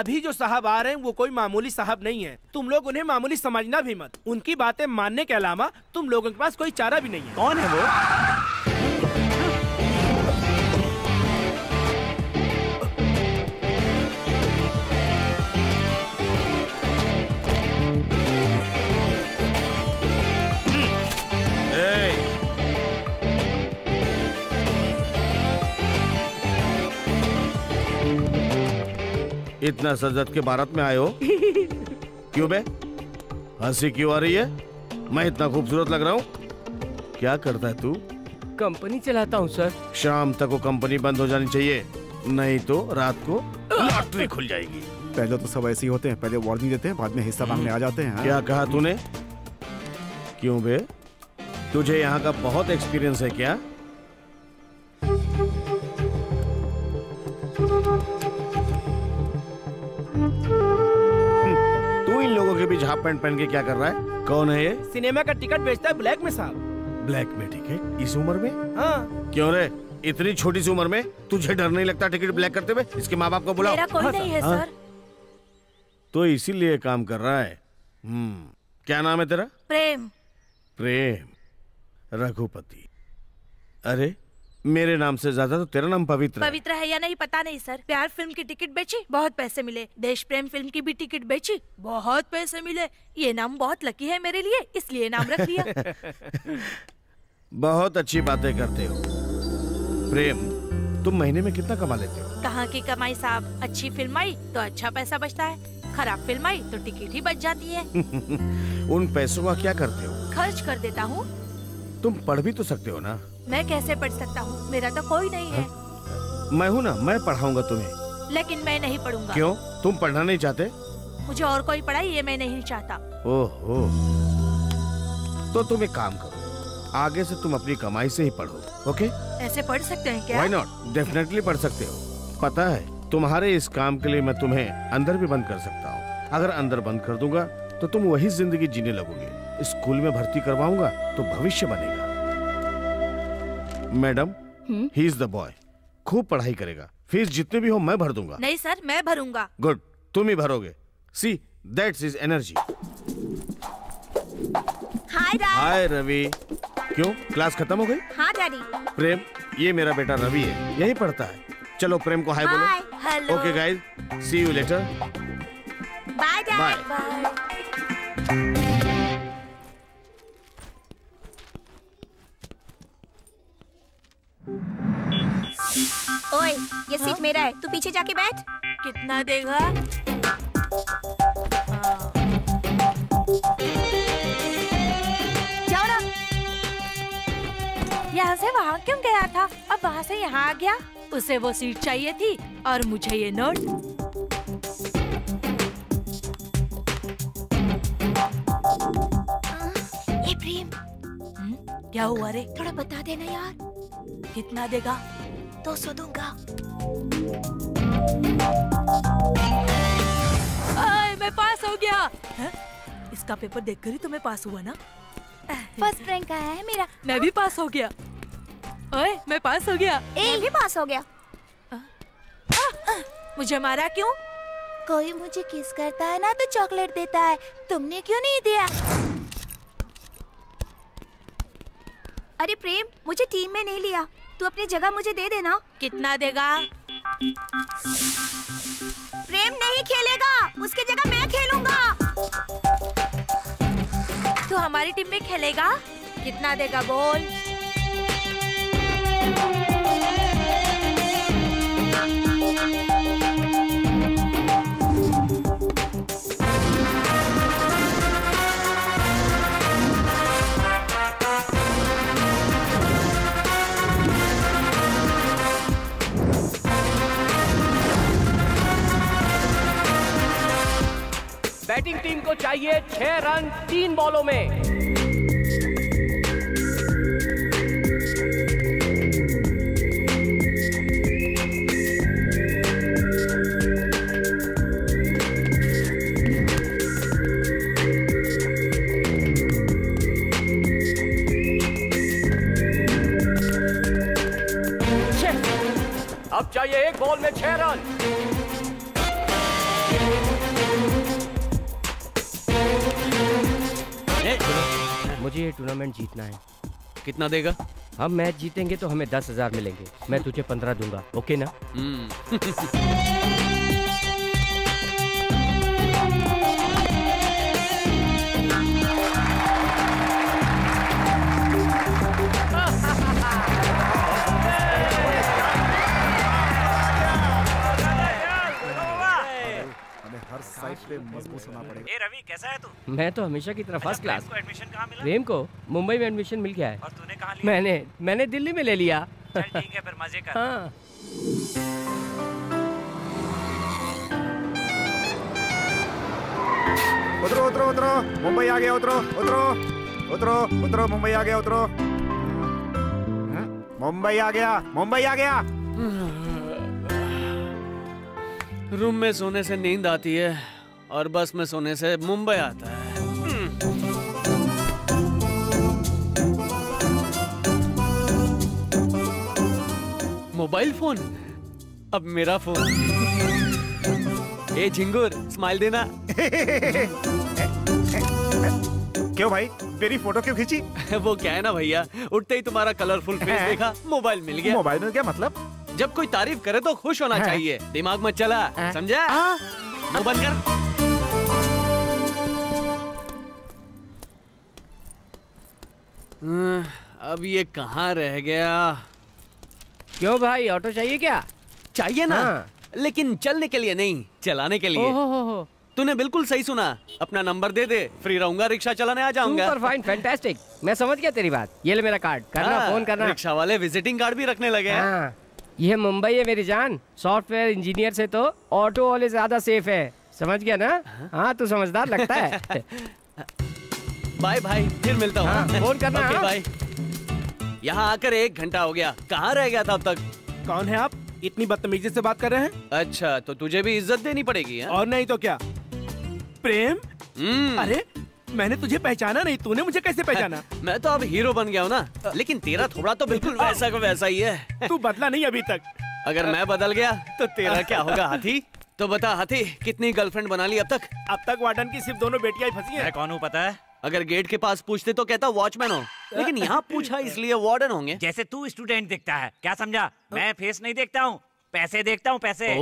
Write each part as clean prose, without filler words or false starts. अभी जो साहब आ रहे हैं वो कोई मामूली साहब नहीं है। तुम लोग उन्हें मामूली समझना भी मत। उनकी बातें मानने के अलावा तुम लोगों के पास कोई चारा भी नहीं है। कौन है वो? इतना सज्जत के भारत में आए हो क्यों बे? हंसी क्यों आ रही है? मैं इतना खूबसूरत लग रहा हूँ? क्या करता है तू? कंपनी चलाता हूँ सर। शाम तक वो कंपनी बंद हो जानी चाहिए, नहीं तो रात को लॉटरी खुल जाएगी। पहले तो सब ऐसे ही होते हैं, पहले वार्निंग देते हैं बाद में हिस्सा मांगने आ जाते हैं। क्या कहा तूने? क्यों बे, तुझे यहाँ का बहुत एक्सपीरियंस है क्या? के बीच हाफ पैंट पहन के क्या कर रहा है? कौन है ये? सिनेमा का टिकट बेचता है ब्लैक में साहब। ब्लैक में टिकट? इस उम्र में? हाँ। क्यों रे, इतनी छोटी सी उम्र में तुझे डर नहीं लगता टिकट ब्लैक करते हुए? इसके माँ बाप को बुलाओ। मेरा कोई नहीं है सर। तो इसीलिए काम कर रहा है। क्या नाम है तेरा? प्रेम। प्रेम रघुपति। अरे मेरे नाम से ज्यादा तो तेरा नाम पवित्र। पवित्र है या नहीं पता नहीं सर। प्यार फिल्म की टिकट बेची, बहुत पैसे मिले। देश प्रेम फिल्म की भी टिकट बेची, बहुत पैसे मिले। ये नाम बहुत लकी है मेरे लिए, इसलिए नाम रख लिया। बहुत अच्छी बातें करते हो। प्रेम, तुम महीने में कितना कमा लेते हो? कहाँ की कमाई साहब, अच्छी फिल्म आई तो अच्छा पैसा बचता है, खराब फिल्म आई तो टिकट ही बच जाती है। उन पैसों का क्या करते हो? खर्च कर देता हूँ। तुम पढ़ भी तो सकते हो ना। मैं कैसे पढ़ सकता हूँ, मेरा तो कोई नहीं है। मैं हूँ ना, मैं पढ़ाऊंगा तुम्हें। लेकिन मैं नहीं पढ़ूंगा। क्यों, तुम पढ़ना नहीं चाहते? मुझे और कोई पढ़ाई ये मैं नहीं चाहता। ओहो, तो तुम एक काम करो, आगे से तुम अपनी कमाई से ही पढ़ो। ओके? ऐसे पढ़ सकते हैं क्या? व्हाई नॉट, डेफिनेटली पढ़ सकते हो। पता है तुम्हारे इस काम के लिए मैं तुम्हें अंदर भी बंद कर सकता हूँ। अगर अंदर बंद कर दूंगा तो तुम वही जिंदगी जीने लगोगे। स्कूल में भर्ती करवाऊंगा तो भविष्य बनेगा। Madam, he is the boy, खूब पढ़ाई करेगा। फीस जितने भी हो मैं भर दूंगा। नहीं सर, मैं भरूंगा। गुड, तुम ही भरोगे। See that's his energy. Hi Ravi. क्यों, क्लास खत्म हो गई? हाँ डैडी। प्रेम, ये मेरा बेटा रवि है, यही पढ़ता है। चलो प्रेम को हाय बोलो। Okay guys, see you later, bye bye. ओए, ये सीट मेरा है, तू पीछे जाके बैठ। कितना देगा? जाओ ना। यहाँ से वहाँ क्यों गया था, अब वहाँ से यहाँ आ गया? उसे वो सीट चाहिए थी और मुझे ये नोट। ये प्रेम, क्या हुआ रे? थोड़ा बता देना यार। कितना देगा? 200 दूंगा। आए, मैं पास हो गया। है? इसका पेपर देखकर ही तो मैं पास हुआ ना। फर्स्ट रैंक आया है मेरा। मैं भी पास हो गया। ओए, मैं पास हो गया। मैं भी पास हो गया। मुझे मारा क्यों? कोई मुझे किस करता है ना तो चॉकलेट देता है, तुमने क्यों नहीं दिया? अरे प्रेम, मुझे टीम में नहीं लिया, तू अपनी जगह मुझे दे देना। कितना देगा? प्रेम नहीं खेलेगा, उसकी जगह मैं खेलूंगा। तू हमारी टीम में खेलेगा? कितना देगा बोल? 6 रन 3 बॉलों में। अब चाहिए 1 बॉल में 6 रन। मुझे ये टूर्नामेंट जीतना है। कितना देगा? हम मैच जीतेंगे तो हमें 10,000 मिलेंगे। मैं तुझे 15 दूंगा, ओके ना? ए रवि, कैसा है तू? मैं तो हमेशा की तरह फर्स्ट क्लास। प्रेम को एडमिशन कहाँ मिला? प्रेम को मुंबई में एडमिशन मिल गया है। और तूने कहाँ लिया? मैंने दिल्ली में ले लिया। चल ठीक है, फिर मजे कर। हाँ। उतरो उतरो उतरो, मुंबई आ गया। उतरो उतरो उतरो उतरो, मुंबई आ गया। उतरो, मुंबई आ गया, मुंबई आ गया। रूम में सोने से नींद आती है और बस में सोने से मुंबई आता है। मोबाइल फोन, अब मेरा फोन। ए झिंगुर, स्माइल देना। क्यों भाई, मेरी फोटो क्यों खींची? वो क्या है ना भैया, उठते ही तुम्हारा कलरफुल फेस देखा, मोबाइल मिल गया। मोबाइल मिल गया मतलब? जब कोई तारीफ करे तो खुश होना चाहिए, दिमाग मत चला, समझा? वो बंद कर। अब ये कहाँ रह गया? क्यों भाई, ऑटो चाहिए क्या? चाहिए ना, लेकिन चलने के लिए नहीं, चलाने के लिए। ओहो, तूने बिल्कुल सही सुना। अपना नंबर दे दे, फ्री रहूंगा, रिक्शा चलाने आ जाऊंगा। Super fine, fantastic. मैं समझ गया तेरी बात। ये ले मेरा कार्ड, करना फोन करना। रिक्शा वाले विजिटिंग कार्ड भी रखने लगे हैं। यह मुंबई है मेरी जान, सॉफ्टवेयर इंजीनियर से तो ऑटो वाले ज्यादा सेफ है, समझ गया ना? हाँ, तू समझदार लगता है। बाय भाई, फिर मिलता हूँ। फोन करना। Okay bye. यहाँ आकर 1 घंटा हो गया, कहाँ रह गया था अब तक? कौन है आप, इतनी बदतमीजी से बात कर रहे हैं? अच्छा, तो तुझे भी इज्जत देनी पड़ेगी। और नहीं तो क्या। प्रेम? अरे मैंने तुझे पहचाना नहीं, तूने मुझे कैसे पहचाना? मैं तो अब हीरो बन गया हूँ ना, लेकिन तेरा थोड़ा तो बिल्कुल वैसा का वैसा ही है। तू बदला नहीं अभी तक। अगर मैं बदल गया तो तेरा क्या होगा हाथी? तो बता हाथी, कितनी गर्लफ्रेंड बना ली अब तक? अब तक वार्डन की सिर्फ 2 बेटियां ही फंसी हैं। मैं कौन हूँ पता है? अगर गेट के पास पूछते तो कहता वॉचमैन हो, लेकिन यहाँ पूछा इसलिए वार्डन होंगे। जैसे तू स्टूडेंट दिखता है, क्या समझा? मैं फेस नहीं देखता हूँ, पैसे देखता हूँ, पैसे।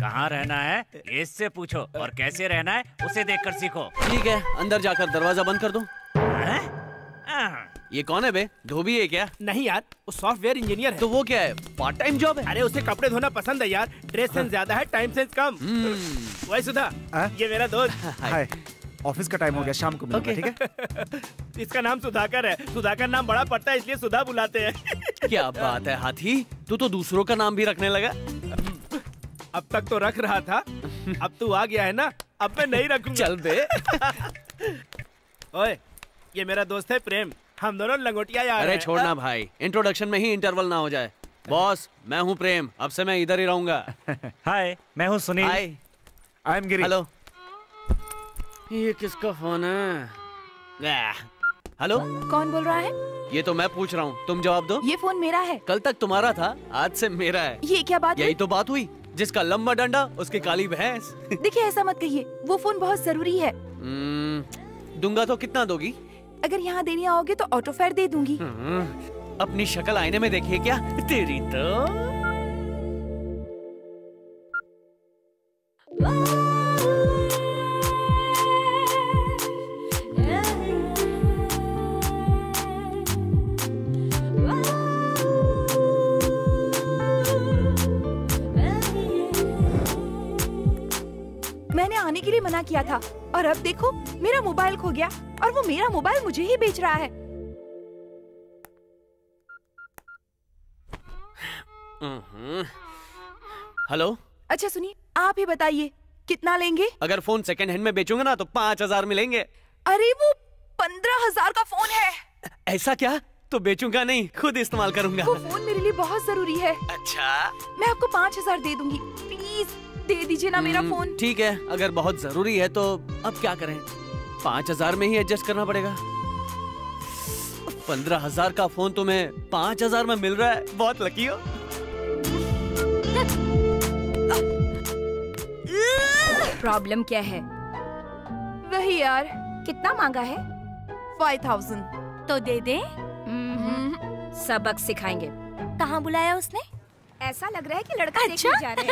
कहाँ रहना है इससे पूछो, और कैसे रहना है उसे देखकर सीखो। ठीक है, अंदर जाकर दरवाजा बंद कर दो। ये कौन है बे, धोबी है क्या? नहीं यार, वो सॉफ्टवेयर इंजीनियर है। तो वो क्या है, पार्ट टाइम जॉब है? अरे उसे कपड़े धोना पसंद है यार, ड्रेस सेंस ज्यादा है, टाइम सेंस कम। वही सुधा, ये मेरा दोस्त। ऑफिस का टाइम हो गया, शाम को मिलूंगा, ठीक है? इसका नाम सुधाकर है, सुधाकर नाम बड़ा पड़ता है इसलिए सुधा बुलाते हैं। क्या बात है हाथी, तू तो दूसरों का नाम भी रखने लगा। अब तक तो रख रहा था, अब तू आ गया है ना, अब मैं नहीं रखूंगा। चल बे। ओए, ये मेरा दोस्त है प्रेम, हम दोनों लंगोटिया यार। अरे छोड़ना भाई, इंट्रोडक्शन में ही इंटरवल ना हो जाए। बॉस, मैं हूँ प्रेम, अब से मैं इधर ही रहूंगा। हाय, मैं हूँ Sunil. Hi, I am Giri. Hello, ये किसका फोन है? हेलो, कौन बोल रहा है? ये तो मैं पूछ रहा हूँ, तुम जवाब दो। ये फोन मेरा है। कल तक तुम्हारा था, आज से मेरा है। ये क्या बात? यही तो बात हुई, जिसका लंबा डंडा उसकी काली भैंस। देखिए ऐसा मत कहिए, वो फोन बहुत जरूरी है। दूंगा तो कितना दोगी? अगर यहाँ देने आओगे तो ऑटो फेयर दे दूंगी। अपनी शक्ल आईने में देखिए क्या तेरी तो। मैंने आने के लिए मना किया था, और अब देखो मेरा मोबाइल खो गया, और वो मेरा मोबाइल मुझे ही बेच रहा है। हेलो। अच्छा सुनिए, आप ही बताइए कितना लेंगे? अगर फोन सेकंड हैंड में बेचूंगा ना तो 5,000 मिलेंगे। अरे वो 15,000 का फोन है। ऐसा क्या, तो बेचूंगा नहीं, खुद इस्तेमाल करूंगा। वो फोन मेरे लिए बहुत जरूरी है। अच्छा, मैं आपको 5,000 दे दूंगी, प्लीज दे दीजिए ना मेरा फोन। ठीक है, अगर बहुत जरूरी है तो अब क्या करें, 5,000 में ही एडजस्ट करना पड़ेगा। 15,000 का फोन तुम्हें 5,000 में मिल रहा है, बहुत लकी हो। प्रॉब्लम क्या है? वही यार। कितना मांगा है? 5000। तो दे दे, सबक सिखाएंगे। कहाँ बुलाया उसने? ऐसा लग रहा है कि लड़का देखने जा रहे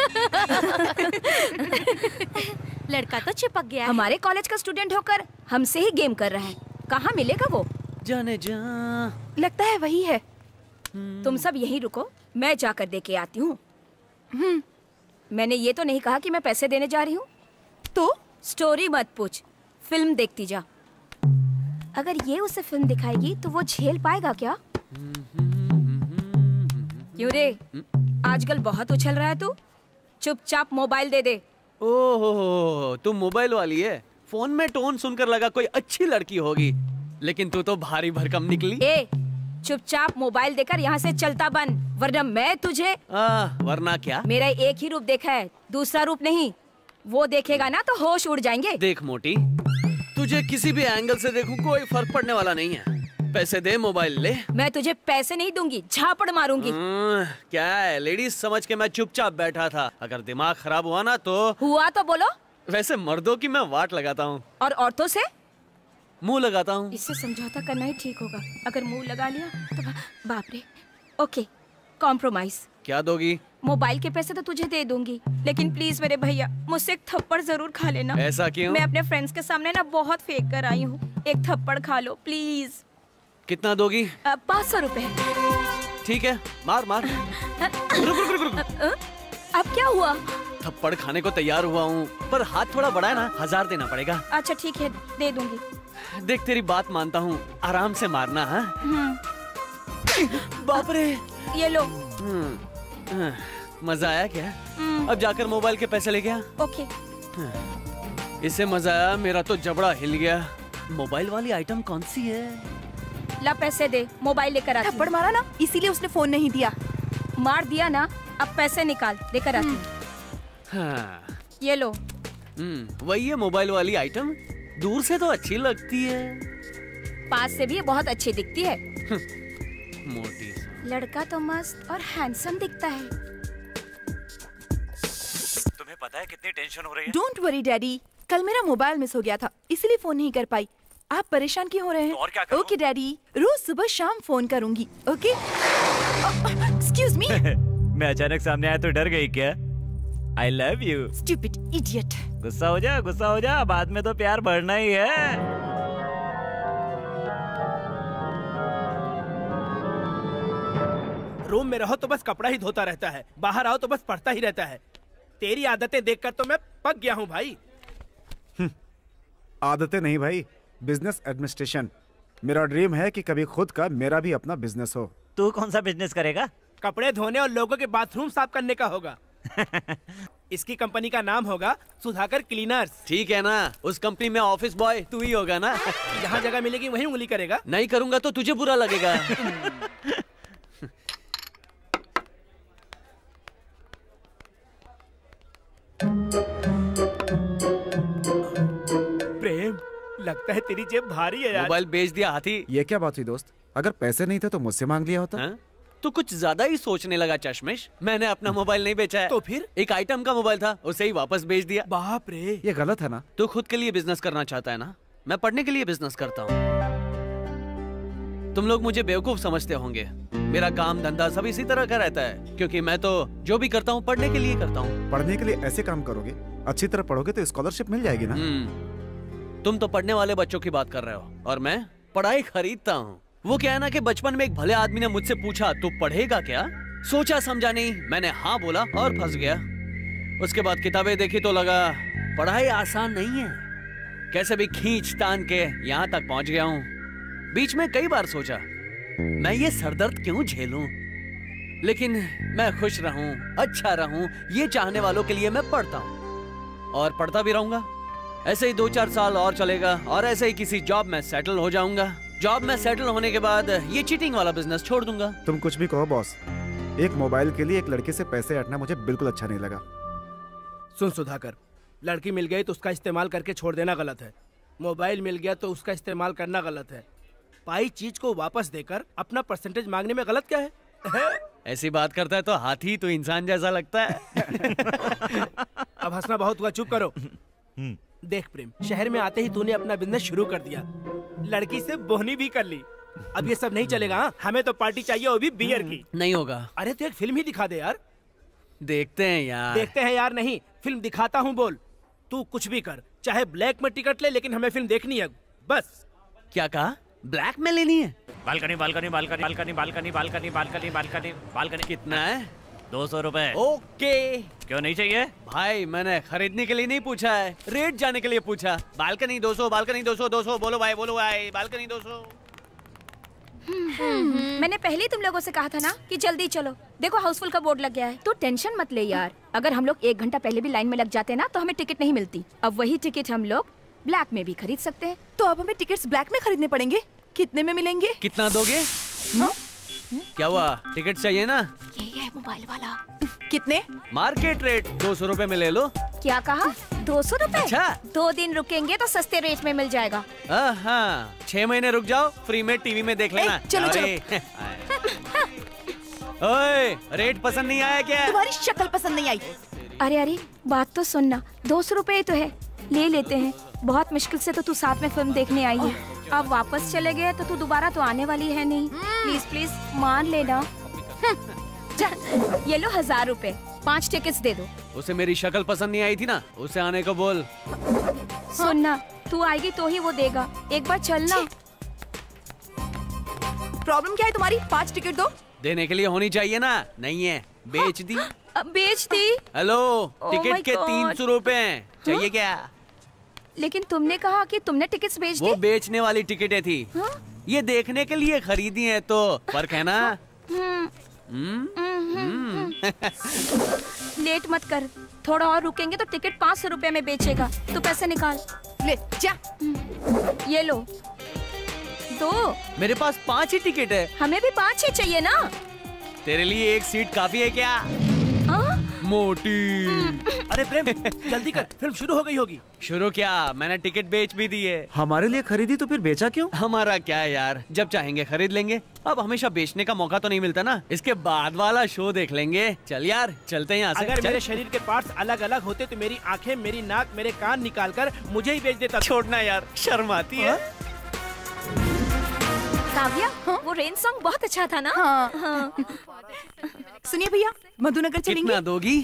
हैं। लड़का तो चिपक गया। हमारे कॉलेज का स्टूडेंट होकर हमसे ही गेम कर रहा है। कहाँ मिलेगा वो? जाने जा। लगता है वही है। तुम सब यहीं रुको, मैं जाकर दे के आती हूँ। मैंने ये तो नहीं कहा कि मैं पैसे देने जा रही हूँ। तो स्टोरी मत पूछ, फिल्म देखती जा। अगर ये उसे फिल्म दिखाएगी तो वो झेल पाएगा क्या? क्यों रे, आजकल बहुत उछल रहा है तू। चुपचाप मोबाइल दे दे। ओहो, तुम मोबाइल वाली है। फोन में टोन सुनकर लगा कोई अच्छी लड़की होगी, लेकिन तू तो भारी भरकम निकली। ए, चुपचाप मोबाइल देकर यहाँ से चलता बन, वरना मैं तुझे वरना क्या? मेरा एक ही रूप देखा है, दूसरा रूप नहीं। वो देखेगा ना तो होश उड़ जाएंगे। देख मोटी, तुझे किसी भी एंगल से देखूं कोई फर्क पड़ने वाला नहीं है। पैसे दे, मोबाइल ले। मैं तुझे पैसे नहीं दूंगी, झापड़ मारूंगी। क्या है, लेडीज समझ के मैं चुपचाप बैठा था। अगर दिमाग खराब हुआ ना तो हुआ। तो बोलो। वैसे मर्दों की मैं वाट लगाता हूँ और औरतों से मुंह लगाता हूँ। इससे समझौता करना ही ठीक होगा। अगर मुंह लगा लिया तो बाप रे। Okay, compromise. क्या दोगी? मोबाइल के पैसे तो तुझे दे दूंगी, लेकिन प्लीज मेरे भैया, मुझसे एक थप्पड़ जरूर खा लेना। ऐसा क्यों? मैं अपने फ्रेंड्स के सामने ना बहुत फेंक कर आई हूँ। एक थप्पड़ खा लो प्लीज। कितना दोगी? 500 रुपए। ठीक है, मार मार। रुक। अब क्या हुआ? थप्पड़ खाने को तैयार हुआ हूँ, पर हाथ थोड़ा बड़ा है ना, 1000 देना पड़ेगा। अच्छा ठीक है, दे दूंगी। देख, तेरी बात मानता हूँ, आराम से मारना। हाँ, बाप रे, ये लो। मजा आया क्या? अब जाकर मोबाइल के पैसे ले गया। ओके। इससे मजा आया, मेरा तो जबड़ा हिल गया। मोबाइल वाली आइटम कौन सी है? ला पैसे दे, मोबाइल लेकर आती। थप्पड़ मारा ना, इसीलिए उसने फोन नहीं दिया। मार दिया ना, अब पैसे निकाल, लेकर आती। हाँ। ये लो। वही है मोबाइल वाली आइटम। दूर से तो अच्छी लगती है, पास से भी बहुत अच्छी दिखती है। मोटी। लड़का तो मस्त और हैंडसम दिखता है। तुम्हें पता है कितनी टेंशन हो रही है? डोंट वरी डैडी, कल मेरा मोबाइल मिस हो गया था, इसलिए फोन नहीं कर पाई। आप परेशान क्यों हो रहे हैं? तो और क्या करूं? ओके डैडी, रोज सुबह शाम फोन करूंगी। ओके। Excuse me. मैं अचानक सामने आया तो डर गई क्या? I love you, stupid idiot. गुस्सा हो जा, गुस्सा हो जा, बाद में तो प्यार बढ़ना ही है। रूम में रहो तो बस कपड़ा ही धोता रहता है, बाहर आओ तो बस पढ़ता ही रहता है। तेरी आदतें देखकर तो मैं पक गया हूँ भाई। आदतें नहीं भाई, बिजनेस एडमिनिस्ट्रेशन। मेरा ड्रीम है कि कभी खुद का मेरा भी अपना बिजनेस हो। तू कौन सा बिजनेस करेगा? कपड़े धोने और लोगों के बाथरूम साफ करने का होगा। इसकी कंपनी का नाम होगा सुधाकर क्लीनर्स। ठीक है ना, उस कंपनी में ऑफिस बॉय तू ही होगा ना। जहाँ जगह मिलेगी वहीं उंगली करेगा। नहीं करूँगा तो तुझे बुरा लगेगा। प्रेम, लगता है तेरी जेब भारी है यार। मोबाइल बेच दिया हाथी। ये क्या बात हुई दोस्त? अगर पैसे नहीं थे तो मुझसे मांग लिया होता। हा? तो कुछ ज्यादा ही सोचने लगा चश्मेश। मैंने अपना मोबाइल नहीं बेचा है। तो फिर? एक आइटम का मोबाइल था, उसे ही वापस बेच दिया। बाप रे, ये गलत है ना। तू खुद के लिए बिजनेस करना चाहता है ना, मैं पढ़ने के लिए बिजनेस करता हूँ। तुम लोग मुझे बेवकूफ समझते होंगे। मेरा काम धंधा सब इसी तरह का रहता है, क्योंकि मैं तो जो भी करता हूँ पढ़ने के लिए करता हूँ। पढ़ने के लिए ऐसे काम करोगे? अच्छी तरह पढ़ोगे तो स्कॉलरशिप मिल जाएगी ना। तुम तो पढ़ने वाले बच्चों की बात कर रहे हो, और मैं पढ़ाई खरीदता हूँ। वो क्या है ना कि बचपन में एक भले आदमी ने मुझसे पूछा, तू पढ़ेगा क्या? सोचा समझा नहीं, मैंने हाँ बोला और फंस गया। उसके बाद किताबें देखी तो लगा पढ़ाई आसान नहीं है। कैसे भी खींच तान के यहाँ तक पहुँच गया हूँ। बीच में कई बार सोचा मैं ये सरदर्द क्यों झेलूं, लेकिन मैं खुश रहूं, अच्छा रहूं, ये चाहने वालों के लिए मैं पढ़ता हूँ और पढ़ता भी रहूंगा। ऐसे ही 2-4 साल और चलेगा और ऐसे ही किसी जॉब में सेटल हो जाऊंगा। जॉब में सेटल होने के बाद ये चीटिंग वाला बिजनेस छोड़ दूंगा। तुम कुछ भी कहो बॉस, एक मोबाइल के लिए एक लड़के से पैसे हटना मुझे बिल्कुल अच्छा नहीं लगा। सुन सुधाकर, लड़की मिल गई तो उसका इस्तेमाल करके छोड़ देना गलत है। मोबाइल मिल गया तो उसका इस्तेमाल करना गलत है। पाई चीज को वापस देकर अपना परसेंटेज मांगने में गलत क्या है? ऐसी बात करता है तो हाथी तो इंसान जैसा लगता है। अब हंसना बहुत हुआ, चुप करो। देख प्रेम, शहर में आते ही तूने अपना बिजनेस शुरू कर दिया, लड़की से बोहनी भी कर ली। अब ये सब नहीं चलेगा, हमें तो पार्टी चाहिए, वो भी बियर की। नहीं होगा। अरे तू एक फिल्म ही दिखा दे यार। देखते हैं यार। देखते हैं यार नहीं, फिल्म दिखाता हूँ बोल। तू कुछ भी कर, चाहे ब्लैक में टिकट ले, लेकिन हमें फिल्म देखनी है बस। क्या कहा? ब्लैक में लेनी है? Balcony balcony balcony balcony balcony balcony balcony balcony balcony. कितना है? 200 रुपए। ओके। क्यों नहीं चाहिए? भाई मैंने खरीदने के लिए नहीं पूछा है, रेट जाने के लिए पूछा। बालकनी 200, बालकनी 200, 200 बोलो भाई, बोलो भाई, बालकनी 200। मैंने पहले तुम लोगों से कहा था ना कि जल्दी चलो, देखो हाउसफुल का बोर्ड लग गया है। तो टेंशन मत ले यार, अगर हम लोग 1 घंटा पहले भी लाइन में लग जाते ना तो हमें टिकट नहीं मिलती। अब वही टिकट हम लोग ब्लैक में भी खरीद सकते हैं। तो अब हमें टिकट्स ब्लैक में खरीदने पड़ेंगे। कितने में मिलेंगे? कितना दोगे? क्या हुआ, टिकट चाहिए ना? यही है मोबाइल वाला। कितने? मार्केट रेट 200 रुपए में ले लो। क्या कहा? 200 रुपए? अच्छा। 2 दिन रुकेंगे तो सस्ते रेट में मिल जाएगा। हाँ, 6 महीने रुक जाओ, फ्री में टीवी में देख लेना। चलो चलो। ओए, रेट पसंद नहीं आया क्या? तुम्हारी शक्ल पसंद नहीं आई। अरे अरे बात तो सुनना, 200 रुपए तो है, ले लेते हैं। बहुत मुश्किल से तो तू साथ में फिल्म देखने आई है, अब वापस चले गए तो तू दोबारा तो आने वाली है नहीं। प्लीज प्लीज मान लेना। ये लो 1000 रुपए, 5 टिकट्स दे दो। उसे मेरी शक्ल पसंद नहीं आई थी ना, उसे आने को बोल। सुनना, तू आएगी तो ही वो देगा, एक बार चलना। प्रॉब्लम क्या है तुम्हारी? 5 टिकट दो। देने के लिए होनी चाहिए ना, नहीं है। बेच दी? बेच दी? हेलो, टिकट के 300 रुपए हैं, चाहिए क्या? लेकिन तुमने कहा कि तुमने टिकट्स बेच दी। वो बेचने वाली टिकटें थी, ये देखने के लिए खरीदी हैं तो फर्क है ना। लेट मत कर, थोड़ा और रुकेंगे तो टिकट 500 रुपए में बेचेगा। तो पैसे निकाल ले जा। ये लो दो। मेरे पास 5 ही टिकट है। हमें भी 5 ही चाहिए ना। तेरे लिए 1 सीट काफी है क्या? मोटी। अरे प्रेम जल्दी कर, फिल्म शुरू हो गई होगी। शुरू क्या, मैंने टिकट बेच भी दी है। हमारे लिए खरीदी तो फिर बेचा क्यों? हमारा क्या है यार, जब चाहेंगे खरीद लेंगे। अब हमेशा बेचने का मौका तो नहीं मिलता ना, इसके बाद वाला शो देख लेंगे। चल यार चलते हैं यहाँ से। अगर मेरे शरीर के पार्ट्स अलग अलग होते तो मेरी आँखें, मेरी नाक, मेरे कान निकाल कर मुझे ही बेच देता। छोड़ना यार, शर्म आती है। काव्या, वो रेन सॉन्ग बहुत अच्छा था ना। सुनिए भैया, मधुनगर चलेंगे। कितना दोगी?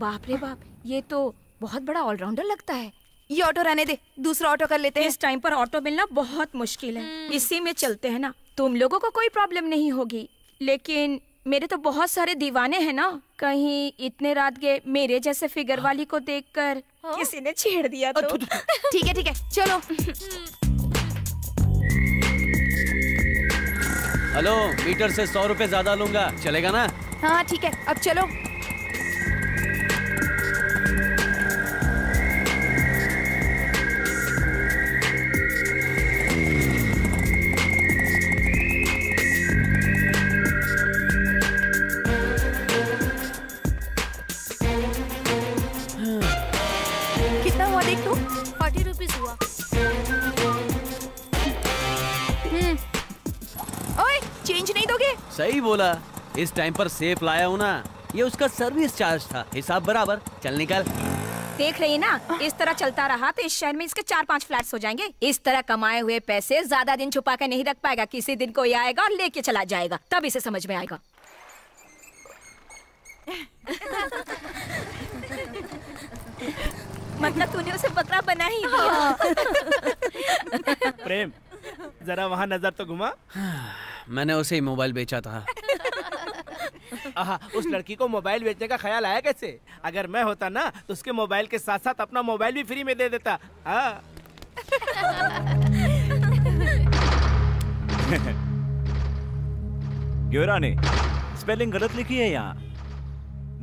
बाप रे बाप, ये तो बहुत बड़ा ऑलराउंडर लगता है। ये ऑटो रहने दे, दूसरा ऑटो कर लेते हैं। इस टाइम पर ऑटो मिलना बहुत मुश्किल है, इसी में चलते हैं ना। तुम लोगों को कोई प्रॉब्लम नहीं होगी, लेकिन मेरे तो बहुत सारे दीवाने हैं ना, कहीं इतने रात गए मेरे जैसे फिगर वाली को देखकर किसी ने छेड़ दिया तो। ठीक है ठीक है, चलो। हेलो, मीटर से 100 रुपए ज्यादा लूंगा, चलेगा ना? हाँ ठीक है, अब चलो। कितना हुआ देख तो? 40 रुपीज हुआ। चेंज नहीं दोगे? सही बोला, इस टाइम पर सेफ लाया हूँ ना, ये उसका सर्विस चार्ज था, हिसाब बराबर। चल निकल। देख रही ना, इस तरह चलता रहा तो इस शहर में इसके 4-5 फ्लैट्स हो जाएंगे। इस तरह कमाए हुए पैसे ज्यादा दिन छुपा के नहीं रख पाएगा, किसी दिन कोई आएगा और लेके चला जाएगा, तब इसे समझ में आएगा। मतलब तूने उसे बकरा बना ही दिया। प्रेम जरा वहाँ नजर तो घुमा। मैंने उसे ही मोबाइल बेचा था। उस लड़की को मोबाइल बेचने का ख्याल आया कैसे? अगर मैं होता ना तो उसके मोबाइल के साथ साथ अपना मोबाइल भी फ्री में दे देता। ग्योरा ने स्पेलिंग गलत लिखी है यहाँ,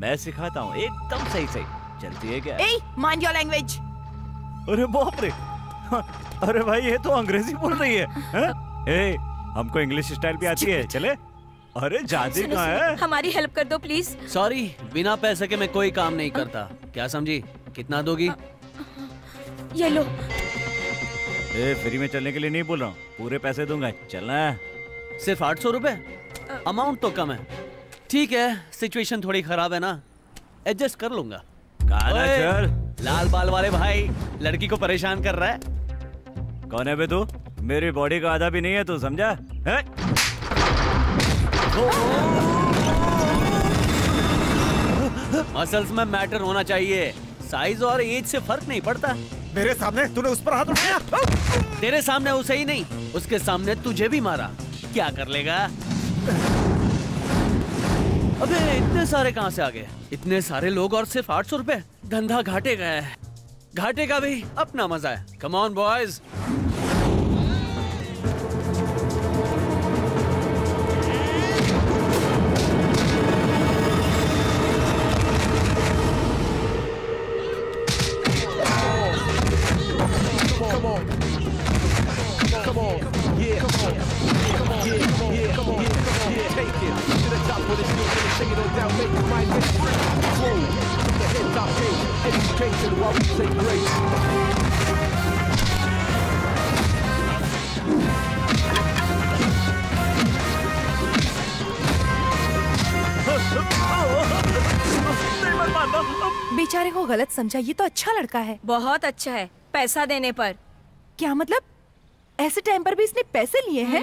मैं सिखाता हूँ एकदम सही सही। चलती है क्या? ए, mind your language। अरे बाप रे, अरे भाई ये तो अंग्रेजी बोल रही है। ए, हमको इंग्लिश स्टाइल भी आती है, चले। अरे जादी कहाँ है? हमारी हेल्प कर दो प्लीज। सॉरी, बिना पैसे के मैं कोई काम नहीं करता। क्या समझी? कितना दोगी? ये लो। ए, फ्री में चलने के लिए नहीं बोल रहा हूँ, पूरे पैसे दूंगा, चलना है। सिर्फ 800 रुपए? अमाउंट तो कम है। ठीक है, सिचुएशन थोड़ी खराब है ना, एडजस्ट कर लूंगा। लाल बाल वाले भाई लड़की को परेशान कर रहा है। कौन है बे तू? मेरी बॉडी का आधा भी नहीं है तू, समझा? मसल्स में मैटर होना चाहिए, साइज और एज से फर्क नहीं पड़ता। मेरे सामने तूने उस पर हाथ उठाया? तेरे सामने उसे ही नहीं, उसके सामने तुझे भी मारा, क्या कर लेगा? अबे इतने सारे कहाँ से आ गए? इतने सारे लोग और सिर्फ 800 रुपए? धंधा घाटे का है, घाटे का भी अपना मजा है। Come on boys. बेचारे को गलत समझा, ये तो अच्छा लड़का है। बहुत अच्छा है पैसा देने पर। क्या मतलब? ऐसे टाइम पर भी इसने पैसे लिए हैं?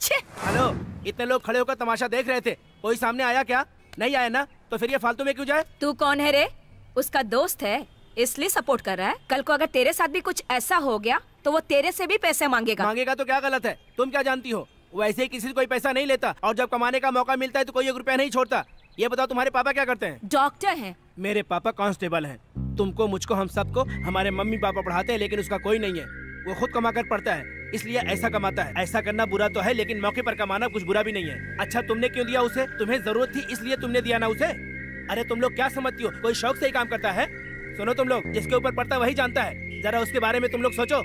छे। हेलो, इतने लोग खड़े होकर तमाशा देख रहे थे, कोई सामने आया क्या? नहीं आया ना, तो फिर ये फालतू में क्यों जाए? तू कौन है रे? उसका दोस्त है इसलिए सपोर्ट कर रहा है। कल को अगर तेरे साथ भी कुछ ऐसा हो गया तो वो तेरे से भी पैसे मांगेगा। मांगेगा तो क्या गलत है? तुम क्या जानती हो, वैसे ही किसी से कोई पैसा नहीं लेता और जब कमाने का मौका मिलता है तो कोई एक रुपया नहीं छोड़ता। ये बताओ तुम्हारे पापा क्या करते हैं? डॉक्टर हैं। मेरे पापा कांस्टेबल हैं। तुमको, मुझको, हम सबको हमारे मम्मी पापा पढ़ाते हैं, लेकिन उसका कोई नहीं है। वो खुद कमा कर पढ़ता है, इसलिए ऐसा कमाता है। ऐसा करना बुरा तो है, लेकिन मौके पर कमाना कुछ बुरा भी नहीं है। अच्छा, तुमने क्यों दिया उसे? तुम्हें जरूरत थी इसलिए तुमने दिया ना उसे। अरे तुम लोग क्या समझती हो, कोई शौक से ही काम करता है? सुनो तुम लोग, जिसके ऊपर पड़ता वही जानता है, जरा उसके बारे में तुम लोग सोचो।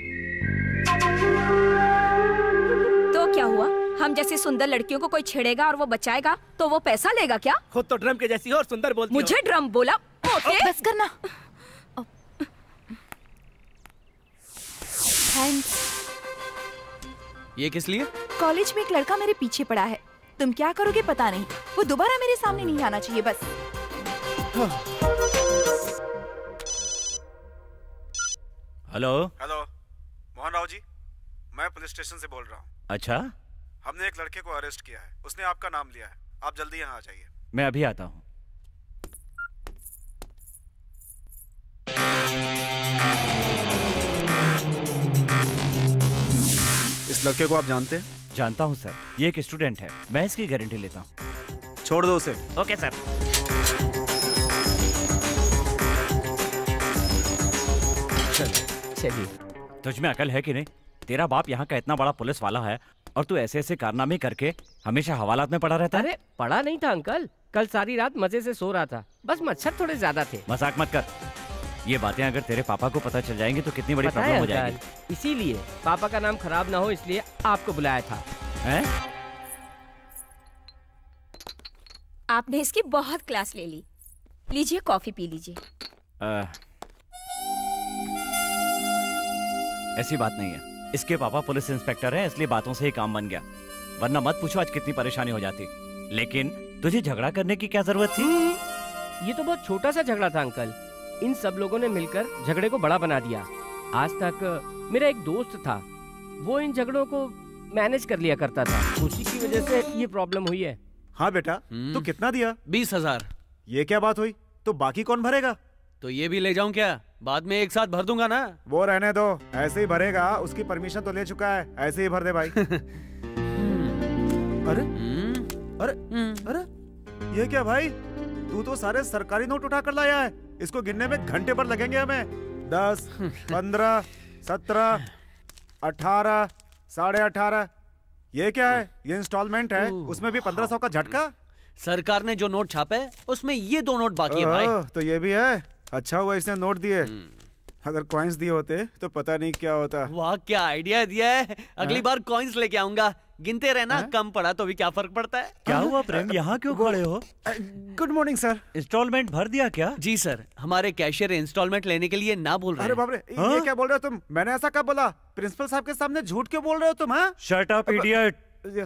तो क्या हुआ, हम जैसी सुंदर लड़कियों को कोई छेड़ेगा और वो बचाएगा तो वो पैसा लेगा क्या? खुद तो ड्रम के जैसी हो और सुंदर बोलती हो। मुझे ड्रम बोला? बस करना। ये किस लिए? कॉलेज में एक लड़का मेरे पीछे पड़ा है, तुम क्या करोगे पता नहीं। वो दोबारा मेरे सामने नहीं आना चाहिए बस। हेलो। हेलो मोहन राव जी, मैं पुलिस स्टेशन से बोल रहा हूँ। अच्छा। हमने एक लड़के को अरेस्ट किया है, उसने आपका नाम लिया है, आप जल्दी यहाँ आ जाइए। मैं अभी आता हूँ। इस लड़के को आप जानते हैं? जानता हूँ सर, ये एक स्टूडेंट है, मैं इसकी गारंटी लेता हूँ। छोड़ दो उसे। Okay sir. चलिए। तुझ में अकल है कि नहीं? तेरा बाप यहाँ का इतना बड़ा पुलिस वाला है और तू ऐसे ऐसे कारनामे करके हमेशा हवालात में पड़ा रहता है। अरे पड़ा नहीं था अंकल, कल सारी रात मजे से सो रहा था, बस मच्छर थोड़े ज्यादा थे। मजाक मत कर, ये बातें अगर तेरे पापा को पता चल जाएंगी तो कितनी बड़ी प्रॉब्लम हो जाएगी। इसीलिए पापा का नाम खराब ना हो इसलिए आपको बुलाया था। है? आपने इसकी बहुत क्लास ले ली, लीजिए कॉफी पी लीजिए। ऐसी बात नहीं है, इसके पापा पुलिस इंस्पेक्टर हैं इसलिए बातों से ही काम बन गया, वरना मत पूछो आज कितनी परेशानी हो जाती। लेकिन तुझे झगड़ा करने की क्या जरूरत थी? ये तो बहुत छोटा सा झगड़ा था अंकल, इन सब लोगों ने मिलकर झगड़े को बड़ा बना दिया। आज तक मेरा एक दोस्त था, वो इन झगड़ों को मैनेज कर लिया करता था, उसी की वजह से ये प्रॉब्लम हुई है। हाँ बेटा, तो कितना दिया? 20,000। ये क्या बात हुई? तो बाकी कौन भरेगा? तो ये भी ले जाऊं क्या? बाद में एक साथ भर दूंगा ना। वो रहने दो, ऐसे ही भरेगा, उसकी परमिशन तो ले चुका है, ऐसे ही भर दे भाई। अरे अरे अरे ये क्या भाई, तू तो सारे सरकारी नोट उठा कर लाया है, इसको गिनने में घंटे भर लगेंगे हमें। 10, 15, 17, 18, 18.5। ये क्या है? ये इंस्टॉलमेंट है, उसमें भी 1500 का झटका। सरकार ने जो नोट छापे उसमें ये 2 नोट बाकी है भाई। तो ये भी है, अच्छा हुआ इसने नोट दिए, अगर कॉइंस दिए होते तो पता नहीं क्या होता। वाह क्या आइडिया दिया है, अगली बार कॉइंस लेके आऊंगा, गिनते रहना, कम पड़ा तो भी क्या फर्क पड़ता है। क्या हुआ प्रेम, यहाँ क्यों खड़े हो? Good morning sir. इंस्टॉलमेंट भर दिया क्या? जी सर, हमारे कैशियर इंस्टॉलमेंट लेने के लिए ना बोल रहे। अरे बाप रे, ये क्या बोल रहे हो तुम? मैंने ऐसा कब बोला? प्रिंसिपल साहब के सामने झूठ क्यों बोल रहे हो तुम? Shut up idiot.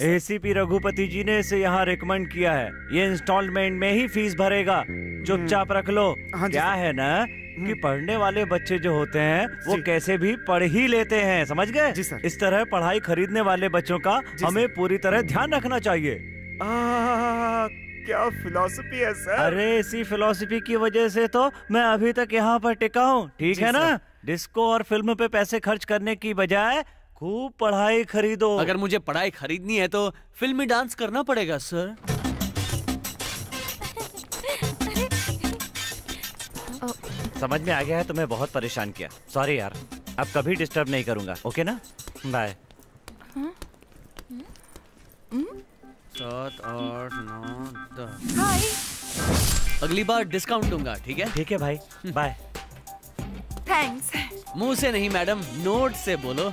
ACP Raghupati ji ने इसे यहाँ रिकमेंड किया है, ये इंस्टॉलमेंट में ही फीस भरेगा, चुपचाप रख लो। हाँ क्या है ना कि पढ़ने वाले बच्चे जो होते हैं वो कैसे भी पढ़ ही लेते हैं, समझ गए? जी सर। इस तरह पढ़ाई खरीदने वाले बच्चों का हमें पूरी तरह ध्यान रखना चाहिए। क्या फिलॉसफी है सर। अरे इसी फिलॉसफी की वजह से तो मैं अभी तक यहाँ पर टिका हूँ, ठीक है ना? डिस्को और फिल्म पे पैसे खर्च करने की बजाय खूब पढ़ाई खरीदो। अगर मुझे पढ़ाई खरीदनी है तो फिल्म में डांस करना पड़ेगा सर। समझ में आ गया है, तुम्हें बहुत परेशान किया, सॉरी यार, अब कभी डिस्टर्ब नहीं करूंगा, ओके ना, बाय। 7, 8, 9, 10। हाय। अगली बार डिस्काउंट दूंगा, ठीक है? ठीक है भाई, बाय। थैंक्स। मुंह से नहीं मैडम, नोट से बोलो।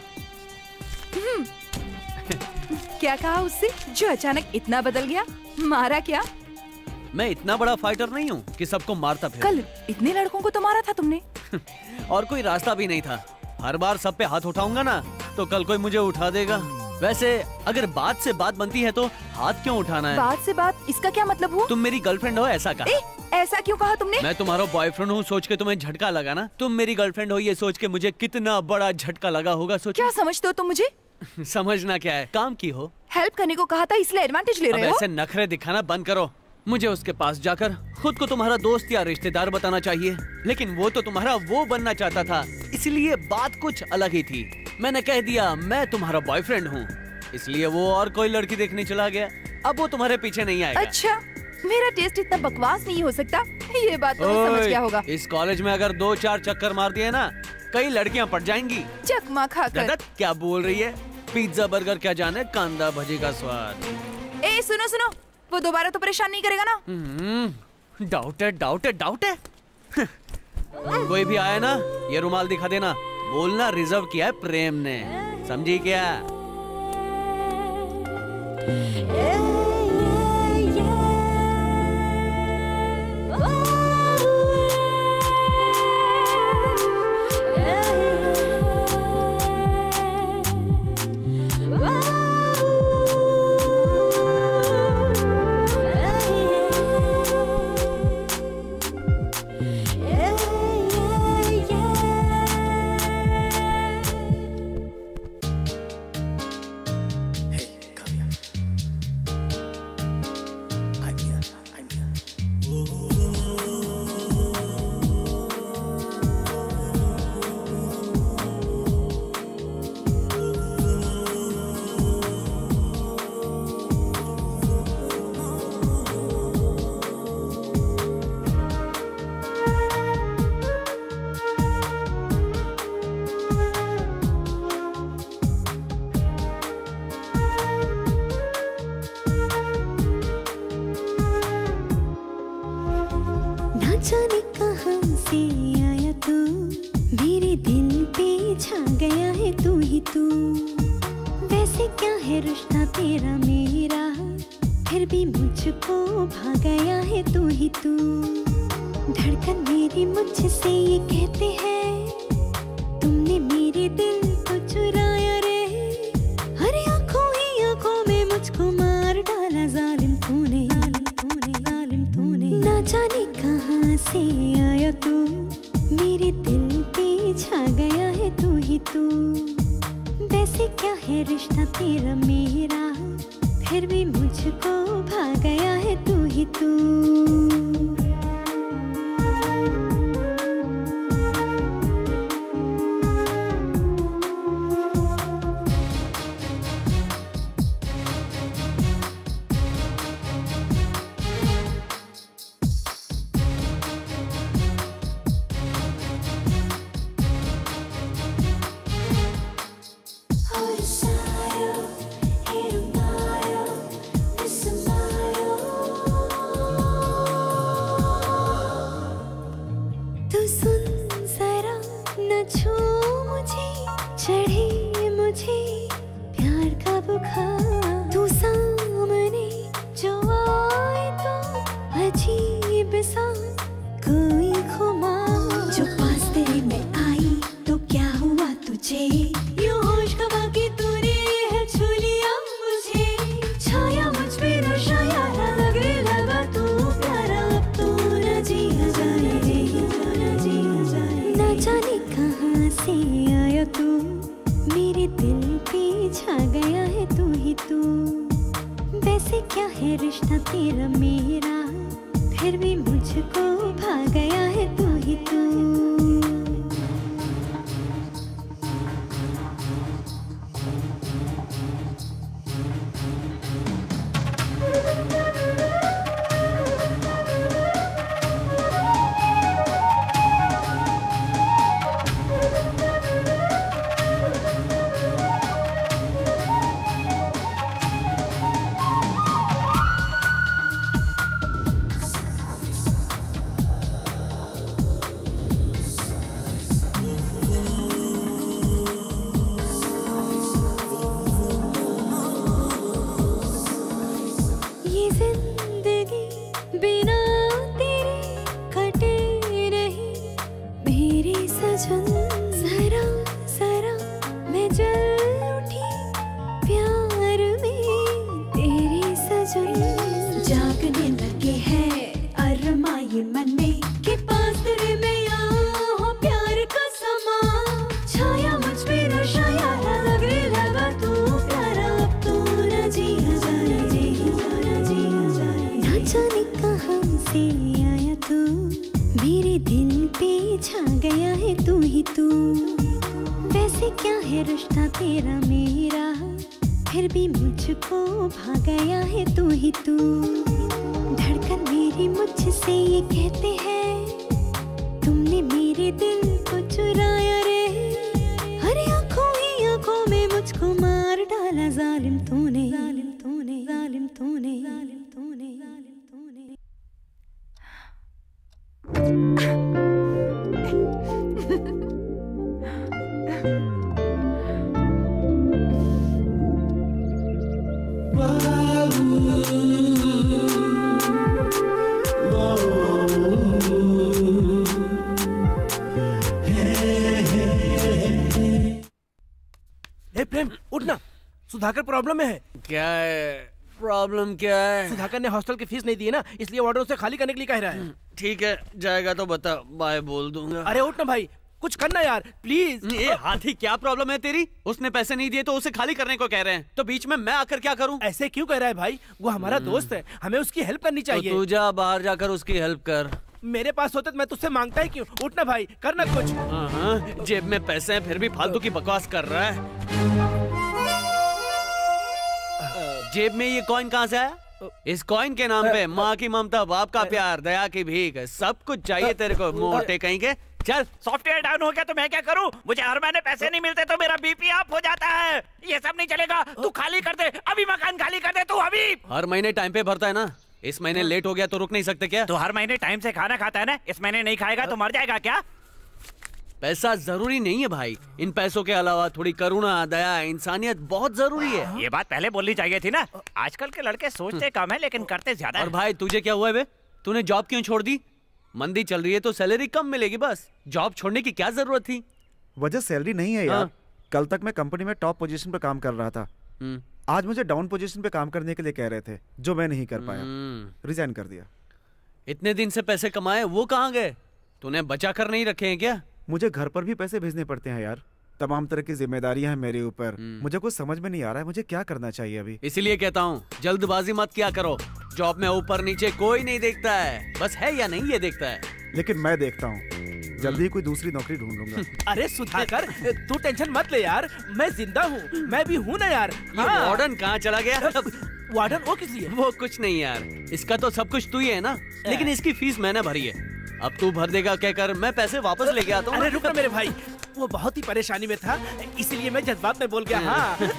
क्या कहा उससे जो अचानक इतना बदल गया? मारा क्या? मैं इतना बड़ा फाइटर नहीं हूँ कि सबको मारता फिर। कल इतने लड़कों को तो मारा था तुमने। और कोई रास्ता भी नहीं था, हर बार सब पे हाथ उठाऊंगा ना तो कल कोई मुझे उठा देगा। वैसे अगर बात से बात बनती है तो हाथ क्यों उठाना है? बात से बात, इसका क्या मतलब हुआ? तुम मेरी गर्लफ्रेंड हो ऐसा कहा। ऐसा क्यों कहा तुमने? मैं तुम्हारा बॉयफ्रेंड हूँ सोच के तुम्हें झटका लगा ना, तुम मेरी गर्लफ्रेंड हो ये सोच के मुझे कितना बड़ा झटका लगा होगा। सोचो, क्या समझते हो तुम मुझे? समझना क्या है, काम की हो, हेल्प करने को कहा था इसलिए एडवांटेज ले रहे हो। ऐसे नखरे दिखाना बंद करो। मुझे उसके पास जाकर खुद को तुम्हारा दोस्त या रिश्तेदार बताना चाहिए, लेकिन वो तो तुम्हारा वो बनना चाहता था, इसलिए बात कुछ अलग ही थी। मैंने कह दिया मैं तुम्हारा बॉयफ्रेंड हूँ, इसलिए वो और कोई लड़की देखने चला गया। अब वो तुम्हारे पीछे नहीं आएगा। अच्छा, मेरा टेस्ट इतना बकवास नहीं हो सकता, ये बात तो मैं समझ गया होगा। इस कॉलेज में अगर 2-4 चक्कर मार दिए ना, कई लड़कियाँ पड़ जाएंगी। चकमा खाकर क्या बोल रही है, पिज्जा बर्गर क्या जाने कांदा भजी का स्वाद। ए सुनो सुनो, वो दोबारा तो परेशान नहीं करेगा ना? डाउट है, डाउट है, डाउट है। कोई भी आया ना ये रुमाल दिखा देना, बोलना रिजर्व किया है प्रेम ने, समझी क्या? मुझे कैसे आया तू, मेरे दिल पे छा गया है तू ही तू। वैसे क्या है रिश्ता तेरा मेरा, फिर भी मुझको भा गया है तू ही तू। सुधाकर प्रॉब्लम में है। क्या है प्रॉब्लम? क्या है? सुधाकर ने हॉस्टल की फीस नहीं दी है ना, इसलिए वार्डन से खाली करने के लिए कह रहा है। ठीक है, जाएगा तो बता, बाय बोल दूंगा। अरे उठ ना भाई, कुछ करना यार प्लीज। ये हाथी क्या प्रॉब्लम है तेरी? उसने पैसे नहीं दिए तो उसे खाली करने को कह रहे हैं, तो बीच में मैं आकर क्या करूं? ऐसे क्यों कह रहा है भाई, वो हमारा दोस्त है, हमें उसकी हेल्प करनी चाहिए। तू जा बाहर जाकर उसकी हेल्प कर। मेरे पास होते तो मैं तुझसे मांगता ही क्यों। उठ ना भाई, करना कुछ। जेब में पैसे है फिर भी फालतू की बकवास कर रहा है। जेब में ये कॉइन कहाँ से आया? इस कॉइन के नाम पे माँ की ममता, बाप का प्यार, दया की भीख, सब कुछ चाहिए तेरे को, मोटे कहीं के। चल, सॉफ्टवेयर डाउन हो गया तो मैं क्या करूं? मुझे हर महीने पैसे नहीं मिलते तो मेरा बीपी अप हो जाता है। ये सब नहीं चलेगा, तू खाली कर दे अभी, मकान खाली कर दे तू अभी। हर महीने टाइम पे भरता है ना, इस महीने लेट हो गया तो रुक नहीं सकते क्या? तो हर महीने टाइम से खाना खाता है ना, इस महीने नहीं खाएगा तो मर जाएगा क्या? पैसा जरूरी नहीं है भाई, इन पैसों के अलावा थोड़ी करुणा, दया, इंसानियत बहुत जरूरी है। ये बात पहले बोलनी चाहिए थी ना। आजकल के लड़के सोचते कम है लेकिन करते ज्यादा है। और भाई तुझे क्या हुआ है बे? तूने जॉब क्यों छोड़ दी? मंदी चल रही है तो सैलरी कम मिलेगी, बस। जॉब छोड़ने की क्या जरूरत थी? वजह सैलरी नहीं है यार। कल तक मैं कंपनी में टॉप पोजीशन पे काम कर रहा था, आज मुझे डाउन पोजीशन पे काम करने के लिए कह रहे थे, जो मैं नहीं कर पाया, रिजाइन कर दिया। इतने दिन से पैसे कमाए वो कहाँ गए? तूने बचा कर नहीं रखे हैं क्या? मुझे घर पर भी पैसे भेजने पड़ते हैं यार, तमाम तरह की जिम्मेदारियां हैं मेरे ऊपर। मुझे कुछ समझ में नहीं आ रहा है मुझे क्या करना चाहिए अभी। इसीलिए कहता हूँ जल्दबाजी मत किया करो। जॉब में ऊपर नीचे कोई नहीं देखता है, बस है या नहीं ये देखता है। लेकिन मैं देखता हूँ, जल्दी कोई दूसरी नौकरी ढूंढ लूंगा। अरे सुधाकर तू टेंशन मत ले यार, मैं जिंदा हूँ, मैं भी हूँ ना यार। वार्डन कहाँ चला गया? वार्डन वो किस लिए? वो कुछ नहीं यार, इसका तो सब कुछ तू ही है ना, लेकिन इसकी फीस मैंने भरी है। अब तू भर देगा कहकर मैं पैसे वापस लेके आता हूँ। अरे रुक मेरे भाई, वो बहुत ही परेशानी में था इसीलिए मैं जज्बात में बोल गया। हाँ।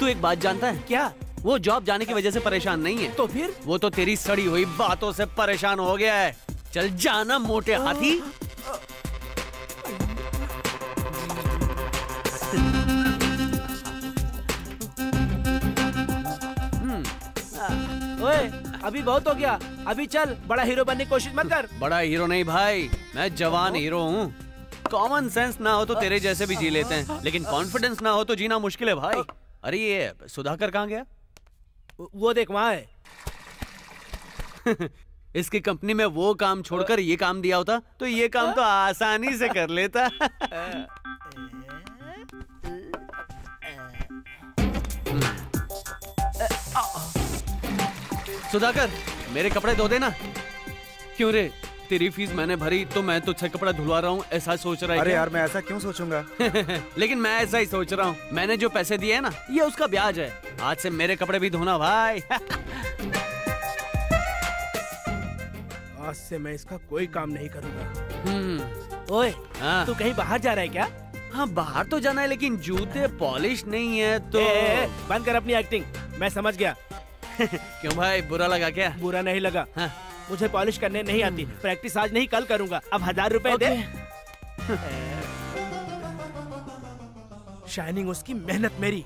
तू एक बात जानता है क्या? वो जॉब जाने की वजह से परेशान नहीं है। तो फिर? वो तो तेरी सड़ी हुई बातों से परेशान हो गया है। चल जाना मोटे हाथी। ओए अभी बहुत हो गया, अभी चल, बड़ा हीरो बनने की कोशिश मत कर। बड़ा हीरो नहीं भाई, मैं जवान हीरो हूँ। कॉमन सेंस ना हो तो तेरे जैसे भी जी लेते हैं, लेकिन कॉन्फिडेंस ना हो तो जीना मुश्किल है भाई। अरे ये सुधाकर कहाँ गया? वो देख वहाँ है। इसकी कंपनी में वो काम छोड़कर ये काम दिया होता तो ये काम तो आसानी से कर लेता। सुधाकर मेरे कपड़े धो देना। क्यों रे, तेरी फीस मैंने भरी तो मैं तुझसे कपड़ा धुलवा रहा हूँ ऐसा सोच रहा है? अरे यार मैं ऐसा क्यों सोचूंगा लेकिन मैं ऐसा ही सोच रहा हूँ। मैंने जो पैसे दिए है ना ये उसका ब्याज है। आज से मेरे कपड़े भी धोना भाई आज से मैं इसका कोई काम नहीं करूँगा। ओए तू कहीं बाहर जा रहा है क्या? हाँ बाहर तो जाना है लेकिन जूते पॉलिश नहीं है तो। बंद कर अपनी एक्टिंग, मैं समझ गया क्यों भाई बुरा लगा क्या? बुरा नहीं लगा हाँ। मुझे पॉलिश करने नहीं आती, प्रैक्टिस आज नहीं कल करूंगा। अब 1000 रुपए दे। शाइनिंग उसकी मेहनत मेरी।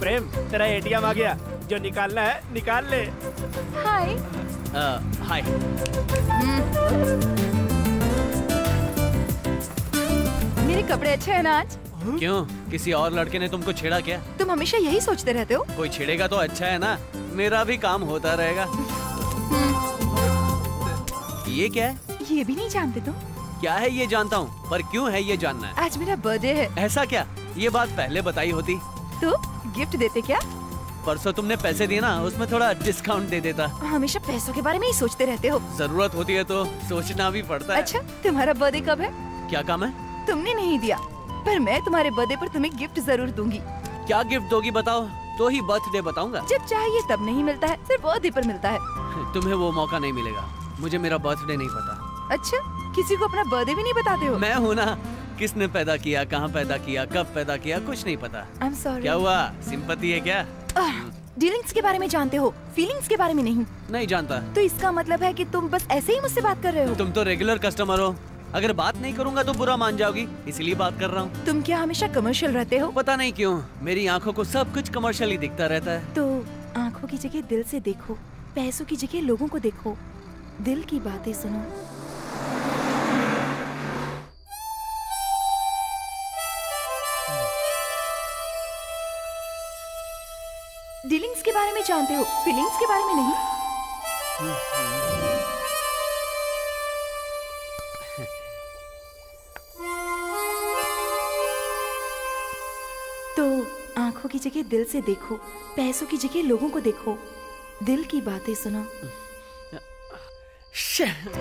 प्रेम तेरा एटीएम आ गया, जो निकालना है निकाल ले। हाय हाय मेरे कपड़े अच्छे हैं ना आज? क्यों किसी और लड़के ने तुमको छेड़ा क्या? तुम हमेशा यही सोचते रहते हो। कोई छेड़ेगा तो अच्छा है ना, मेरा भी काम होता रहेगा। ये क्या है? ये भी नहीं जानते तुम? क्या है ये जानता हूँ पर क्यों है ये जानना है। आज मेरा बर्थडे है। ऐसा क्या, ये बात पहले बताई होती तो गिफ्ट देते। क्या परसों तुमने पैसे दिए ना उसमें थोड़ा डिस्काउंट दे देता। हमेशा पैसों के बारे में ही सोचते रहते हो। जरूरत होती है तो सोचना भी पड़ता है। अच्छा तुम्हारा बर्थडे कब है? क्या काम है? तुमने नहीं दिया पर मैं तुम्हारे बर्थडे पर तुम्हें गिफ्ट जरूर दूंगी। क्या गिफ्ट दोगी बताओ? तो ही बर्थडे बताऊंगा। जब चाहिए तब नहीं मिलता है, सिर्फ बर्थडे पर मिलता है। तुम्हें वो मौका नहीं मिलेगा। मुझे मेरा बर्थडे नहीं पता। अच्छा किसी को अपना बर्थडे भी नहीं बताते हो? मैं हूँ ना, किसने पैदा किया, कहाँ पैदा किया, कब पैदा किया, कुछ नहीं पता। I am sorry. क्या हुआ, सिंपैथी है क्या? डीलिंग्स के बारे में जानते हो, फीलिंग्स के बारे में नहीं। नहीं जानता। तो इसका मतलब है कि तुम बस ऐसे ही मुझसे बात कर रहे हो। तुम तो रेगुलर कस्टमर हो, अगर बात नहीं करूंगा तो बुरा मान जाओगी, इसलिए बात कर रहा हूँ। तुम क्या हमेशा कमर्शियल रहते हो? पता नहीं क्यों मेरी आंखों को सब कुछ कमर्शियल ही दिखता रहता है। तो आंखों की जगह दिल से देखो, पैसों की जगह लोगों को देखो, दिल की बातें सुनो। डीलिंग्स के बारे में जानते हो, फीलिंग्स के बारे में नहीं। आंखों की जगह दिल से देखो, पैसों की जगह लोगों को देखो, दिल की बातें सुनो।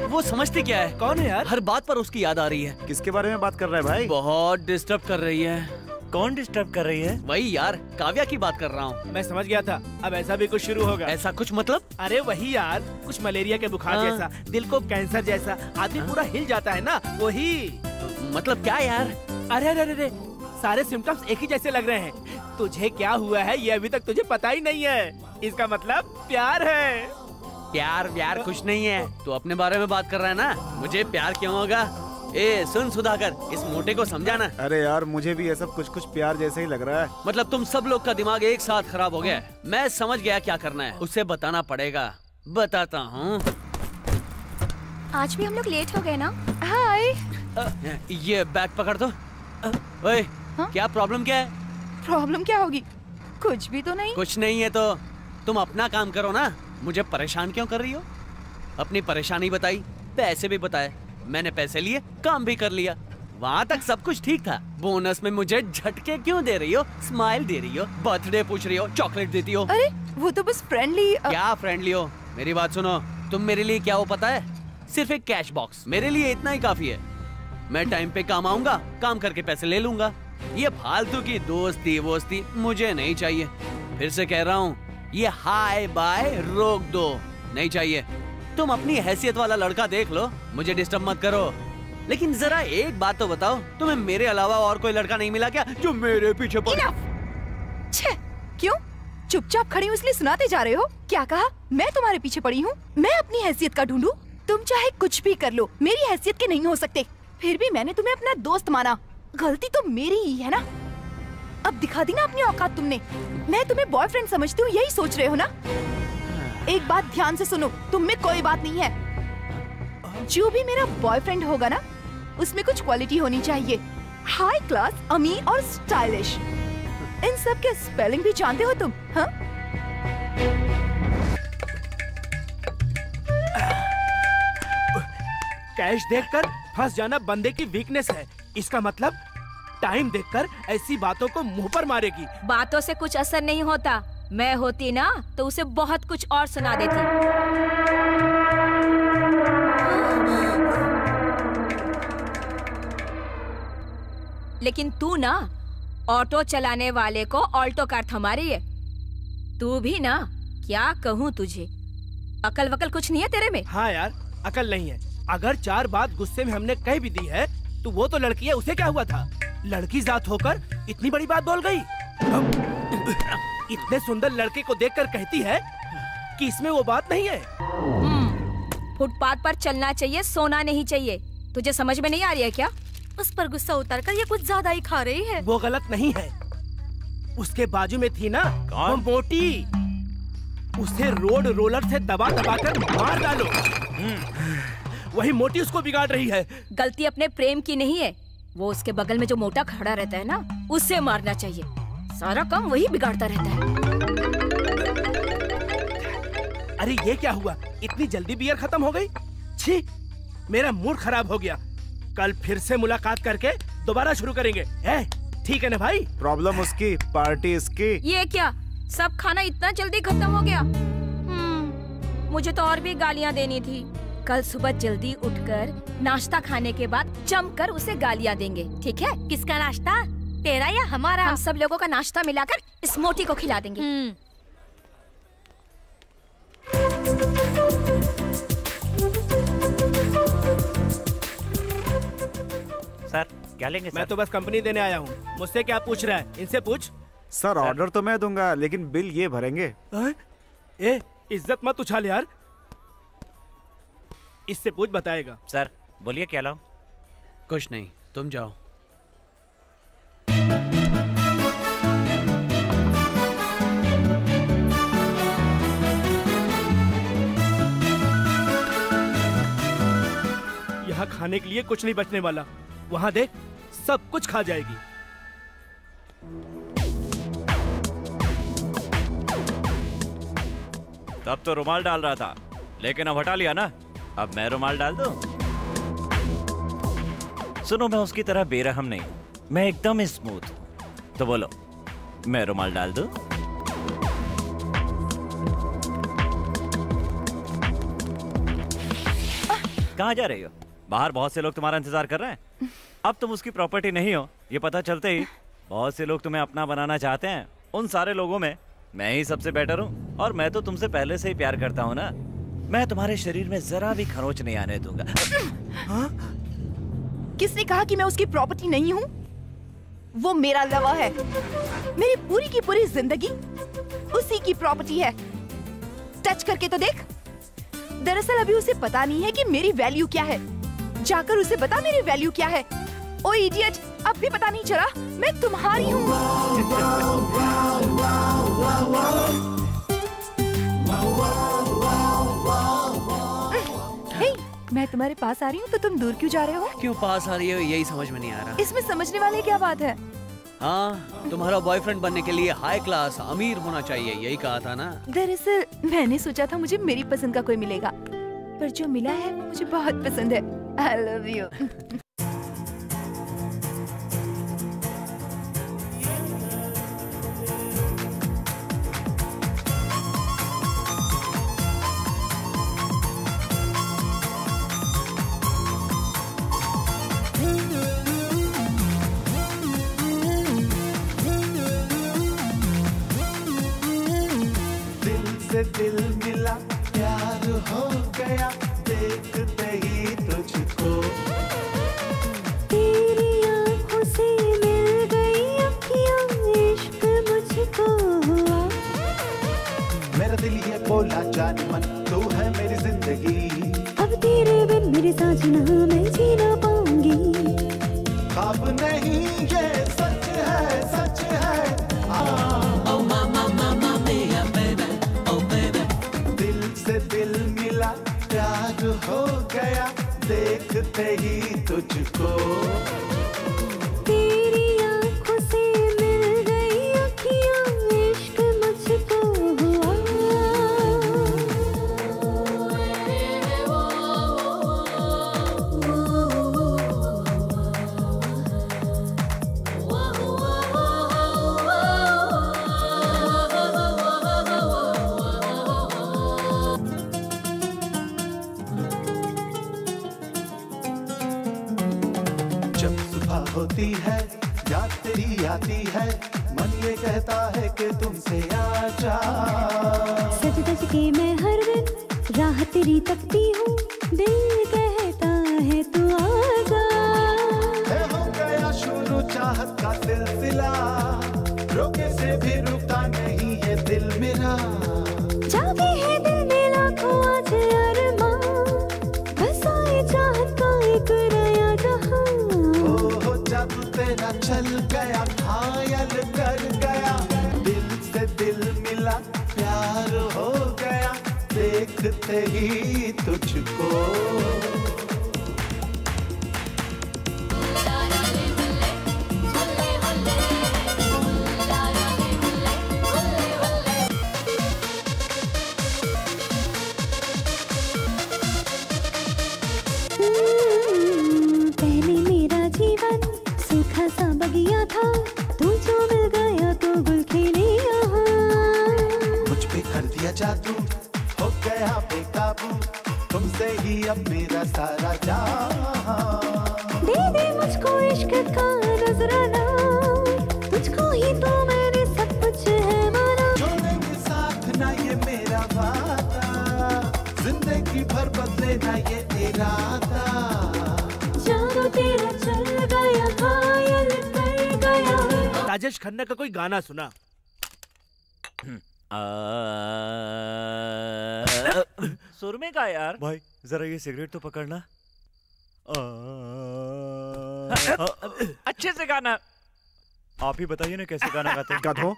वो समझते क्या है? कौन है यार? हर बात पर उसकी याद आ रही है। किसके बारे में बात कर रहा है भाई? बहुत डिस्टर्ब कर रही है। कौन डिस्टर्ब कर रही है? वही यार, काव्या की बात कर रहा हूँ। मैं समझ गया था, अब ऐसा भी कुछ शुरू होगा। ऐसा कुछ मतलब? अरे वही यार, कुछ मलेरिया के बुखार जैसा, दिल को कैंसर जैसा, आदमी पूरा हिल जाता है ना, वही। मतलब क्या यार? अरे अरे अरे सारे सिम्टम्स एक ही जैसे लग रहे हैं। तुझे क्या हुआ है ये अभी तक तुझे पता ही नहीं है, इसका मतलब प्यार है। प्यार प्यार कुछ नहीं है। तू अपने बारे में बात कर रहा है ना, मुझे प्यार क्यों होगा? ए सुन सुधाकर, इस मोटे को समझाना। अरे यार मुझे भी ये सब कुछ कुछ प्यार जैसे ही लग रहा है। मतलब तुम सब लोग का दिमाग एक साथ खराब हो गया है। मैं समझ गया क्या करना है, उसे बताना पड़ेगा। बताता हूँ। आज भी हम लोग लेट हो गए ना। हाय ये बैग पकड़ दो। ओए क्या प्रॉब्लम क्या है? प्रॉब्लम क्या होगी, कुछ भी तो नहीं। कुछ नहीं है तो तुम अपना काम करो ना, मुझे परेशान क्यों कर रही हो? अपनी परेशानी बताई, पैसे भी बताए, मैंने पैसे लिए, काम भी कर लिया, वहाँ तक सब कुछ ठीक था। बोनस में मुझे झटके क्यों दे रही हो, स्माइल दे रही हो, बर्थडे पूछ रही हो, चॉकलेट देती हो। अरे वो तो बस फ्रेंडली। क्या फ्रेंडली हो, मेरी बात सुनो। तुम मेरे लिए क्या हो पता है? सिर्फ एक कैश बॉक्स, मेरे लिए इतना ही काफी है। मैं टाइम पे काम आऊंगा, काम करके पैसे ले लूंगा। ये फालतू की दोस्ती वोस्ती मुझे नहीं चाहिए। फिर से कह रहा हूँ, ये हाय बाय रोक दो, नहीं चाहिए। तुम अपनी हैसियत वाला लड़का देख लो, मुझे डिस्टर्ब मत करो। लेकिन जरा एक बात तो बताओ, तुम्हें मेरे अलावा और कोई लड़का नहीं मिला क्या जो मेरे पीछे पड़ा? छे क्यों चुपचाप खड़ी हूँ इसलिए सुनाते जा रहे हो? क्या कहा, मैं तुम्हारे पीछे पड़ी हूँ? मैं अपनी हैसियत का ढूंढूं? तुम चाहे कुछ भी कर लो, मेरी हैसियत के नहीं हो सकते। फिर भी मैंने तुम्हें अपना दोस्त माना, गलती तो मेरी ही है ना। अब दिखा दी ना अपनी औकात तुमने। मैं तुम्हें बॉयफ्रेंड समझती हूँ, यही सोच रहे हो ना? एक बात ध्यान से सुनो, तुम में कोई बात नहीं है। जो भी मेरा बॉयफ्रेंड होगा ना उसमें कुछ क्वालिटी होनी चाहिए, हाई क्लास, अमीर और स्टाइलिश। इन सब के स्पेलिंग भी जानते हो तुम? हाँ कैश देखकर फंस जाना बंदे की वीकनेस है। इसका मतलब टाइम देखकर ऐसी बातों को मुंह पर मारेगी। बातों से कुछ असर नहीं होता, मैं होती ना तो उसे बहुत कुछ और सुना देती। लेकिन तू ना ऑटो चलाने वाले को ऑल्टो कार थमा रही है। तू भी ना, क्या कहूँ तुझे, अकल वकल कुछ नहीं है तेरे में। हाँ यार, अकल नहीं है। अगर चार बात गुस्से में हमने कह भी दी है तो वो तो लड़की है, उसे क्या हुआ था? लड़की जात होकर इतनी बड़ी बात बोल गई। इतने सुंदर लड़के को देखकर कहती है कि इसमें वो बात नहीं है। फुटपाथ पर चलना चाहिए, सोना नहीं चाहिए। तुझे समझ में नहीं आ रही है क्या? उस पर गुस्सा उतारकर ये कुछ ज्यादा ही खा रही है। वो गलत नहीं है, उसके बाजू में थी ना वो मोटी, उसे रोड रोलर से दबा दबा कर मार डालो। वही मोटी उसको बिगाड़ रही है। गलती अपने प्रेम की नहीं है, वो उसके बगल में जो मोटा खड़ा रहता है ना, उससे मारना चाहिए। सारा काम वही बिगाड़ता रहता है। अरे ये क्या हुआ, इतनी जल्दी बियर खत्म हो गई? छी, मेरा मूड खराब हो गया। कल फिर से मुलाकात करके दोबारा शुरू करेंगे, है? ठीक है ना भाई? प्रॉब्लम उसकी, पार्टी इसकी। ये क्या, सब खाना इतना जल्दी खत्म हो गया? मुझे तो और भी गालियाँ देनी थी। कल सुबह जल्दी उठकर नाश्ता खाने के बाद जमकर उसे गालियाँ देंगे, ठीक है? किसका नाश्ता, तेरा या हमारा? हम सब लोगों का नाश्ता मिलाकर इस मोटी को खिला देंगे। सर क्या लेंगे सर? मैं तो बस कंपनी देने आया हूँ, मुझसे क्या पूछ रहा है? इनसे पूछ। सर ऑर्डर तो मैं दूंगा लेकिन बिल ये भरेंगे। ए, इज्जत मत उछाल यार, इससे पूछ बताएगा। सर बोलिए क्या लाऊं? कुछ नहीं, तुम जाओ। यहाँ खाने के लिए कुछ नहीं बचने वाला, वहां देख सब कुछ खा जाएगी। तब तो रुमाल डाल रहा था लेकिन अब हटा लिया ना, अब मैं रुमाल डाल दूं? सुनो, मैं उसकी तरह बेरहम नहीं, मैं एकदम स्मूथ हूं। तो बोलो मैं रुमाल डाल दूं? कहाँ जा रही हो? बाहर बहुत से लोग तुम्हारा इंतजार कर रहे हैं। अब तुम उसकी प्रॉपर्टी नहीं हो ये पता चलते ही बहुत से लोग तुम्हें अपना बनाना चाहते हैं। उन सारे लोगों में मैं ही सबसे बेटर हूँ, और मैं तो तुमसे पहले से ही प्यार करता हूँ ना। मैं तुम्हारे शरीर में जरा भी खरोंच नहीं आने दूंगा। हाँ? किसने कहा कि मैं उसकी प्रॉपर्टी नहीं हूँ? वो मेरा लवा है, मेरी पूरी की पूरी जिंदगी उसी की प्रॉपर्टी है। टच करके तो देख। दरअसल अभी उसे पता नहीं है कि मेरी वैल्यू क्या है। जाकर उसे बता मेरी वैल्यू क्या है। ओ इडियट, अब भी पता नहीं चला मैं तुम्हारी हूँ। मैं तुम्हारे पास आ रही हूँ तो तुम दूर क्यों जा रहे हो? क्यों पास आ रही हो यही समझ में नहीं आ रहा। इसमें समझने वाले क्या बात है? हाँ, तुम्हारा बॉयफ्रेंड बनने के लिए हाई क्लास अमीर होना चाहिए, यही कहा था ना। दरअसल मैंने सोचा था मुझे मेरी पसंद का कोई मिलेगा, पर जो मिला है वो मुझे बहुत पसंद है। I love you. दिल मिला प्यार हो गया, देखते ही तुझको तेरी आँखों से मिल गई अखियाँ, इश्क मुझको हुआ। मेरा दिल ये बोला जान मन तू है मेरी जिंदगी, अब तेरे बिन मेरे साथ ना मैं जी ना पाऊंगी। अब नहीं ये सच है, सच है। ओ मामा मामा मेरा बेबी, से दिल मिला प्यार हो गया, देखते ही तुझको तेरी आँखों से मिल गई अखियाँ, इश्क मुझको हुआ। जब सुबह होती है याद तेरी आती है, मन ये कहता है कि तुमसे आ जा। सज धज के मैं हर दिन राह तेरी तकती हूँ, दिल कहता है तू आ जा। हो गया शुरू चाहत का सिलसिला, रोके से भी रुकता नहीं ये दिल मेरा। जागे है दिल में लाखों आज अरमां, बसाए चाहत का एक नया जहां। ओ जब तेरा चल गया घायल कर गया, दिल से दिल मिला प्यार हो गया, देखते ही तुझको। जादू हो गया बेकाबू, तुमसे ही अब मेरा सारा जहां। दे दे मुझको इश्क का नजराना, तुझको ही तो मैंने सब कुछ है माना। छोड़ेंगे साथ ना ये मेरा वादा, जिंदगी भर बदले ना ये इरादा। जानो तेरा चल गया घायल कर गया। राजेश खन्ना का कोई गाना सुना। सुर में का यार भाई, जरा ये सिगरेट तो पकड़ना। अच्छे से गाना। आप ही बताइए ना कैसे गाना गाते हैं। गधो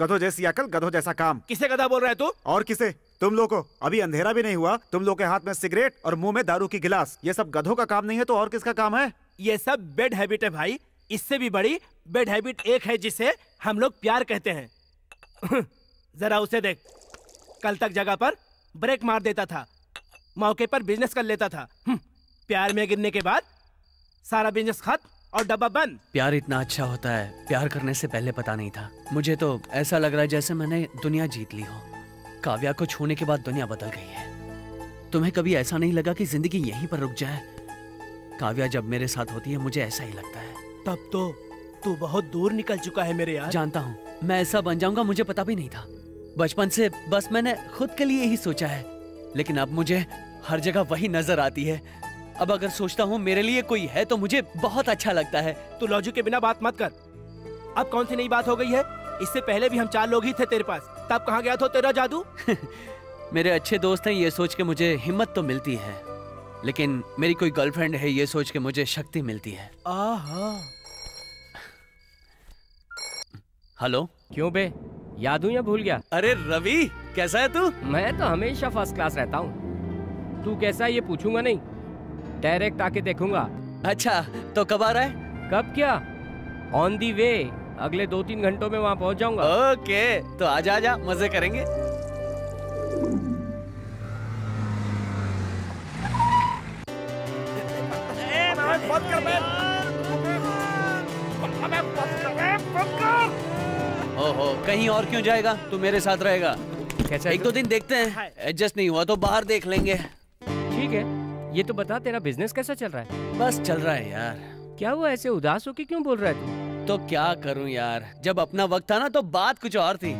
गधो जैसी अकल, गधो जैसा काम। किसे गधा बोल रहा है तू? और किसे? तुम लोग को। अभी अंधेरा भी नहीं हुआ, तुम लोग के हाथ में सिगरेट और मुंह में दारू की गिलास। ये सब गधों का काम नहीं है तो और किसका काम है? ये सब बेड हैबिट है भाई। इससे भी बड़ी बेड हैबिट एक है जिसे हम लोग प्यार कहते हैं। जरा उसे देख, कल तक जगह पर ब्रेक मार देता था, मौके पर बिजनेस कर लेता था। प्यार में गिरने के बाद सारा बिजनेस खत्म और डब्बा बंद। प्यार इतना अच्छा होता है, प्यार करने से पहले पता नहीं था। मुझे तो ऐसा लग रहा है जैसे मैंने दुनिया जीत ली हो। काव्या को छूने के बाद दुनिया बदल गई है। तुम्हें कभी ऐसा नहीं लगा कि जिंदगी यहीं पर रुक जाए? काव्या जब मेरे साथ होती है मुझे ऐसा ही लगता है। तब तो तू बहुत दूर निकल चुका है मेरे यार। जानता हूँ मैं ऐसा बन जाऊंगा, मुझे पता भी नहीं था। बचपन से बस मैंने खुद के लिए ही सोचा है, लेकिन अब मुझे हर जगह वही नजर आती है। अब अगर सोचता हूँ मेरे लिए कोई है तो मुझे बहुत अच्छा लगता है। तू लॉजिक के बिना बात मत कर। अब कौन सी नई बात हो गई है? इससे पहले भी हम चार लोग ही थे तेरे पास, तब कहाँ गया था तेरा जादू? मेरे अच्छे दोस्त हैं ये सोच के मुझे हिम्मत तो मिलती है, लेकिन मेरी कोई गर्लफ्रेंड है ये सोच के मुझे शक्ति मिलती है। हेलो, क्यों बे, याद हूँ या भूल गया? अरे रवि, कैसा है तू? मैं तो हमेशा फर्स्ट क्लास रहता हूँ, तू कैसा है ये पूछूंगा नहीं, डायरेक्ट आके देखूंगा। अच्छा, तो कब आ रहा है? कब क्या, ऑन दी वे, अगले 2-3 घंटों में वहाँ पहुँच जाऊंगा। ओके, तो आजा आजा, मजे करेंगे। कहीं और क्यों जाएगा, तू मेरे साथ रहेगा। कैसा? 1-2 दिन देखते हैं, एडजस्ट नहीं हुआ तो बाहर देख लेंगे। ठीक है, ये तो बता तेरा बिजनेस कैसा चल रहा है? बस चल रहा है यार। क्या हुआ, ऐसे उदास होके क्यों बोल रहा है तू? तो क्या करूं यार, जब अपना वक्त था ना तो बात कुछ और थी,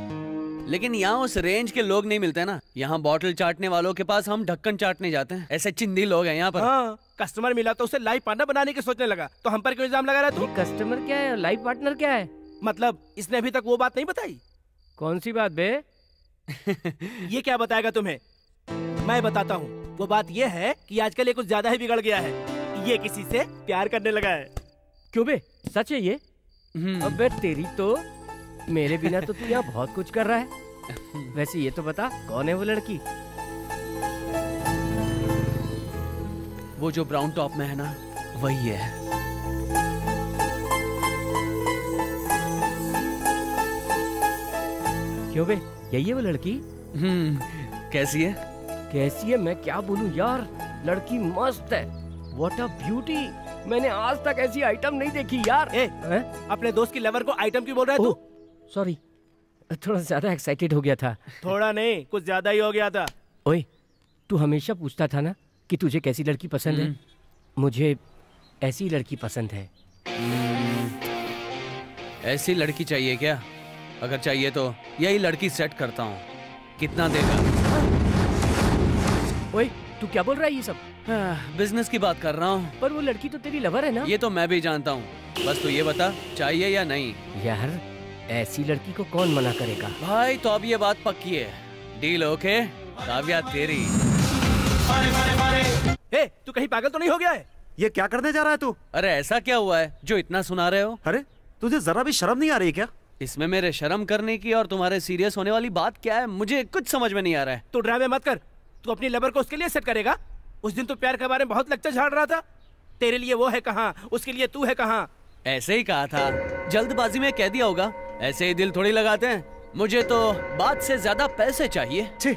लेकिन यहाँ उस रेंज के लोग नहीं मिलते ना। यहाँ बॉटल चाटने वालों के पास हम ढक्कन चाटने जाते हैं। ऐसे चिंदी लोग हैं यहाँ पर। कस्टमर मिला तो उसे लाइफ पार्टनर बनाने के सोचने लगा, तो हम पर क्यों इल्जाम लगा रहा है तू? कस्टमर क्या है, लाइफ पार्टनर क्या है? मतलब इसने अभी तक वो बात नहीं बताई। कौन सी बात बे? ये क्या बताएगा तुम्हें, मैं बताता हूँ। वो बात ये है कि आजकल ये कुछ ज्यादा ही बिगड़ गया है, ये किसी से प्यार करने लगा है। क्यों बे, सच है ये? अबे तेरी तो, मेरे बिना तो तू बहुत कुछ कर रहा है। वैसे ये तो बता कौन है वो लड़की? वो जो ब्राउन टॉप में है ना, वही है। क्यों बे, यही है वो लड़की? कैसी है? कैसी है मैं क्या बोलूं यार, लड़की मस्त है। व्हाट अ ब्यूटी, मैंने आज तक ऐसी आइटम नहीं देखी यार। अपने दोस्त की लवर को आइटम क्यों बोल रहा है तू? सॉरी, थोड़ा ज्यादा एक्साइटेड हो गया था। थोड़ा नहीं, कुछ ज्यादा ही हो गया था। ओए, तू हमेशा पूछता था ना कि तुझे कैसी लड़की पसंद है, मुझे ऐसी लड़की पसंद है। ऐसी लड़की चाहिए क्या? अगर चाहिए तो यही लड़की सेट करता हूँ। कितना देगा? ओए तू क्या बोल रहा है ये सब? बिजनेस की बात कर रहा हूँ। पर वो लड़की तो तेरी लवर है ना? ये तो मैं भी जानता हूँ, बस तू ये बता चाहिए या नहीं। यार ऐसी लड़की को कौन मना करेगा भाई? तो अब ये बात पक्की है, डील ओके? काव्या तेरी। ए तू कहीं पागल तो नहीं हो गया है? ये क्या करने जा रहा है तू? अरे ऐसा क्या हुआ है जो इतना सुना रहे हो? अरे तुझे जरा भी शर्म नहीं आ रही क्या? इसमें मेरे शर्म करने की और तुम्हारे सीरियस होने वाली बात क्या है? मुझे कुछ समझ में नहीं आ रहा है। तो ड्रामे मत कर, तू अपनी लवर को उसके लिए सेट करेगा। उस दिन तो प्यार के बारे में बहुत लेक्चर झाड़ रहा था। तेरे लिए वो है कहाँ, उसके लिए तू है कहाँ। ऐसे ही कहा था, जल्दबाजी में कह दिया होगा। ऐसे ही दिल थोड़ी लगाते हैं। मुझे तो बात से ज्यादा पैसे चाहिए। छी,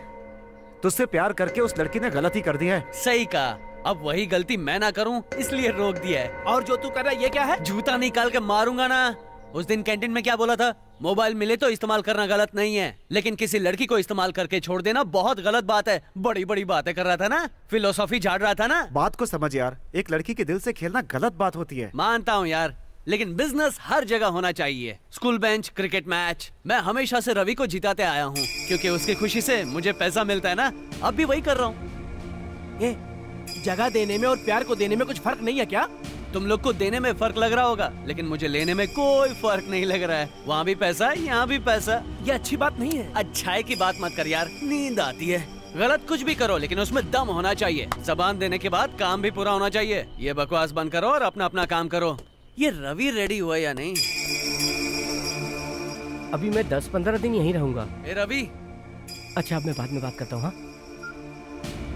तुझसे प्यार करके उस लड़की ने गलती कर दी है। सही कहा, अब वही गलती मैं ना करूं इसलिए रोक दिया है। और जो तू कर रहा है ये क्या है? जूता निकाल के मारूंगा ना। उस दिन कैंटीन में क्या बोला था? मोबाइल मिले तो इस्तेमाल करना गलत नहीं है, लेकिन किसी लड़की को इस्तेमाल करके छोड़ देना बहुत गलत बात है। बड़ी बड़ी बातें कर रहा था ना, फिलोसॉफी झाड़ रहा था ना। बात को समझ यार, एक लड़की के दिल से खेलना गलत बात होती है। मानता हूँ यार, लेकिन बिजनेस हर जगह होना चाहिए। स्कूल बेंच, क्रिकेट मैच, मैं हमेशा से रवि को जिताते आया हूँ क्योंकि उसकी खुशी से मुझे पैसा मिलता है ना। अब भी वही कर रहा हूँ। ये जगह देने में और प्यार को देने में कुछ फर्क नहीं है क्या? तुम लोग को देने में फर्क लग रहा होगा, लेकिन मुझे लेने में कोई फर्क नहीं लग रहा है। वहाँ भी पैसा, यहाँ भी पैसा। ये अच्छी बात नहीं है। अच्छाई की बात मत कर यार, नींद आती है। गलत कुछ भी करो लेकिन उसमें दम होना चाहिए। जबान देने के बाद काम भी पूरा होना चाहिए। ये बकवास बंद करो और अपना अपना काम करो। ये रवि रेडी हुआ या नहीं? अभी मैं 10-15 दिन यहीं रहूंगा। ए रवि, अच्छा अब मैं बाद में बात करता हूँ। हाँ,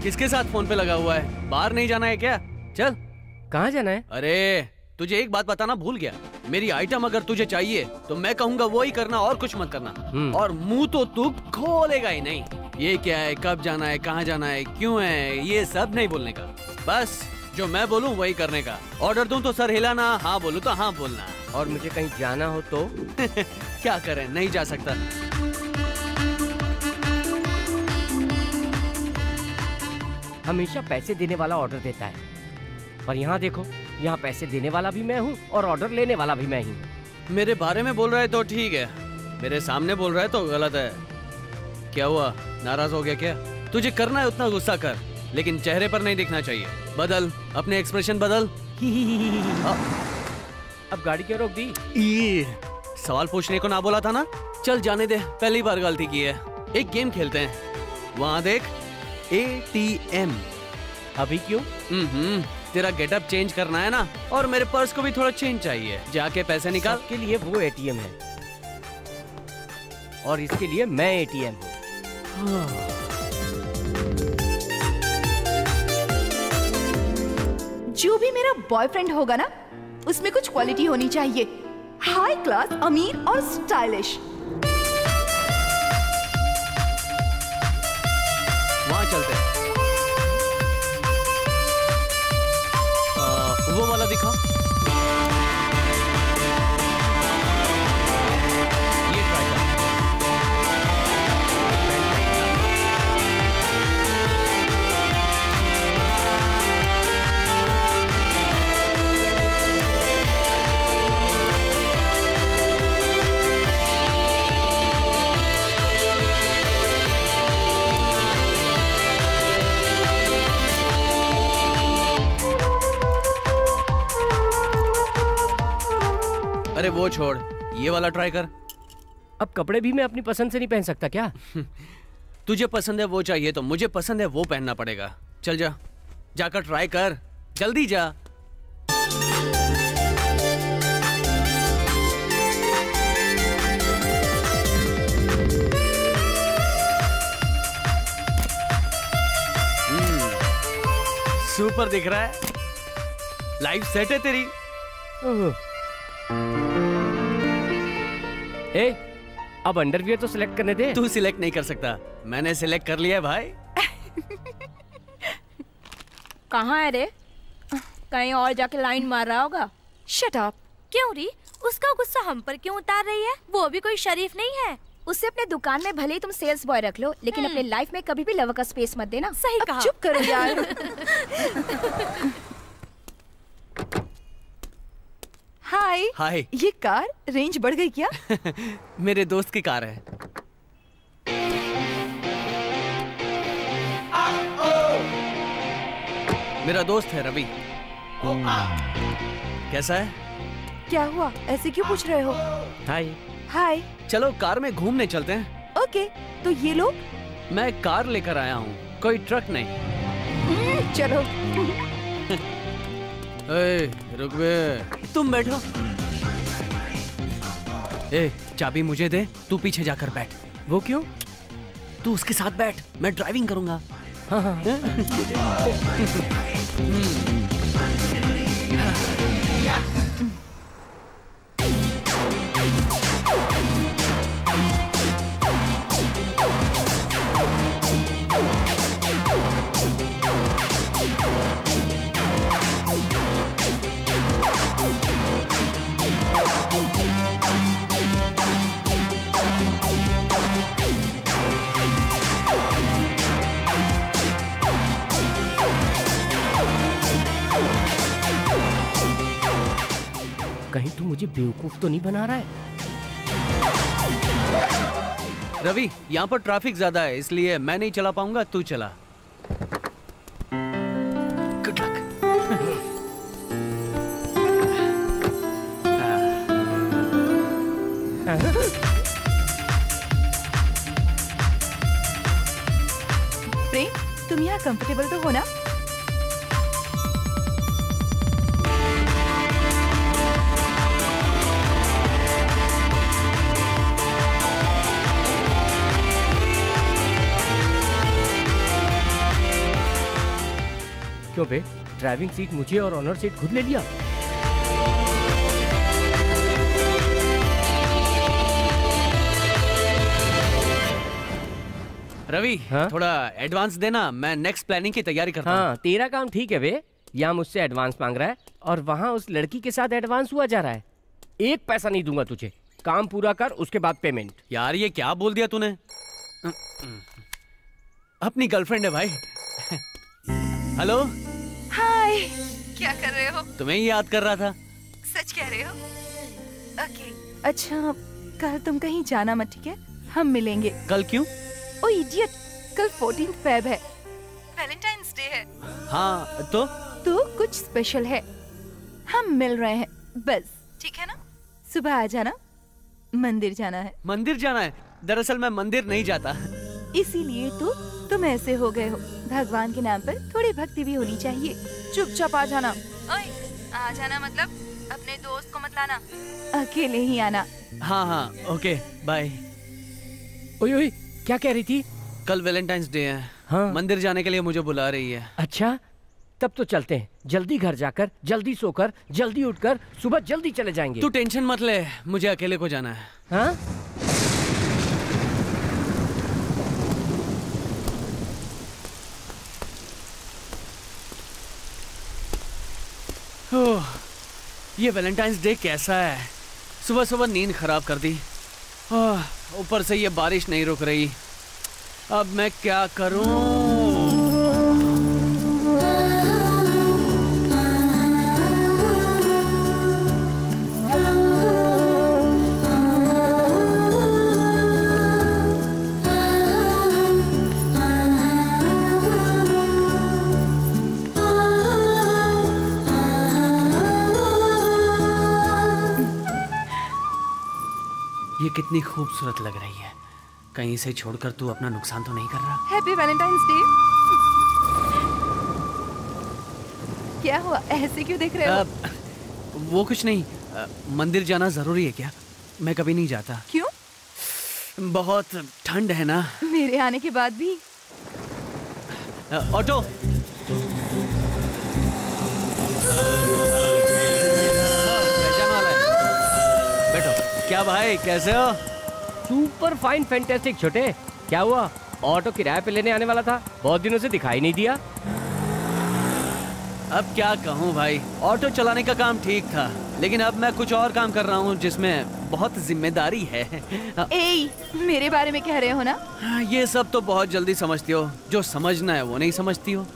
किसके साथ फोन पे लगा हुआ है? बाहर नहीं जाना है क्या? चल। कहाँ जाना है? अरे तुझे एक बात बताना भूल गया, मेरी आइटम अगर तुझे चाहिए तो मैं कहूँगा वो ही करना और कुछ मत करना। और मुँह तो तू खोलेगा ही नहीं। ये क्या है, कब जाना है, कहाँ जाना है, क्यों है, ये सब नहीं बोलने का। बस जो मैं बोलूं वही करने का। ऑर्डर दूं तो सर हिलाना, हाँ बोलूं तो हाँ बोलना। और मुझे कहीं जाना हो तो क्या करें, नहीं जा सकता। हमेशा पैसे देने वाला ऑर्डर देता है, पर यहाँ देखो, यहाँ पैसे देने वाला भी मैं हूँ और ऑर्डर लेने वाला भी मैं ही हूँ। मेरे बारे में बोल रहा है तो ठीक है, मेरे सामने बोल रहा है तो गलत है। क्या हुआ, नाराज हो गया क्या? तुझे करना है उतना गुस्सा कर, लेकिन चेहरे पर नहीं दिखना चाहिए। बदल, अपने एक्सप्रेशन बदल। अब गाड़ी क्यों रोक दी? सवाल पूछने को ना बोला था ना। चल जाने दे, पहली बार गलती की है। एक गेम खेलते हैं, वहाँ देख ATM। अभी क्यों? तेरा गेटअप चेंज करना है ना, और मेरे पर्स को भी थोड़ा चेंज चाहिए। जाके पैसे निकाल। के लिए वो ATM है और इसके लिए मैं ATM हूँ। जो भी मेरा बॉयफ्रेंड होगा ना, उसमें कुछ क्वालिटी होनी चाहिए। हाई क्लास, अमीर और स्टाइलिश। वहाँ चलते हैं। वो वाला दिखा, ये ट्राई वो छोड़, ये वाला ट्राई कर। अब कपड़े भी मैं अपनी पसंद से नहीं पहन सकता क्या? तुझे पसंद है वो चाहिए तो मुझे पसंद है वो पहनना पड़ेगा। चल जा, जाकर ट्राई कर, जल्दी जा। सुपर दिख रहा है, लाइफ सेट है तेरी। ए, अब अंडरवियर तो सिलेक्ट करने दे। तू सिलेक्ट नहीं कर सकता, मैंने सिलेक्ट कर लिया भाई। कहाँ है रे? कहीं और जाके लाइन मार रहा होगा। Shut up. क्यों री, उसका गुस्सा हम पर क्यों उतार रही है? वो भी कोई शरीफ नहीं है। उससे अपने दुकान में भले ही तुम सेल्स बॉय रख लो, लेकिन अपने लाइफ में कभी भी लव का स्पेस मत देना। सही कहा। चुप करो यार। हाय हाय, ये कार रेंज बढ़ गई क्या? मेरे दोस्त की कार है। मेरा दोस्त है रवि। कैसा है? क्या हुआ, ऐसे क्यों पूछ रहे हो? हाय हाय, चलो कार में घूमने चलते हैं। ओके, तो ये लोग? मैं कार लेकर आया हूँ, कोई ट्रक नहीं। चलो। ए, रुक बे। तुम बैठो। ए, चाबी मुझे दे, तू पीछे जाकर बैठ। वो क्यों? तू उसके साथ बैठ, मैं ड्राइविंग करूंगा। हाँ हाँ। कहीं तू मुझे बेवकूफ तो नहीं बना रहा है? रवि, यहाँ पर ट्रैफिक ज्यादा है, इसलिए मैं नहीं चला पाऊंगा, तू चला। Good luck. प्रेम, तुम यहाँ कंफर्टेबल तो हो ना? क्यों बे, ड्राइविंग सीट मुझे और ऑनर सीट खुद ले लिया? रवि, हाँ? थोड़ा एडवांस देना, मैं नेक्स्ट प्लानिंग की तैयारी करता हूं। हाँ, तेरा काम ठीक है बे, यहाँ मुझसे एडवांस मांग रहा है और वहाँ उस लड़की के साथ एडवांस हुआ जा रहा है। एक पैसा नहीं दूंगा तुझे, काम पूरा कर, उसके बाद पेमेंट। यार ये क्या बोल दिया तूने, अपनी गर्लफ्रेंड है भाई। हेलो। हाय, क्या कर रहे हो? तुम्हें ही याद कर रहा था। सच कह रहे हो? ओके। अच्छा, कल तुम कहीं जाना मत, ठीक है? हम मिलेंगे। कल क्यों? ओ इडियट, कल 14 फेब है, वैलेंटाइंस डे है। हाँ तो कुछ स्पेशल है, हम मिल रहे हैं बस, ठीक है ना? सुबह आ जाना, मंदिर जाना है। मंदिर जाना है? दरअसल मैं मंदिर नहीं जाता। इसीलिए तो तुम ऐसे हो गए हो। भगवान के नाम पर थोड़ी भक्ति भी होनी चाहिए। चुपचाप आ जाना। ओए, आ जाना मतलब अपने दोस्त को मत लाना, अकेले ही आना। हाँ हाँ, ओके बाय। ओए ओए, क्या कह रही थी? कल वैलेंटाइंस डे है। हाँ, मंदिर जाने के लिए मुझे बुला रही है। अच्छा, तब तो चलते हैं। जल्दी घर जाकर, जल्दी सोकर, जल्दी उठकर, सुबह जल्दी चले जाएंगे। तू टेंशन मत ले, मुझे अकेले को जाना है। हाँ? ये वैलेंटाइंस डे कैसा है, सुबह सुबह नींद खराब कर दी, ऊपर से ये बारिश नहीं रुक रही, अब मैं क्या करूं? कितनी खूबसूरत लग रही है, कहीं से छोड़कर तू अपना नुकसान तो नहीं कर रहा? Happy Valentine's day. क्या हुआ, ऐसे क्यों देख रहे हो? वो कुछ नहीं। मंदिर जाना जरूरी है क्या? मैं कभी नहीं जाता। क्यों? बहुत ठंड है ना। मेरे आने के बाद भी। ऑटो। क्या भाई, कैसे हो? सुपर फाइन फैंटास्टिक छोटे। क्या हुआ, ऑटो किराए पे लेने आने वाला था, बहुत दिनों से दिखाई नहीं दिया। अब क्या कहूँ भाई, ऑटो चलाने का काम ठीक था, लेकिन अब मैं कुछ और काम कर रहा हूँ जिसमें बहुत जिम्मेदारी है। ए, मेरे बारे में कह रहे हो ना? ये सब तो बहुत जल्दी समझती हो, जो समझना है वो नहीं समझती हो।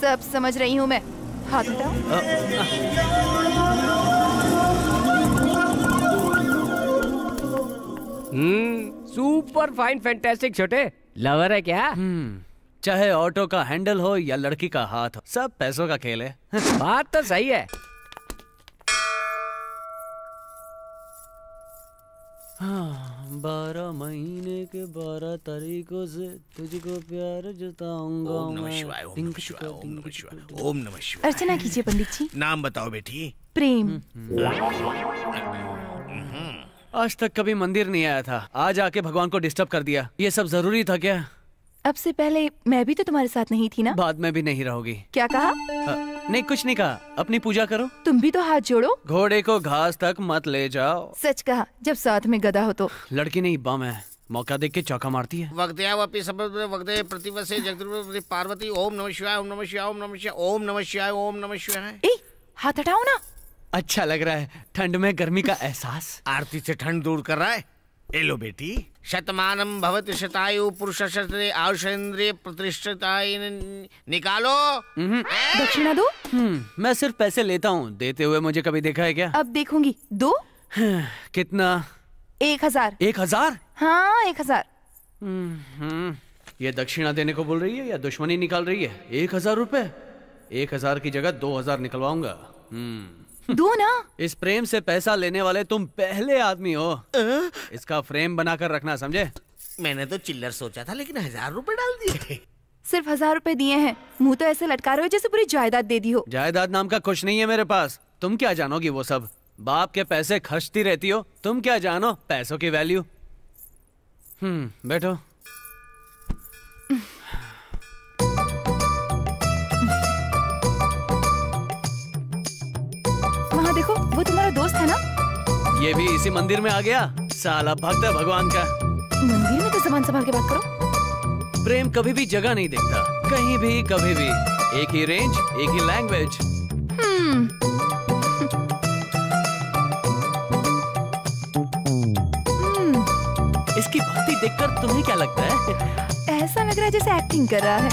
सब समझ रही हूँ मैं, हाथ उठाओ। सुपर फाइन फैंटास्टिक छोटे लवर है क्या? चाहे ऑटो का हैंडल हो या लड़की का हाथ हो, सब पैसों का खेल है। बात तो सही है। हाँ, 12 महीने के 12 तारीखों से तुझको प्यार जताऊंगा। ओम नमः शिवाय, ओम नमः शिवाय, ओम नमः शिवाय, ओम नमः शिवाय। अर्चना कीजिए पंडित जी। नाम बताओ बेटी। प्रेम। आज तक कभी मंदिर नहीं आया था, आज आके भगवान को डिस्टर्ब कर दिया। ये सब जरूरी था क्या? अब से पहले मैं भी तो तुम्हारे साथ नहीं थी ना। बाद में भी नहीं रहोगी। क्या कहा? नहीं कुछ नहीं कहा। अपनी पूजा करो। तुम भी तो हाथ जोड़ो। घोड़े को घास तक मत ले जाओ। सच कहा, जब साथ में गधा हो तो। लड़की नहीं बम है, मौका देख के चौका मारती है। वगदया वापी सब वगदे प्रतिवत से जगदम्बा पार्वती। ओम नमः शिवाय, ओम नमः शिवाय, ओम नमः शिवाय, ओम नमः शिवाय, ओम नमः शिवाय। हाथ हटाओ ना। अच्छा लग रहा है ठंड में गर्मी का एहसास। आरती से ठंड दूर कर रहा है। एलो बेटी। शतमानम भवति शतायु पुरुष शस्त्रे आयुषेंद्रिय प्रतिष्ठिताय। निकालो दक्षिणा दो। मैं सिर्फ पैसे लेता हूँ, देते हुए मुझे कभी देखा है क्या? अब देखूंगी। दो। कितना? 1000। 1000? हाँ 1000। ये दक्षिणा देने को बोल रही है या दुश्मनी निकाल रही है? 1000 रुपए? 1000 की जगह 2000 निकलवाऊंगा। दो ना। इस प्रेम से पैसा लेने वाले तुम पहले आदमी हो। इसका फ्रेम बनाकर रखना, समझे? मैंने तो चिल्लर सोचा था, लेकिन 1000 रुपए डाल दिए। सिर्फ 1000 रुपए दिए हैं, मुंह तो ऐसे लटका रहे हो जैसे पूरी जायदाद दे दी हो। जायदाद नाम का कुछ नहीं है मेरे पास। तुम क्या जानोगी वो सब? बाप के पैसे खर्चती रहती हो, तुम क्या जानो पैसों की वैल्यू। बैठो। देखो वो तुम्हारा दोस्त है ना? ये भी इसी मंदिर में आ गया। साला भक्त है भगवान का। मंदिर में तो सामान संभाल के बात करो। प्रेम कभी भी जगह नहीं देखता, कहीं भी कभी भी। एक ही रेंज, एक ही लैंग्वेज। इसकी भक्ति देखकर तुम्हें क्या लगता है? ऐसा लग रहा है जैसे एक्टिंग कर रहा है।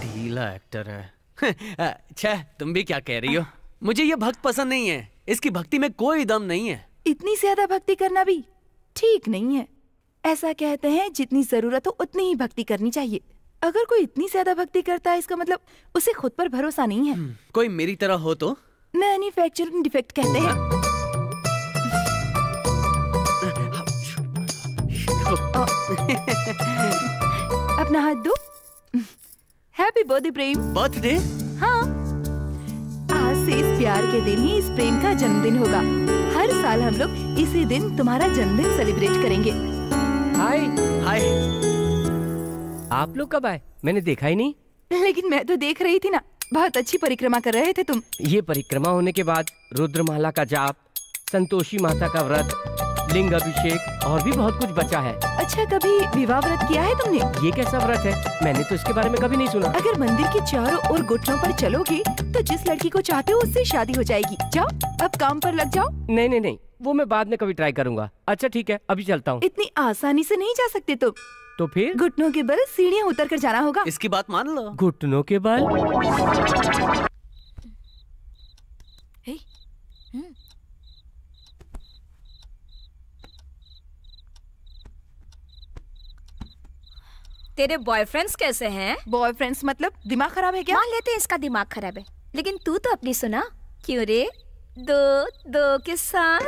ढीला एक्टर है। अच्छा तुम भी क्या कह रही हो? मुझे ये भक्त पसंद नहीं है, इसकी भक्ति में कोई दम नहीं है। इतनी ज्यादा भक्ति करना भी ठीक नहीं है। ऐसा कहते हैं जितनी जरूरत हो उतनी ही भक्ति करनी चाहिए। अगर कोई इतनी ज्यादा भक्ति करता है, इसका मतलब उसे खुद पर भरोसा नहीं है। कोई मेरी तरह हो तो? मैन्युफैक्चरिंग डिफेक्ट कहते हैं। अपना हाथ दो। Happy birthday Prem. बर्थडे? हाँ, आज से इस प्यार के दिन ही इस प्रेम का जन्मदिन होगा। हर साल हम लोग इसी दिन तुम्हारा जन्मदिन सेलिब्रेट करेंगे। हाय हाय। आप लोग कब आए? मैंने देखा ही नहीं। लेकिन मैं तो देख रही थी ना, बहुत अच्छी परिक्रमा कर रहे थे तुम। ये परिक्रमा होने के बाद रुद्रमाला का जाप, संतोषी माता का व्रत, लिंग अभिषेक और भी बहुत कुछ बचा है। अच्छा कभी विवाह व्रत किया है तुमने? ये कैसा व्रत है? मैंने तो इसके बारे में कभी नहीं सुना। अगर मंदिर के चारों ओर घुटनों पर चलोगे तो जिस लड़की को चाहते हो उससे शादी हो जाएगी। जाओ अब काम पर लग जाओ। नहीं नहीं नहीं, वो मैं बाद में कभी ट्राई करूंगा। अच्छा ठीक है, अभी चलता हूँ। इतनी आसानी से नहीं जा सकते तुम। तो फिर? घुटनों के बल सीढ़ियाँ उतर कर जाना होगा। इसकी बात मान लो। घुटनों के बल। तेरे बॉयफ्रेंड्स कैसे हैं? बॉयफ्रेंड्स मतलब दिमाग खराब है क्या? मान लेते हैं इसका दिमाग खराब है, लेकिन तू तो अपनी सुना। क्यों रे दो दो के साथ?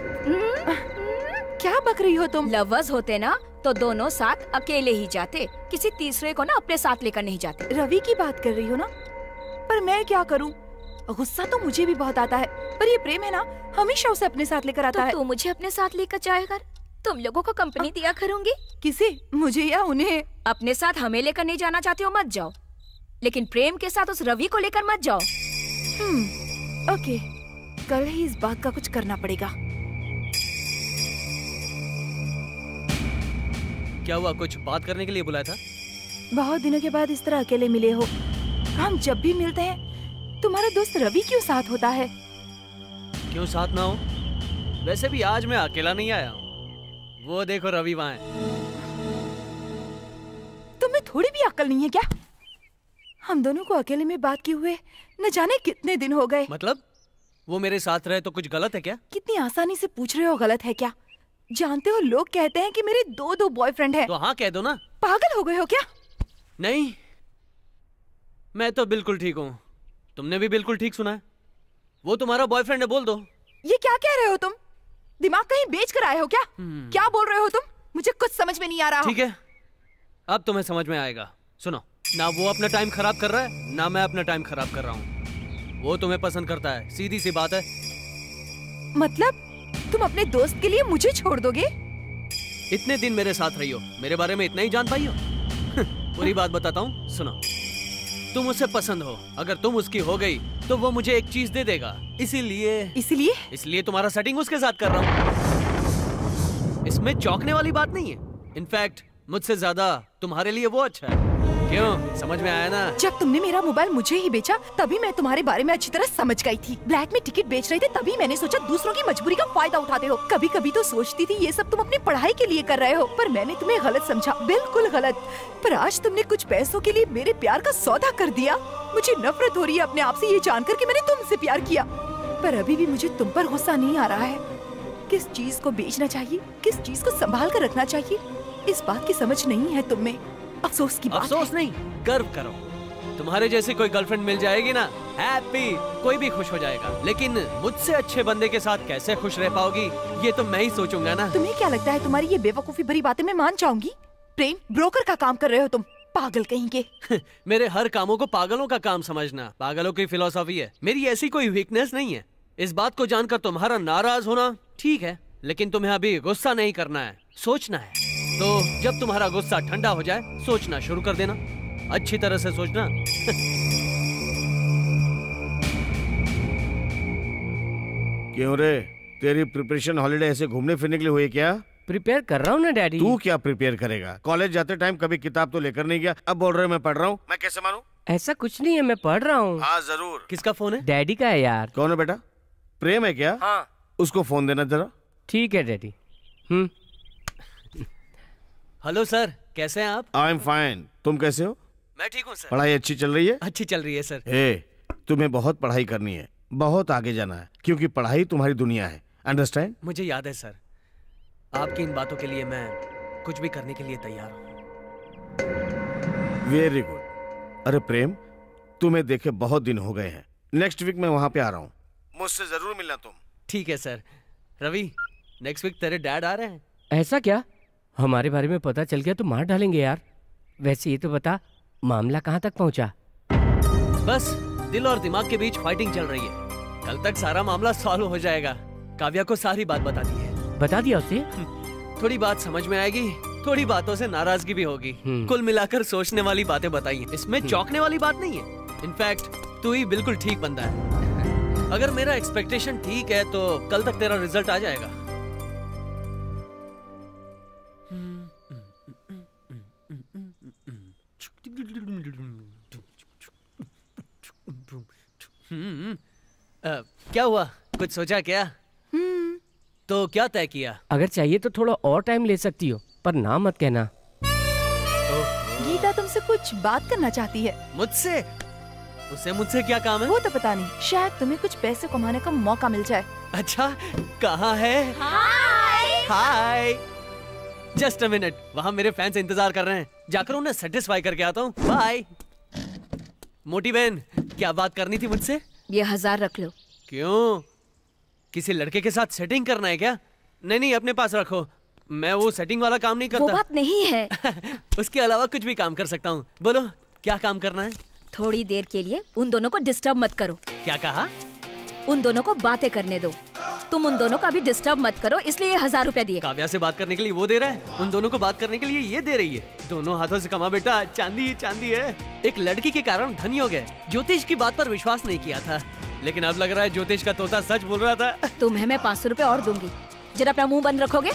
क्या बक रही हो तुम? लवर्स होते ना तो दोनों साथ अकेले ही जाते, किसी तीसरे को ना अपने साथ लेकर नहीं जाते। रवि की बात कर रही हो ना? पर मैं क्या करूँ, गुस्सा तो मुझे भी बहुत आता है, पर ये प्रेम है ना हमेशा उसे अपने साथ लेकर आता है। तू मुझे अपने साथ लेकर जाएगा? तुम लोगों को कंपनी दिया करूंगी। किसे? मुझे या उन्हें? अपने साथ हमें लेकर नहीं जाना चाहते हो मत जाओ, लेकिन प्रेम के साथ उस रवि को लेकर मत जाओ। ओके, कल ही इस बात का कुछ करना पड़ेगा। क्या हुआ, कुछ बात करने के लिए बुलाया था? बहुत दिनों के बाद इस तरह अकेले मिले हो। हम जब भी मिलते हैं तुम्हारा दोस्त रवि क्यों साथ होता है? क्यों साथ ना हो? वैसे भी आज मैं अकेला नहीं आया हूँ। वो देखो रवि वहाँ है। तुम्हें थोड़ी भी अकल नहीं है क्या? हम दोनों को अकेले में बात किए हुए न जाने कितने दिन हो गए। मतलब वो मेरे साथ रहे तो कुछ गलत है क्या? कितनी आसानी से पूछ रहे हो, गलत है क्या? जानते हो लोग कहते हैं कि मेरे दो बॉयफ्रेंड हैं। तो हाँ कह दो ना। पागल हो गए हो क्या? नहीं, मैं तो बिल्कुल ठीक हूँ। तुमने भी बिल्कुल ठीक सुना है, वो तुम्हारा बॉयफ्रेंड है बोल दो। ये क्या कह रहे हो तुम? दिमाग कहीं बेच कर आए हो क्या? क्या बोल रहे हो तुम? मुझे कुछ समझ में नहीं आ रहा। ठीक है, अब तुम्हें समझ में आएगा। सुनो, ना वो अपना टाइम खराब कर रहा है ना मैं अपना टाइम खराब कर रहा हूँ। वो तुम्हें पसंद करता है, सीधी सी बात है। मतलब तुम अपने दोस्त के लिए मुझे छोड़ दोगे? इतने दिन मेरे साथ रही हो, मेरे बारे में इतना ही जान पाई हो? पूरी बात बताता हूँ, सुनो। तुम उसे पसंद हो, अगर तुम उसकी हो गई तो वो मुझे एक चीज दे देगा। इसलिए तुम्हारा सेटिंग उसके साथ कर रहा हूँ। इसमें चौंकने वाली बात नहीं है। इनफैक्ट मुझसे ज्यादा तुम्हारे लिए वो अच्छा है। क्यों, समझ में आया ना? जब तुमने मेरा मोबाइल मुझे ही बेचा तभी मैं तुम्हारे बारे में अच्छी तरह समझ गई थी। ब्लैक में टिकट बेच रहे थे तभी मैंने सोचा दूसरों की मजबूरी का फायदा उठाते हो। कभी कभी तो सोचती थी ये सब तुम अपनी पढ़ाई के लिए कर रहे हो, पर मैंने तुम्हें गलत समझा, बिल्कुल गलत। पर आज तुमने कुछ पैसों के लिए मेरे प्यार का सौदा कर दिया। मुझे नफरत हो रही है अपने आप से ये जानकर कि मैंने तुमसे प्यार किया। पर अभी भी मुझे तुम पर गुस्सा नहीं आ रहा है। किस चीज को बेचना चाहिए, किस चीज को संभाल कर रखना चाहिए, इस बात की समझ नहीं है तुम में। अफसोस की बात, अफसोस नहीं, गर्व करो। तुम्हारे जैसी कोई गर्लफ्रेंड मिल जाएगी ना, हैप्पी, कोई भी खुश हो जाएगा। लेकिन मुझसे अच्छे बंदे के साथ कैसे खुश रह पाओगी, ये तो मैं ही सोचूंगा ना। तुम्हें क्या लगता है तुम्हारी ये बेवकूफी भरी बातें मैं मान जाऊंगी? प्रेम ब्रोकर का काम कर रहे हो तुम, पागल कहीं के। मेरे हर कामों को पागलों का काम समझना पागलों की फिलॉसफी है। मेरी ऐसी कोई वीकनेस नहीं है। इस बात को जानकर तुम्हारा नाराज होना ठीक है, लेकिन तुम्हें अभी गुस्सा नहीं करना है, सोचना है। तो जब तुम्हारा गुस्सा ठंडा हो जाए सोचना शुरू कर देना, अच्छी तरह से सोचना। क्यों रे, तेरी प्रिपरेशन हॉलिडे ऐसे घूमने फिरने के लिए हुई क्या? प्रिपेयर कर रहा हूँ ना डैडी। तू क्या प्रिपेयर करेगा? कॉलेज जाते टाइम कभी किताब तो लेकर नहीं गया, अब बोल रहे मैं पढ़ रहा हूँ। मैं कैसे मानूँ? ऐसा कुछ नहीं है, मैं पढ़ रहा हूँ। हाँ जरूर। किसका फोन है? डैडी का है यार। कौन है बेटा? प्रेम है क्या? हाँ। उसको फोन देना जरा। ठीक है डैडी। हेलो सर, कैसे हैं आप? आई एम फाइन, तुम कैसे हो? मैं ठीक हूँ सर। पढ़ाई अच्छी चल रही है? अच्छी चल रही है सर। तुम्हें बहुत पढ़ाई करनी है, बहुत आगे जाना है, क्योंकि पढ़ाई तुम्हारी दुनिया है, अंडरस्टैंड? मुझे याद है सर। आपकी इन बातों के लिए मैं कुछ भी करने के लिए तैयार हूँ। Very good. अरे प्रेम, तुम्हें देखे बहुत दिन हो गए हैं। नेक्स्ट वीक मैं वहाँ पे आ रहा हूँ, मुझसे जरूर मिलना तुम। ठीक है सर। रवि, नेक्स्ट वीक तेरे डैड आ रहे हैं। ऐसा क्या? हमारे बारे में पता चल गया तो मार डालेंगे यार। वैसे ये तो बता, मामला कहाँ तक पहुँचा? बस दिल और दिमाग के बीच फाइटिंग चल रही है। कल तक सारा मामला सॉल्व हो जाएगा। काव्या को सारी बात बता दी है। बता दिया उसे? थोड़ी बात समझ में आएगी, थोड़ी बातों से नाराजगी भी होगी। कुल मिलाकर सोचने वाली बातें बताई है, इसमें चौंकने वाली बात नहीं है। इनफैक्ट तू ही बिल्कुल ठीक बंदा है। अगर मेरा एक्सपेक्टेशन ठीक है तो कल तक तेरा रिजल्ट आ जाएगा। क्या हुआ, कुछ सोचा क्या? तो क्या तय किया? अगर चाहिए तो थोड़ा और टाइम ले सकती हो, पर ना मत कहना। गीता तुमसे कुछ बात करना चाहती है। मुझसे? उसे मुझसे क्या काम है? वो तो पता नहीं, शायद तुम्हें कुछ पैसे कमाने का मौका मिल जाए। अच्छा, कहाँ है? हाय। जस्ट अ मिनट, वहाँ मेरे फैंस इंतजार कर रहे हैं, जाकर उन्हें सेटिस्फाई करके आता हूँ। बाय। मोटी बहन, क्या बात करनी थी मुझसे? ये 1000 रख लो। क्यों, किसी लड़के के साथ सेटिंग करना है क्या? नहीं, अपने पास रखो, मैं वो सेटिंग वाला काम नहीं करता। वो बात नहीं है। उसके अलावा कुछ भी काम कर सकता हूँ। बोलो, क्या काम करना है? थोड़ी देर के लिए उन दोनों को डिस्टर्ब मत करो। क्या कहा? उन दोनों को बातें करने दो, तुम उन दोनों का भी डिस्टर्ब मत करो, इसलिए ये 1000 रुपया दिए। काव्या से बात करने के लिए वो दे रहा है, उन दोनों को बात करने के लिए ये दे रही है। दोनों हाथों से कमा बेटा, चांदी चांदी है। एक लड़की के कारण धनी हो गए। ज्योतिष की बात पर विश्वास नहीं किया था, लेकिन अब लग रहा है ज्योतिष का तोता सच बोल रहा था। तुम्हें मैं 500 रुपया और दूंगी, जरा अपना मुँह बंद रखोगे?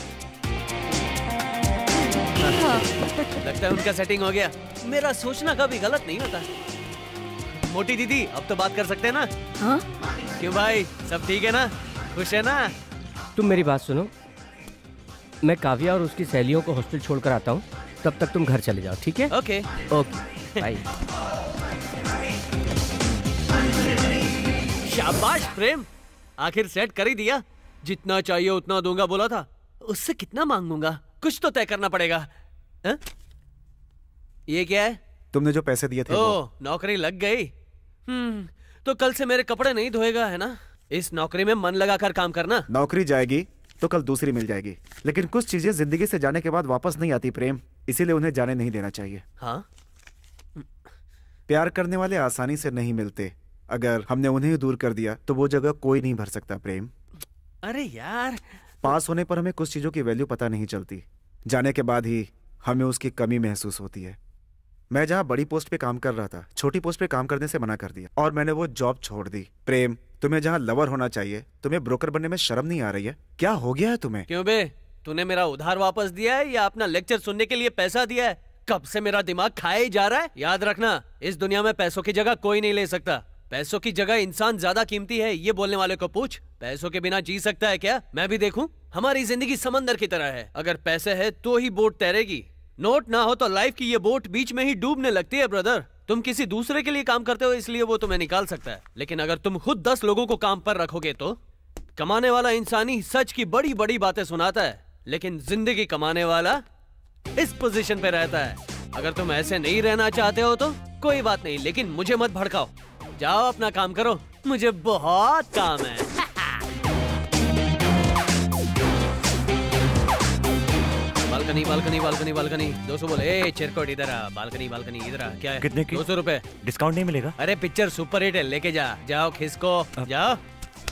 लगता है उनका सेटिंग हो गया। मेरा सोचना कभी गलत नहीं होता। मोटी दीदी, अब तो बात कर सकते हैं ना? हाँ? क्यों भाई, सब ठीक है ना? खुश है ना? तुम मेरी बात सुनो, मैं काव्या और उसकी सहेलियों को हॉस्टल छोड़कर आता हूँ, तब तक तुम घर चले जाओ, ठीक है? Okay okay, bye. शाबाश प्रेम, आखिर सेट कर ही दिया। जितना चाहिए उतना दूंगा बोला था, उससे कितना मांगूंगा, कुछ तो तय करना पड़ेगा। हा? ये क्या है? तुमने जो पैसे दिए थे। ओ, नौकरी लग गई। तो कल से मेरे कपड़े नहीं धोएगा, है ना? इस नौकरी में मन लगाकर काम करना। नौकरी जाएगी तो कल दूसरी मिल जाएगी, लेकिन कुछ चीजें जिंदगी से जाने के बाद वापस नहीं आती प्रेम, इसीलिए उन्हें जाने नहीं देना चाहिए। हाँ? प्यार करने वाले आसानी से नहीं मिलते, अगर हमने उन्हें दूर कर दिया तो वो जगह कोई नहीं भर सकता प्रेम। अरे यार, पास होने पर हमें कुछ चीजों की वैल्यू पता नहीं चलती, जाने के बाद ही हमें उसकी कमी महसूस होती है। मैं जहाँ बड़ी पोस्ट पे काम कर रहा था, छोटी पोस्ट पे काम करने से मना कर दिया और मैंने वो जॉब छोड़ दी। प्रेम, तुम्हें जहाँ लवर होना चाहिए, तुम्हें ब्रोकर बनने में शर्म नहीं आ रही है? क्या हो गया है तुम्हें? क्यों बे, तूने मेरा उधार वापस दिया है या अपना लेक्चर सुनने के लिए पैसा दिया है? कब से मेरा दिमाग खाए जा रहा है। याद रखना, इस दुनिया में पैसों की जगह कोई नहीं ले सकता। पैसों की जगह इंसान ज्यादा कीमती है, ये बोलने वाले को पूछ। पैसों के बिना जी सकता है क्या? मैं भी देखूं, हमारी जिंदगी समंदर की तरह है, अगर पैसे है तो ही बोट तैरेगी, नोट ना हो तो लाइफ की ये बोट बीच में ही डूबने लगती है ब्रदर। तुम किसी दूसरे के लिए काम करते हो इसलिए वो तुम्हें निकाल सकता है, लेकिन अगर तुम खुद 10 लोगों को काम पर रखोगे तो। कमाने वाला इंसान ही सच की बड़ी बड़ी बातें सुनाता है, लेकिन जिंदगी कमाने वाला इस पोजीशन पे रहता है। अगर तुम ऐसे नहीं रहना चाहते हो तो कोई बात नहीं, लेकिन मुझे मत भड़काओ, जाओ अपना काम करो, मुझे बहुत काम है। बालकनी बालकनी बालकनी बालकनी 200 बोले। ए चिरकोट इधर आ, बालकनी बालकनी इधर आ। क्या है? कितने की? 200 रुपए। डिस्काउंट नहीं मिलेगा? अरे पिक्चर सुपर हिट है, लेके जा, जाओ खिसको, जाओ।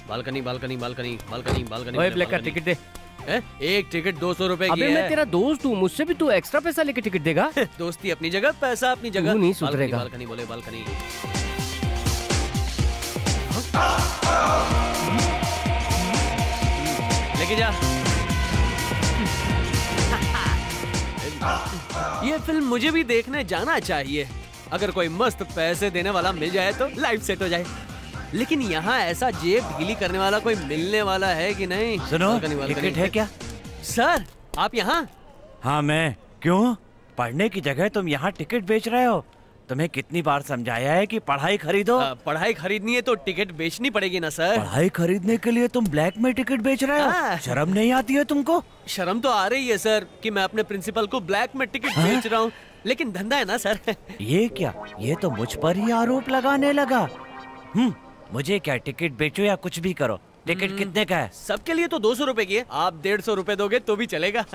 Balcony balcony balcony balcony balcony. ओए ब्लैक का टिकट दे। एक टिकट 200 रुपए की है। अबे मैं तेरा दोस्त हूँ, मुझसे भी तू एक्स्ट्रा पैसा लेके टिकट देगा? दोस्ती अपनी जगह, पैसा अपनी जगह। नहीं सुधरेगा। बालकनी बोले बालकनी। लेके जा। ये फिल्म मुझे भी देखने जाना चाहिए, अगर कोई मस्त पैसे देने वाला मिल जाए तो लाइफ सेट हो जाए, लेकिन यहाँ ऐसा जेब ढीली करने वाला कोई मिलने वाला है कि नहीं। सुनो, टिकट है क्या? सर आप यहाँ? हाँ मैं। क्यों? पढ़ने की जगह तुम यहाँ टिकट बेच रहे हो? तुम्हें कितनी बार समझाया है कि पढ़ाई खरीदो। पढ़ाई खरीदनी है तो टिकट बेचनी पड़ेगी ना सर। पढ़ाई खरीदने के लिए तुम ब्लैक में टिकट बेच रहे हो? शर्म नहीं आती है तुमको? शर्म तो आ रही है सर कि मैं अपने प्रिंसिपल को ब्लैक में टिकट बेच रहा हूँ, लेकिन धंधा है ना सर। ये क्या, ये तो मुझ पर ही आरोप लगाने लगा। मुझे क्या, टिकट बेचो या कुछ भी करो। टिकट कितने का है? सबके लिए तो 200 रुपए की है, आप 150 रुपए दोगे तो भी चलेगा।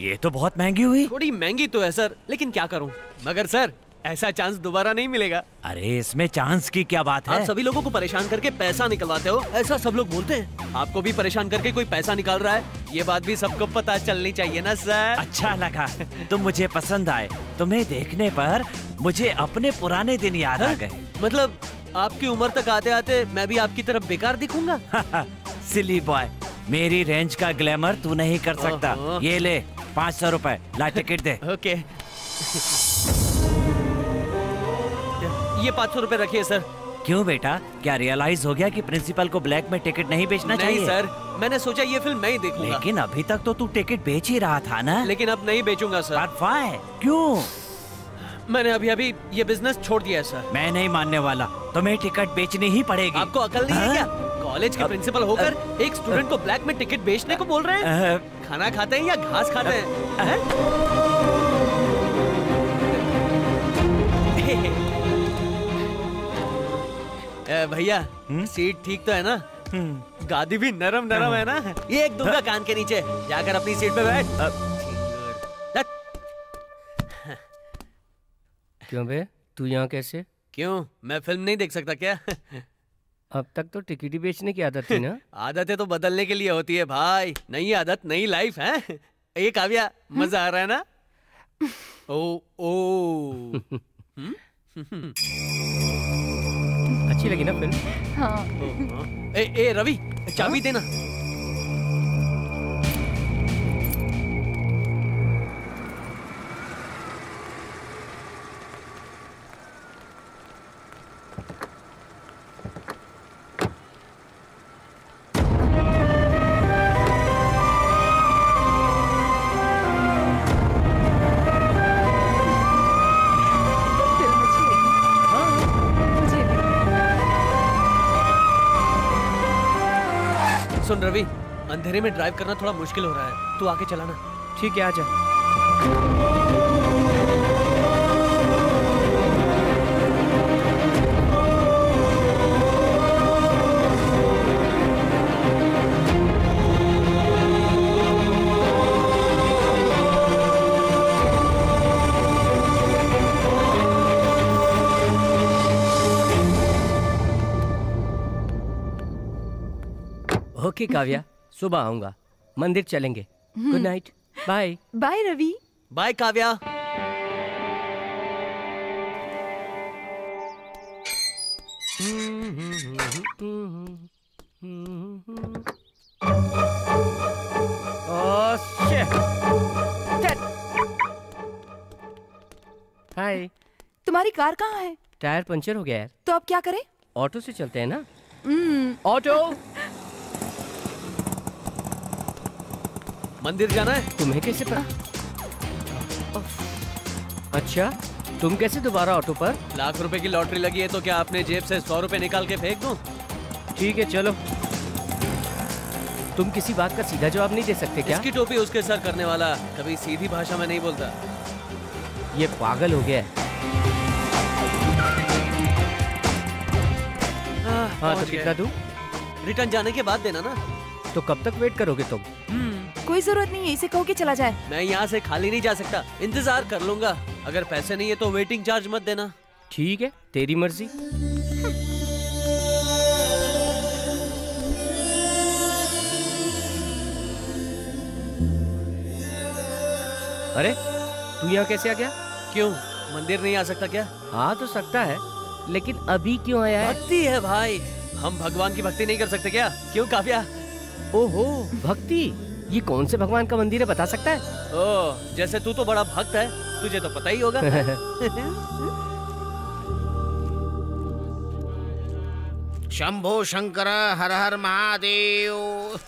ये तो बहुत महंगी हुई। थोड़ी महंगी तो है सर, लेकिन क्या करूँ, मगर सर ऐसा चांस दोबारा नहीं मिलेगा। अरे इसमें चांस की क्या बात है? आप सभी लोगों को परेशान करके पैसा निकलवाते हो, ऐसा सब लोग बोलते हैं। आपको भी परेशान करके कोई पैसा निकाल रहा है, ये बात भी सबको पता चलनी चाहिए ना सर। अच्छा लगा तुम मुझे पसंद आए, तुम्हें देखने पर मुझे अपने पुराने दिन याद आ गए। मतलब आपकी उम्र तक आते आते मैं भी आपकी तरफ बेकार दिखूंगा? सिली बॉय, मेरी रेंज का ग्लैमर तू नहीं कर सकता। ये ले 500 रुपए, ला टिकट दे। ओके ये 500 रुपए रखिए सर। क्यों बेटा, क्या रियलाइज हो गया कि प्रिंसिपल को ब्लैक में टिकट नहीं बेचना चाहिए? नहीं सर, मैंने सोचा ये फिल्म मैं ही देखूंगा। लेकिन अभी तक तो तू टिकट बेच ही रहा था ना। लेकिन अब नहीं बेचूंगा सर। क्यों? मैंने अभी अभी ये बिजनेस छोड़ दिया है सर। मैं नहीं मानने वाला, तुम्हें टिकट बेचनी ही पड़ेगी। आपको अकल नहीं है क्या? कॉलेज के प्रिंसिपल होकर एक स्टूडेंट को ब्लैक में टिकट बेचने को बोल रहे हैं। खाना खाते हैं या घास खाते हैं? भैया सीट ठीक तो है ना? गादी भी नरम नरम है ना? ये एक दूंगा कान के नीचे, जाकर अपनी सीट पे बैठ। क्यों बे, तू यहाँ कैसे? क्यों, मैं फिल्म नहीं देख सकता क्या? अब तक तो टिकट ही बेचने की आदत थी ना। आदतें तो बदलने के लिए होती है भाई, नई आदत नई लाइफ है। ये काव्या, मजा आ रहा है ना? ओ ओ अच्छी लगी ना फिल्म? हाँ। ए ए रवि, चाबी देना। रवि, अंधेरे में ड्राइव करना थोड़ा मुश्किल हो रहा है, तू आगे चलाना। ठीक है, आजा। ओके काव्या, सुबह आऊंगा, मंदिर चलेंगे। Good night, bye. Bye Ravi. Bye Kavya. Hi, तुम्हारी कार कहाँ है? टायर पंचर हो गया है। तो अब क्या करें? ऑटो से चलते हैं ना। ऑटो। मंदिर जाना है। तुम्हें कैसे पता? अच्छा, तुम कैसे दोबारा ऑटो पर? लाख रुपए की लॉटरी लगी है तो क्या आपने जेब से 100 रुपए निकाल के फेंक दूं? ठीक है, चलो। तुम किसी बात का सीधा जवाब नहीं दे सकते क्या? इसकी टोपी उसके सर करने वाला कभी सीधी भाषा में नहीं बोलता। ये पागल हो गया है। हाँ, तो कितना दूं? रिटर्न जाने के बाद देना ना। तो कब तक वेट करोगे तुम? कोई जरूरत नहीं है, इसे कहो कि चला जाए। मैं यहाँ से खाली नहीं जा सकता, इंतजार कर लूंगा। अगर पैसे नहीं है तो वेटिंग चार्ज मत देना। ठीक है, तेरी मर्जी। अरे तू यहाँ कैसे आ गया? क्यों, मंदिर नहीं आ सकता क्या? हाँ तो सकता है, लेकिन अभी क्यों आया है? भक्ति है भाई, हम भगवान की भक्ति नहीं कर सकते क्या? क्यों काव्या? ओहो, भक्ति। ये कौन से भगवान का मंदिर है, बता सकता है? ओ, जैसे तू तो बड़ा भक्त है, तुझे तो पता ही होगा। शंभो शंकर हर हर महादेव।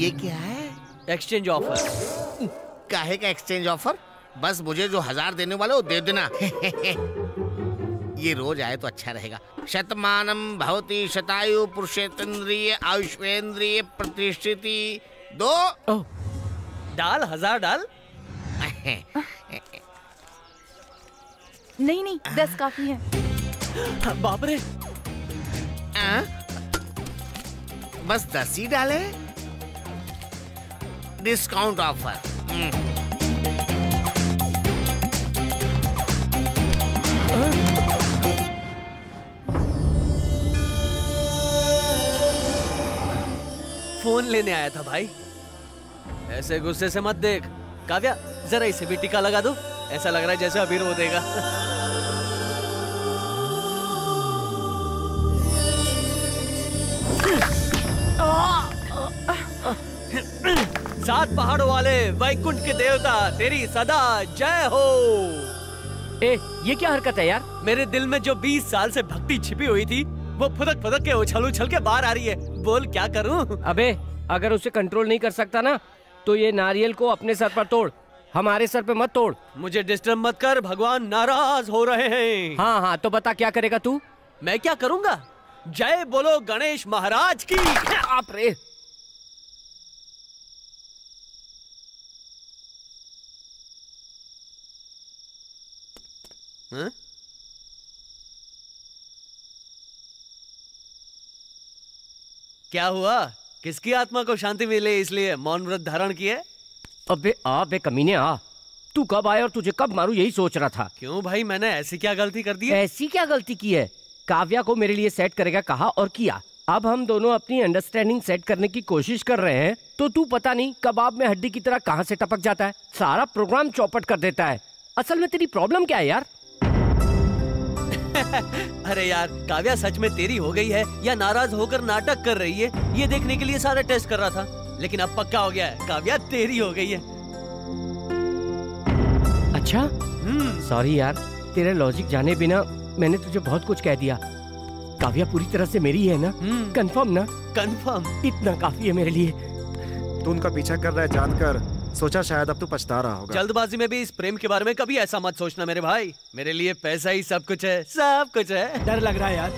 ये क्या है? Exchange offer. काहे का एक्सचेंज ऑफर? बस मुझे जो 1000 देने वाले वो दे देना। ये रोज आए तो अच्छा रहेगा। शतमानम भवती शतायु पुरुषेंद्रिय आयुष्वेंद्रिय प्रतिष्ठिति दो। डाल 1000 डाल। नहीं नहीं, 10 काफी है। बाप रे, बस 10 ही डाले। Discount offer. फोन लेने आया था भाई। ऐसे गुस्से से मत देख। काव्या, जरा इसे भी टीका लगा दो। ऐसा लग रहा है जैसे अभी रो देगा। सात पहाड़ों वाले वैकुंठ के देवता, तेरी सदा जय हो। ए, ये क्या हरकत है यार? मेरे दिल में जो 20 साल से भक्ति छिपी हुई थी वो फुदक फुदक के उछल उछल के बाहर आ रही है। बोल, क्या करूं? अबे, अगर उसे कंट्रोल नहीं कर सकता ना तो ये नारियल को अपने सर पर तोड़, हमारे सर पे मत तोड़। मुझे डिस्टर्ब मत कर, भगवान नाराज हो रहे हैं। हाँ हाँ, तो बता क्या करेगा तू? मैं क्या करूँगा? जय बोलो गणेश महाराज की। आप रे, हाँ? क्या हुआ? किसकी आत्मा को शांति मिले इसलिए मौन व्रत धारण किए? अबे आ बे कमीने आ, तू कब आया और तुझे कब मारू यही सोच रहा था। क्यों भाई, मैंने ऐसी क्या गलती कर दी है? ऐसी क्या गलती की है? काव्या को मेरे लिए सेट करेगा कहा और किया। अब हम दोनों अपनी अंडरस्टैंडिंग सेट करने की कोशिश कर रहे हैं तो तू पता नहीं कबाब में हड्डी की तरह कहाँ से टपक जाता है, सारा प्रोग्राम चौपट कर देता है। असल में तेरी प्रॉब्लम क्या है यार? अरे यार, काव्या सच में तेरी हो गई है या नाराज होकर नाटक कर रही है, ये देखने के लिए सारा टेस्ट कर रहा था, लेकिन अब पक्का हो गया है, काव्या तेरी हो गई है। अच्छा, सॉरी यार, तेरा लॉजिक जाने बिना मैंने तुझे बहुत कुछ कह दिया। काव्या पूरी तरह से मेरी है ना? कंफर्म ना? कंफर्म। इतना काफी है मेरे लिए। तू उनका पीछा कर रहा है जानकर सोचा शायद अब तू पछता रहा होगा। जल्दबाजी में भी इस प्रेम के बारे में कभी ऐसा मत सोचना मेरे भाई, मेरे लिए पैसा ही सब कुछ है, सब कुछ है। डर लग रहा है यार,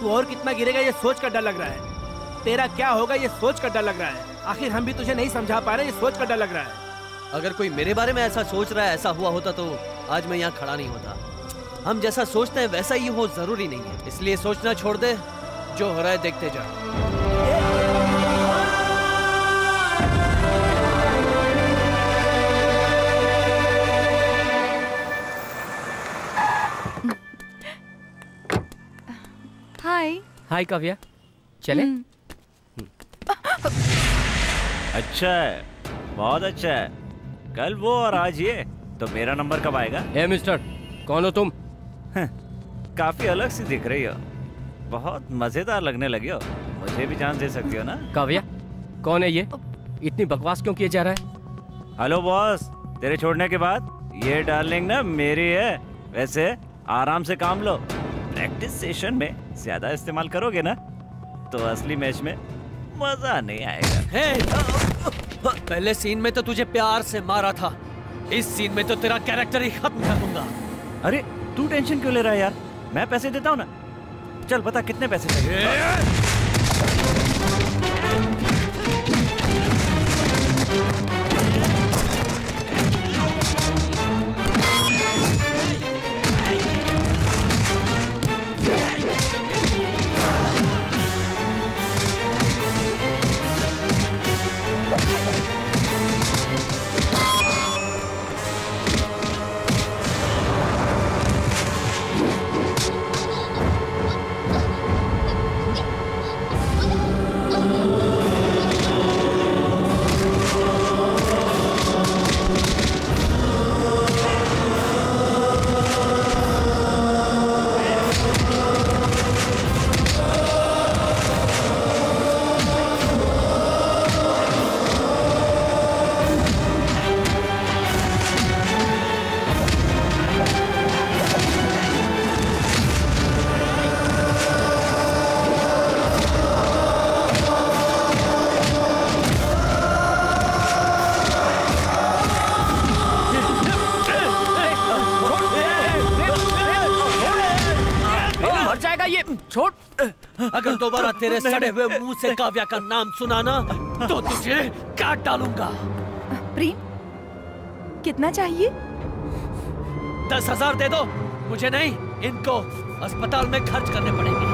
तू और कितना गिरेगा ये सोच कर डर लग रहा है, तेरा क्या होगा ये सोच कर डर लग रहा है, आखिर हम भी तुझे नहीं समझा पा रहे ये सोच कर डर लग रहा है। अगर कोई मेरे बारे में ऐसा सोच रहा है, ऐसा हुआ होता तो आज मैं यहाँ खड़ा नहीं होता। हम जैसा सोचते हैं वैसा ही हो जरूरी नहीं है, इसलिए सोचना छोड़ दे, जो हो रहा है देखते जाओ। हाय काव्या, चले? अच्छा है, बहुत अच्छा है, कल वो और आज ये, तो मेरा नंबर कब आएगा? हे मिस्टर, कौन हो तुम? काफी अलग सी दिख रही हो, बहुत मजेदार लगने लगी हो, मुझे भी चांस दे सकती हो ना? काव्या, कौन है ये? इतनी बकवास क्यों किए जा रहा है? हेलो बॉस, तेरे छोड़ने के बाद ये डार्लिंग ना मेरी है, वैसे आराम से काम लो, प्रैक्टिस सेशन में ज्यादा इस्तेमाल करोगे ना तो असली मैच में मजा नहीं आएगा। hey! पहले सीन में तो तुझे प्यार से मारा था, इस सीन में तो तेरा कैरेक्टर ही खत्म कर दूंगा। अरे तू टेंशन क्यों ले रहा है यार, मैं पैसे देता हूँ ना, चल बता कितने पैसे चाहिए? अगर दोबारा तेरे सड़े हुए मुंह से काव्या का नाम सुनाना तो तुझे काट डालूंगा। प्रेम, कितना चाहिए? 10,000 दे दो, मुझे नहीं इनको अस्पताल में खर्च करने पड़ेंगे।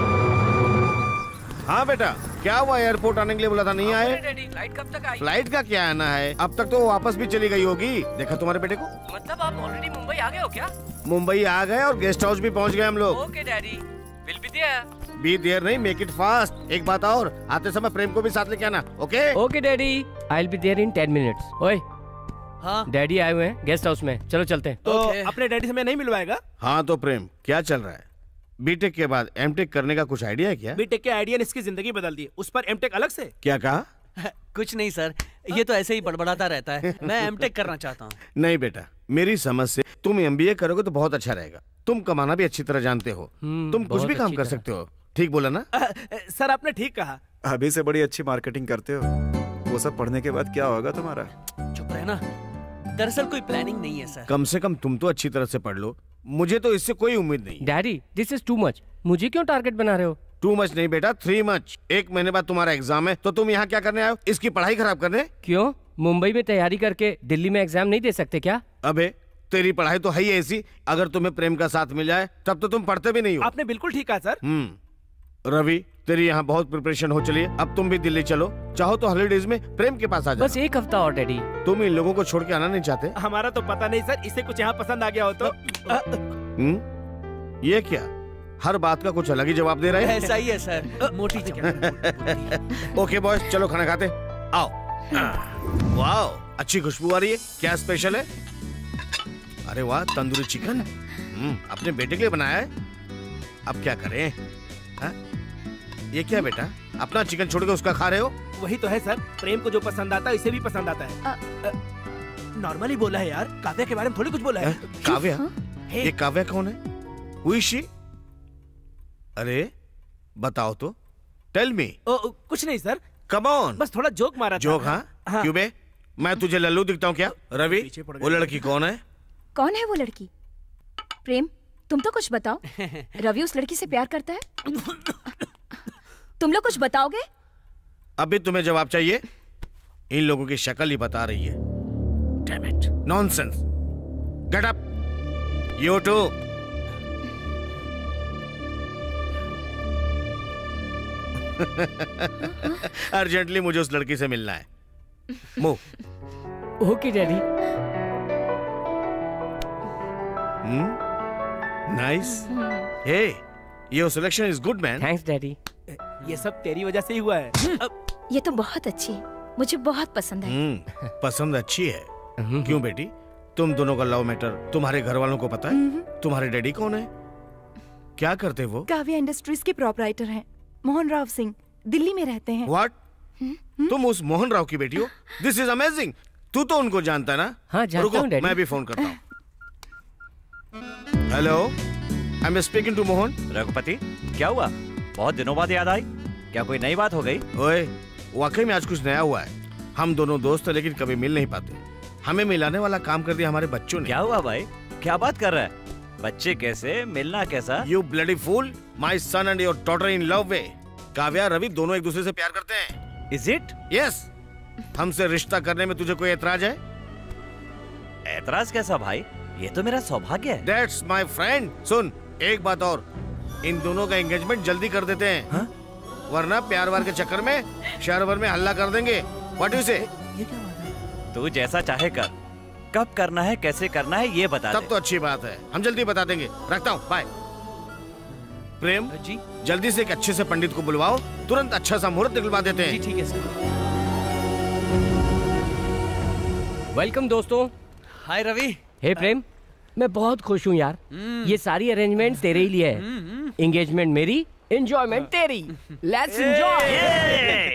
हाँ बेटा, क्या हुआ? एयरपोर्ट आने के लिए बोला था, नहीं आए? फ्लाइट कब तक आई? फ्लाइट का क्या आना है, अब तक तो वो वापस भी चली गई होगी। देखा तुम्हारे बेटे को? मतलब आप ऑलरेडी मुंबई आ गए हो क्या? मुंबई आ गए और गेस्ट हाउस भी पहुँच गए हम लोग। Okay daddy, will be there. Be there नहीं, मेक इट फास्ट। एक बात और, आते समय प्रेम को भी साथ लेके आना। Okay? Okay daddy, I will be there in 10 minutes. ओए, हाँ डैडी आए हुए हैं गेस्ट हाउस में, चलो चलते हैं। तो अपने डैडी से मैं नहीं मिलवाएगा? हाँ तो प्रेम, क्या चल रहा है? बीटेक के बाद एमटेक करने का कुछ आइडिया है क्या? बीटेक के आइडिया ने इसकी जिंदगी बदल दी, उस पर एमटेक अलग से। क्या कहा? कुछ नहीं सर, ये तो ऐसे ही बड़बड़ाता रहता है। मैं एमटेक करना चाहता हूँ। नहीं बेटा, मेरी समझ से तुम MBA करोगे तो बहुत अच्छा रहेगा, तुम कमाना भी अच्छी तरह जानते हो, तुम कुछ भी काम कर सकते हो, ठीक बोला ना? सर आपने ठीक कहा। अभी से बड़ी अच्छी मार्केटिंग करते हो, वो सब पढ़ने के बाद क्या होगा तुम्हारा? चुप रहना, दरअसल कोई प्लानिंग नहीं है सर। कम से कम तुम तो अच्छी तरह से पढ़ लो, मुझे तो इससे कोई उम्मीद नहीं। Daddy, this is too much, मुझे क्यों टारगेट बना रहे हो? टू मच नहीं बेटा, 3 मच। 1 महीने बाद तुम्हारा एग्जाम है, तो तुम यहाँ क्या करने आए हो? इसकी पढ़ाई खराब करने? क्यों, मुंबई में तैयारी करके दिल्ली में एग्जाम नहीं दे सकते क्या? अबे तेरी पढ़ाई तो है ही ऐसी, अगर तुम्हें प्रेम का साथ मिल जाए तब तो तुम पढ़ते भी नहीं हो। आपने बिल्कुल ठीक कहा सर। रवि, तेरी यहाँ बहुत प्रिपरेशन हो चली है, अब तुम भी दिल्ली चलो, चाहो तो हॉलीडेज में प्रेम के पास आ जाओ। बस 1 हफ्ता और डैडी। तुम इन लोगों को छोड़ के आना नहीं चाहते? हमारा तो पता नहीं सर, इसे कुछ यहाँ पसंद आ गया हो तो। ये क्या, हर बात का कुछ अलग ही जवाब दे रहे हैं। ऐसा ही है सर, मोटी जवाब। ओके बॉयज, चलो खाना खाते, आओ। वाह, अच्छी खुशबू आ रही है, क्या स्पेशल है? अरे वाह, तंदूरी चिकन अपने बेटे के लिए बनाया है। अब क्या करें? हा? ये क्या बेटा, अपना चिकन छोड़ के उसका खा रहे हो? वही तो है सर, प्रेम को जो पसंद आता है इसे भी पसंद आता है। नॉर्मली बोला है यार, काव्या के बारे में थोड़ी कुछ बोला है। काव्या? ये काव्या कौन है? Who is she? अरे बताओ तो, टेल मी। कुछ नहीं सर। कम ऑन, बस थोड़ा जोक मारा था। जोक? हाँ, क्यों बे? मैं तुझे लल्लू दिखता हूँ क्या? रवि, वो लड़की कौन है? कौन है वो लड़की? प्रेम, तुम तो कुछ बताओ। रवि उस लड़की से प्यार करता है, तुम लोग कुछ बताओगे? अभी तुम्हें जवाब चाहिए? इन लोगों की शक्ल ही बता रही है। Damn it. Nonsense. Get up. You too. Urgently मुझे उस लड़की से मिलना है। Move. Okay, Daddy. Nice. Hey, your selection is good, man. Thanks, Daddy. ये सब तेरी वजह से ही हुआ है। ये तो बहुत अच्छी है, मुझे बहुत पसंद है। पसंद अच्छी है क्यों बेटी? तुम दोनों का लव मैटर तुम्हारे घर वालों को पता है? तुम्हारे डैडी कौन है, क्या करते हैं वो? काव्या इंडस्ट्रीज के प्रॉपराइटर हैं, मोहन राव सिंह, दिल्ली में रहते हैं। व्हाट? तुम उस मोहन राव की बेटी हो? This is amazing. तू तो उनको जानता है ना? हाँ, जानता हूं डैडी। मैं भी फोन करता हूँ। Hello, I am speaking to Mohan. Raghupati, क्या हुआ? बहुत दिनों बाद याद आई, क्या कोई नई बात हो गई? ओए, वाकई में आज कुछ नया हुआ है। हम दोनों दोस्त हैं लेकिन कभी मिल नहीं पाते। हमें मिलाने वाला काम कर दिया हमारे बच्चों ने। क्या हुआ भाई, क्या बात कर रहा है? बच्चे कैसे, मिलना कैसा? You bloody fool, my son and your daughter in love way. Kavya Ravi दोनों एक दूसरे से प्यार करते हैं। Is it? यस। हमसे रिश्ता करने में तुझे कोई एतराज है? एतराज कैसा भाई, ये तो मेरा सौभाग्य है। That's my friend. सुन एक बात और, इन दोनों का एंगेजमेंट जल्दी कर देते हैं। हा? वरना प्यार वार के चक्कर में शहर भर में हल्ला कर देंगे। व्हाट यू से? तू जैसा चाहे कर, कब करना है कैसे करना है ये बता। तब तो अच्छी बात है, हम जल्दी बता देंगे। रखता हूँ, बाय। प्रेम जी, जल्दी से एक अच्छे से पंडित को बुलवाओ, तुरंत अच्छा सा मुहूर्त निकलवा देते हैं। ठीक है सर। वेलकम दोस्तों। हाय रवि। हे प्रेम, मैं बहुत खुश हूँ यार। ये सारी अरेंजमेंट तेरे ही लिए है। एंगेजमेंट मेरी, एंजॉयमेंट तेरी। Let's enjoy.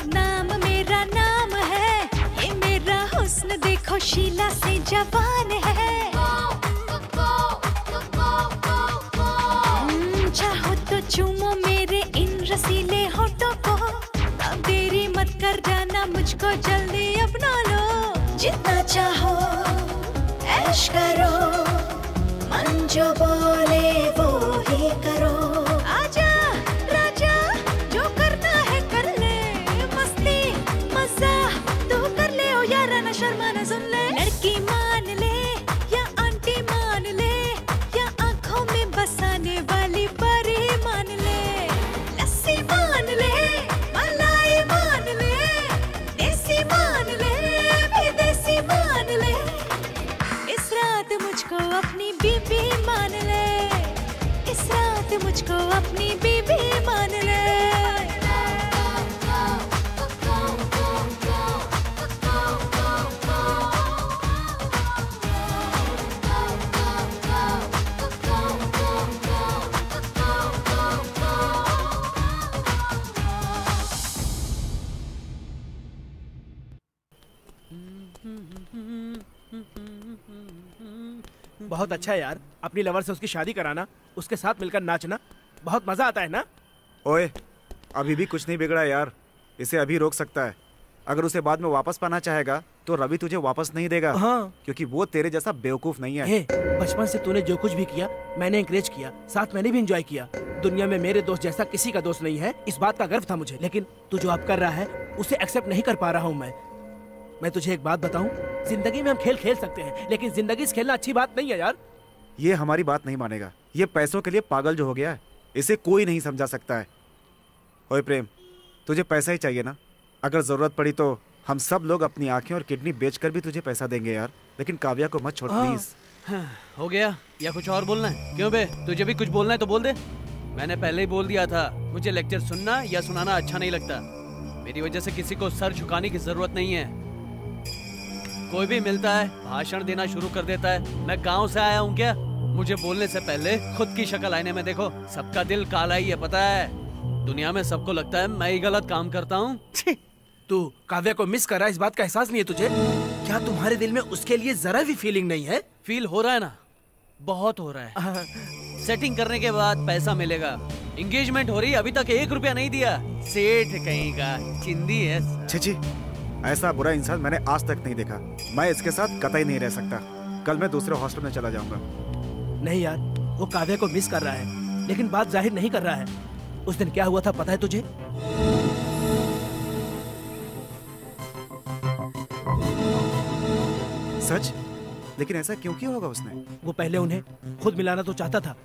बदनाम मेरा नाम है, ये मेरा हुस्न देखो शीला से जवान है। चाहो तो चूमो मेरे इन रसीले होठों को, अब देरी मत कर जाना मुझको जल्दी अपना लो। जितना चाहो ऐश करो, मन जो बोले वो ही करो। आजा मुझको अपनी बीबी मान ले। बहुत अच्छा यार, अपनी लवर से उसकी शादी कराना, उसके साथ मिलकर नाचना, बहुत मजा आता है ना। ओए, अभी भी कुछ नहीं बिगड़ा यार, इसे अभी रोक सकता है। अगर उसे बाद में वापस पाना चाहेगा तो रवि तुझे वापस नहीं देगा। हाँ। क्योंकि वो तेरे जैसा बेवकूफ नहीं है। बचपन से तूने जो कुछ भी किया मैंने एंकरेज किया, साथ मैंने भी एंजॉय किया। दुनिया में मेरे दोस्त जैसा किसी का दोस्त नहीं है, इस बात का गर्व था मुझे। लेकिन तू जो आप कर रहा है उसे एक्सेप्ट नहीं कर पा रहा हूँ मैं तुझे एक बात बताऊँ, जिंदगी में हम खेल खेल सकते हैं लेकिन जिंदगी से खेलना अच्छी बात नहीं है यार। ये हमारी बात नहीं मानेगा, ये पैसों के लिए पागल जो हो गया है, इसे कोई नहीं समझा सकता है। ओए प्रेम, तुझे पैसा ही चाहिए ना, अगर ज़रूरत पड़ी तो हम सब लोग अपनी आंखें और किडनी बेचकर भी तुझे पैसा देंगे यार, लेकिन काव्या को मत छोड़ प्लीज। हो गया या कुछ और बोलना है? क्यों बे, तुझे भी कुछ बोलना है तो बोल दे। मैंने पहले ही बोल दिया था मुझे लेक्चर सुनना या सुनाना अच्छा नहीं लगता। मेरी वजह से किसी को सर झुकाने की जरूरत नहीं है। कोई भी मिलता है भाषण देना शुरू कर देता है। मैं गाँव से आया हूँ क्या? मुझे बोलने से पहले खुद की शक्ल आईने में देखो। सबका दिल काला ही है, पता है। दुनिया में सबको लगता है मैं ही गलत काम करता हूँ। तू काव्या को मिस कर रहा है, इस बात का एहसास नहीं है तुझे? क्या तुम्हारे दिल में उसके लिए जरा भी फीलिंग नहीं है? फील हो रहा है ना, बहुत हो रहा है। सेटिंग करने के बाद पैसा मिलेगा। एंगेजमेंट हो रही, अभी तक ₹1 नहीं दिया। सेठ कहीं का, चिंदी है। छीछी, ऐसा बुरा इंसान मैंने आज तक नहीं देखा। मैं इसके साथ कतई नहीं रह सकता। कल मैं दूसरे हॉस्टल में चला जाऊंगा। नहीं यार, वो काव्या को मिस कर रहा है लेकिन बात जाहिर नहीं कर रहा है। उस दिन क्या हुआ था पता है तुझे? सच? लेकिन ऐसा क्यों किया होगा उसने? वो पहले उन्हें खुद मिलाना तो चाहता था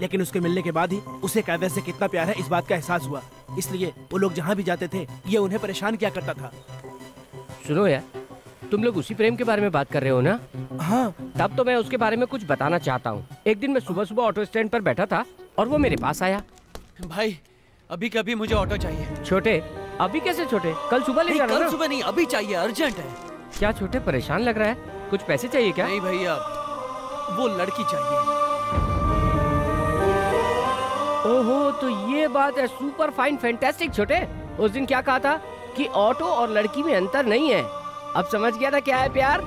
लेकिन उसके मिलने के बाद ही उसे काव्या से कितना प्यार है इस बात का एहसास हुआ। इसलिए वो लोग जहाँ भी जाते थे ये उन्हें परेशान किया करता था। सुनो यार, तुम लोग उसी प्रेम के बारे में बात कर रहे हो ना? हाँ। तब तो मैं उसके बारे में कुछ बताना चाहता हूँ। एक दिन मैं सुबह सुबह ऑटो स्टैंड पर बैठा था और वो मेरे पास आया। भाई अभी कभी मुझे ऑटो चाहिए। छोटे? अभी कैसे छोटे, कल सुबह ले जाना। कल सुबह नहीं, अभी चाहिए, अर्जेंट है। क्या छोटे परेशान लग रहा है, कुछ पैसे चाहिए क्या? नहीं भैया, वो लड़की चाहिए। ओहो, तो ये बात है। Super fine, fantastic. छोटे, उस दिन क्या कहा था कि ऑटो और लड़की में अंतर नहीं है। अब समझ गया था क्या है प्यार?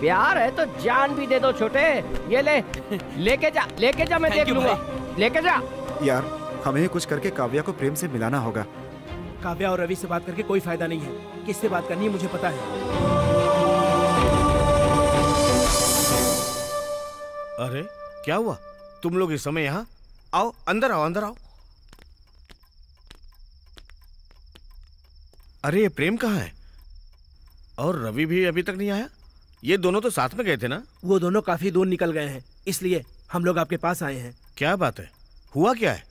प्यार है तो जान भी दे दो छोटे। ये ले, लेके जा, लेके जा, मैं देख लूंगा, लेके जा। यार हमें कुछ करके काव्या को प्रेम से मिलाना होगा। काव्या और रवि से बात करके कोई फायदा नहीं है। किससे बात करनी है मुझे पता है। अरे क्या हुआ, तुम लोग इस समय यहाँ? आओ अंदर, आओ अंदर आओ। अरे प्रेम कहाँ है और रवि भी अभी तक नहीं आया? ये दोनों तो साथ में गए थे ना? वो दोनों काफी दूर निकल गए हैं, इसलिए हम लोग आपके पास आए हैं। क्या बात है, हुआ क्या है?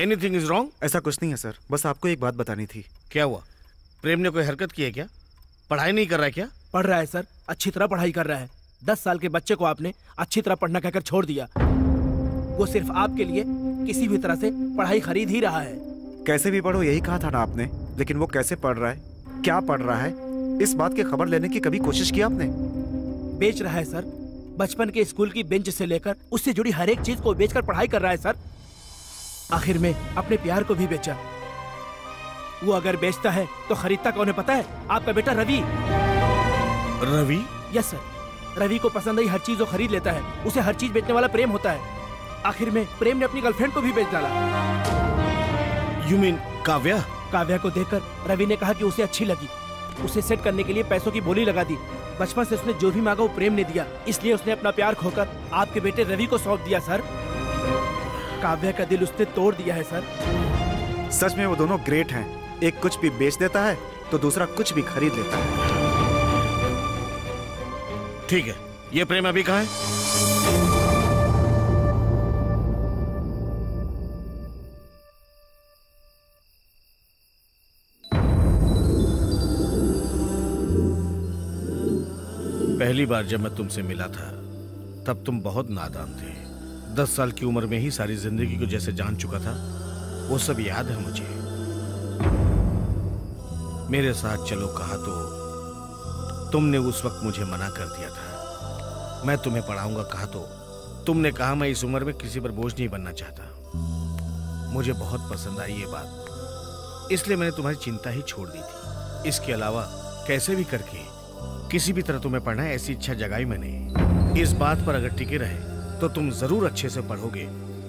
Anything is wrong? ऐसा कुछ नहीं है सर, बस आपको एक बात बतानी थी। क्या हुआ, प्रेम ने कोई हरकत की है क्या? पढ़ाई नहीं कर रहा है क्या? पढ़ रहा है सर, अच्छी तरह पढ़ाई कर रहा है। 10 साल के बच्चे को आपने अच्छी तरह पढ़ना कहकर छोड़ दिया। वो सिर्फ आपके लिए किसी भी तरह से पढ़ाई खरीद ही रहा है। कैसे भी पढ़ो यही कहा था ना आपने, लेकिन वो कैसे पढ़ रहा है, क्या पढ़ रहा है, इस बात की खबर लेने की कभी कोशिश की आपने? बेच रहा है सर, बचपन के स्कूल की बेंच से लेकर उससे जुड़ी हर एक चीज को बेचकर पढ़ाई कर रहा है सर। आखिर में अपने प्यार को भी बेचा। वो अगर बेचता है तो खरीदता कौन है पता है? आपका बेटा रवि। रवि? Yes sir. रवि को पसंद आई हर चीज वो खरीद लेता है। उसे हर चीज बेचने वाला प्रेम होता है। आखिर में प्रेम ने अपनी गर्लफ्रेंड को भी बेच डाला। You mean Kavya? काव्या को देखकर रवि ने कहा कि उसे अच्छी लगी। उसे सेट करने के लिए पैसों की बोली लगा दी। बचपन से उसने जो भी मांगा वो प्रेम ने दिया, इसलिए उसने अपना प्यार खोकर आपके बेटे रवि को सौंप दिया सर। काव्या का दिल उसने तोड़ दिया है सर। सच में वो दोनों ग्रेट हैं। एक कुछ भी बेच देता है तो दूसरा कुछ भी खरीद लेता है। ठीक है, ये प्रेम अभी कहाँ है? पहली बार जब मैं तुमसे मिला था तब तुम बहुत नादान थे। 10 साल की उम्र में ही सारी जिंदगी को जैसे जान चुका था, वो सब याद है मुझे। मेरे साथ चलो कहा तो तुमने उस वक्त मुझे मना कर दिया था। मैं तुम्हें पढ़ाऊंगा कहा तो तुमने कहा मैं इस उम्र में किसी पर बोझ नहीं बनना चाहता। मुझे बहुत पसंद आई ये बात, इसलिए मैंने तुम्हारी चिंता ही छोड़ दी थी। इसके अलावा कैसे भी करके किसी भी तरह तुम्हें पढ़ना है ऐसी इच्छा जगाई मैंने। इस बात पर अगर टिके रहे तो तुम जरूर अच्छे से पढ़ोगे,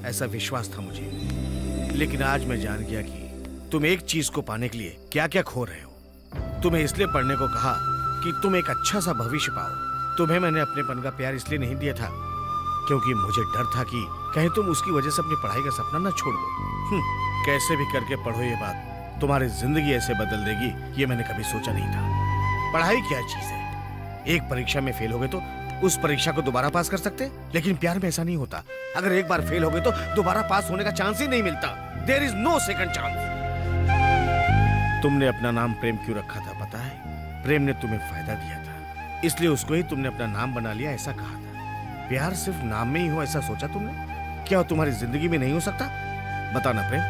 ऐसा विश्वास था मुझे। लेकिन आज मैं जान गया कि तुम एक चीज को पाने के लिए क्या क्या खो रहे हो। तुम्हें इसलिए पढ़ने को कहा कि तुम एक अच्छा सा भविष्य पाओ। तुम्हें मैंने अपनेपन का प्यार इसलिए नहीं दिया था क्योंकि मुझे डर था कि कहीं तुम उसकी वजह से अपनी पढ़ाई का सपना न छोड़ दो। कैसे भी करके पढ़ो, ये बात तुम्हारी जिंदगी ऐसे बदल देगी ये मैंने कभी सोचा नहीं था। पढ़ाई क्या चीज है? एक परीक्षा में फेल हो गए तो उस परीक्षा को दोबारा पास कर सकते, लेकिन प्यार में ऐसा नहीं होता। अगर एक बार फेल हो गए तो दोबारा पास होने का चांस ही नहीं मिलता। There is no second chance। तुमने अपना नाम प्रेम क्यों रखा था पता है? प्रेम ने तुम्हें फायदा दिया था, इसलिए उसको ही तुमने अपना नाम बना लिया ऐसा कहा था। प्यार सिर्फ नाम में ही हो ऐसा सोचा तुमने? क्या तुम्हारी जिंदगी में नहीं हो सकता? बताना प्रेम,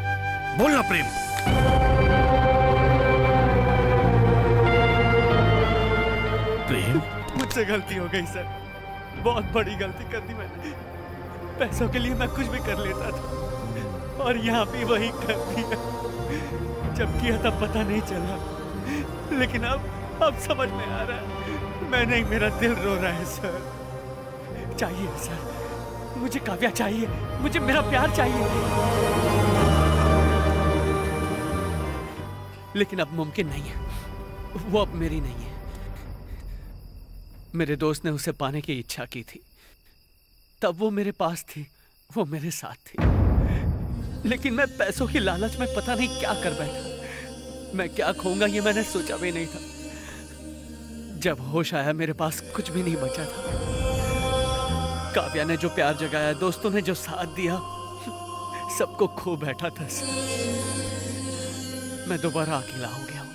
बोलना प्रेम। मुझसे गलती हो गई सर, बहुत बड़ी गलती कर दी मैंने। पैसों के लिए मैं कुछ भी कर लेता था और यहाँ भी वही कर दिया। जब किया तब पता नहीं चला, लेकिन अब समझ में आ रहा है। मैं नहीं, मेरा दिल रो रहा है सर। चाहिए सर, मुझे काव्या चाहिए, मुझे मेरा प्यार चाहिए। लेकिन अब मुमकिन नहीं है, वो अब मेरी नहीं है। मेरे दोस्त ने उसे पाने की इच्छा की थी, तब वो मेरे पास थी, वो मेरे साथ थी। लेकिन मैं पैसों की लालच में पता नहीं क्या कर बैठा। मैं क्या खोऊंगा ये मैंने सोचा भी नहीं था। जब होश आया मेरे पास कुछ भी नहीं बचा था। काव्या ने जो प्यार जगाया, दोस्तों ने जो साथ दिया, सबको खो बैठा था सर। मैं दोबारा अकेला हो गया हूँ।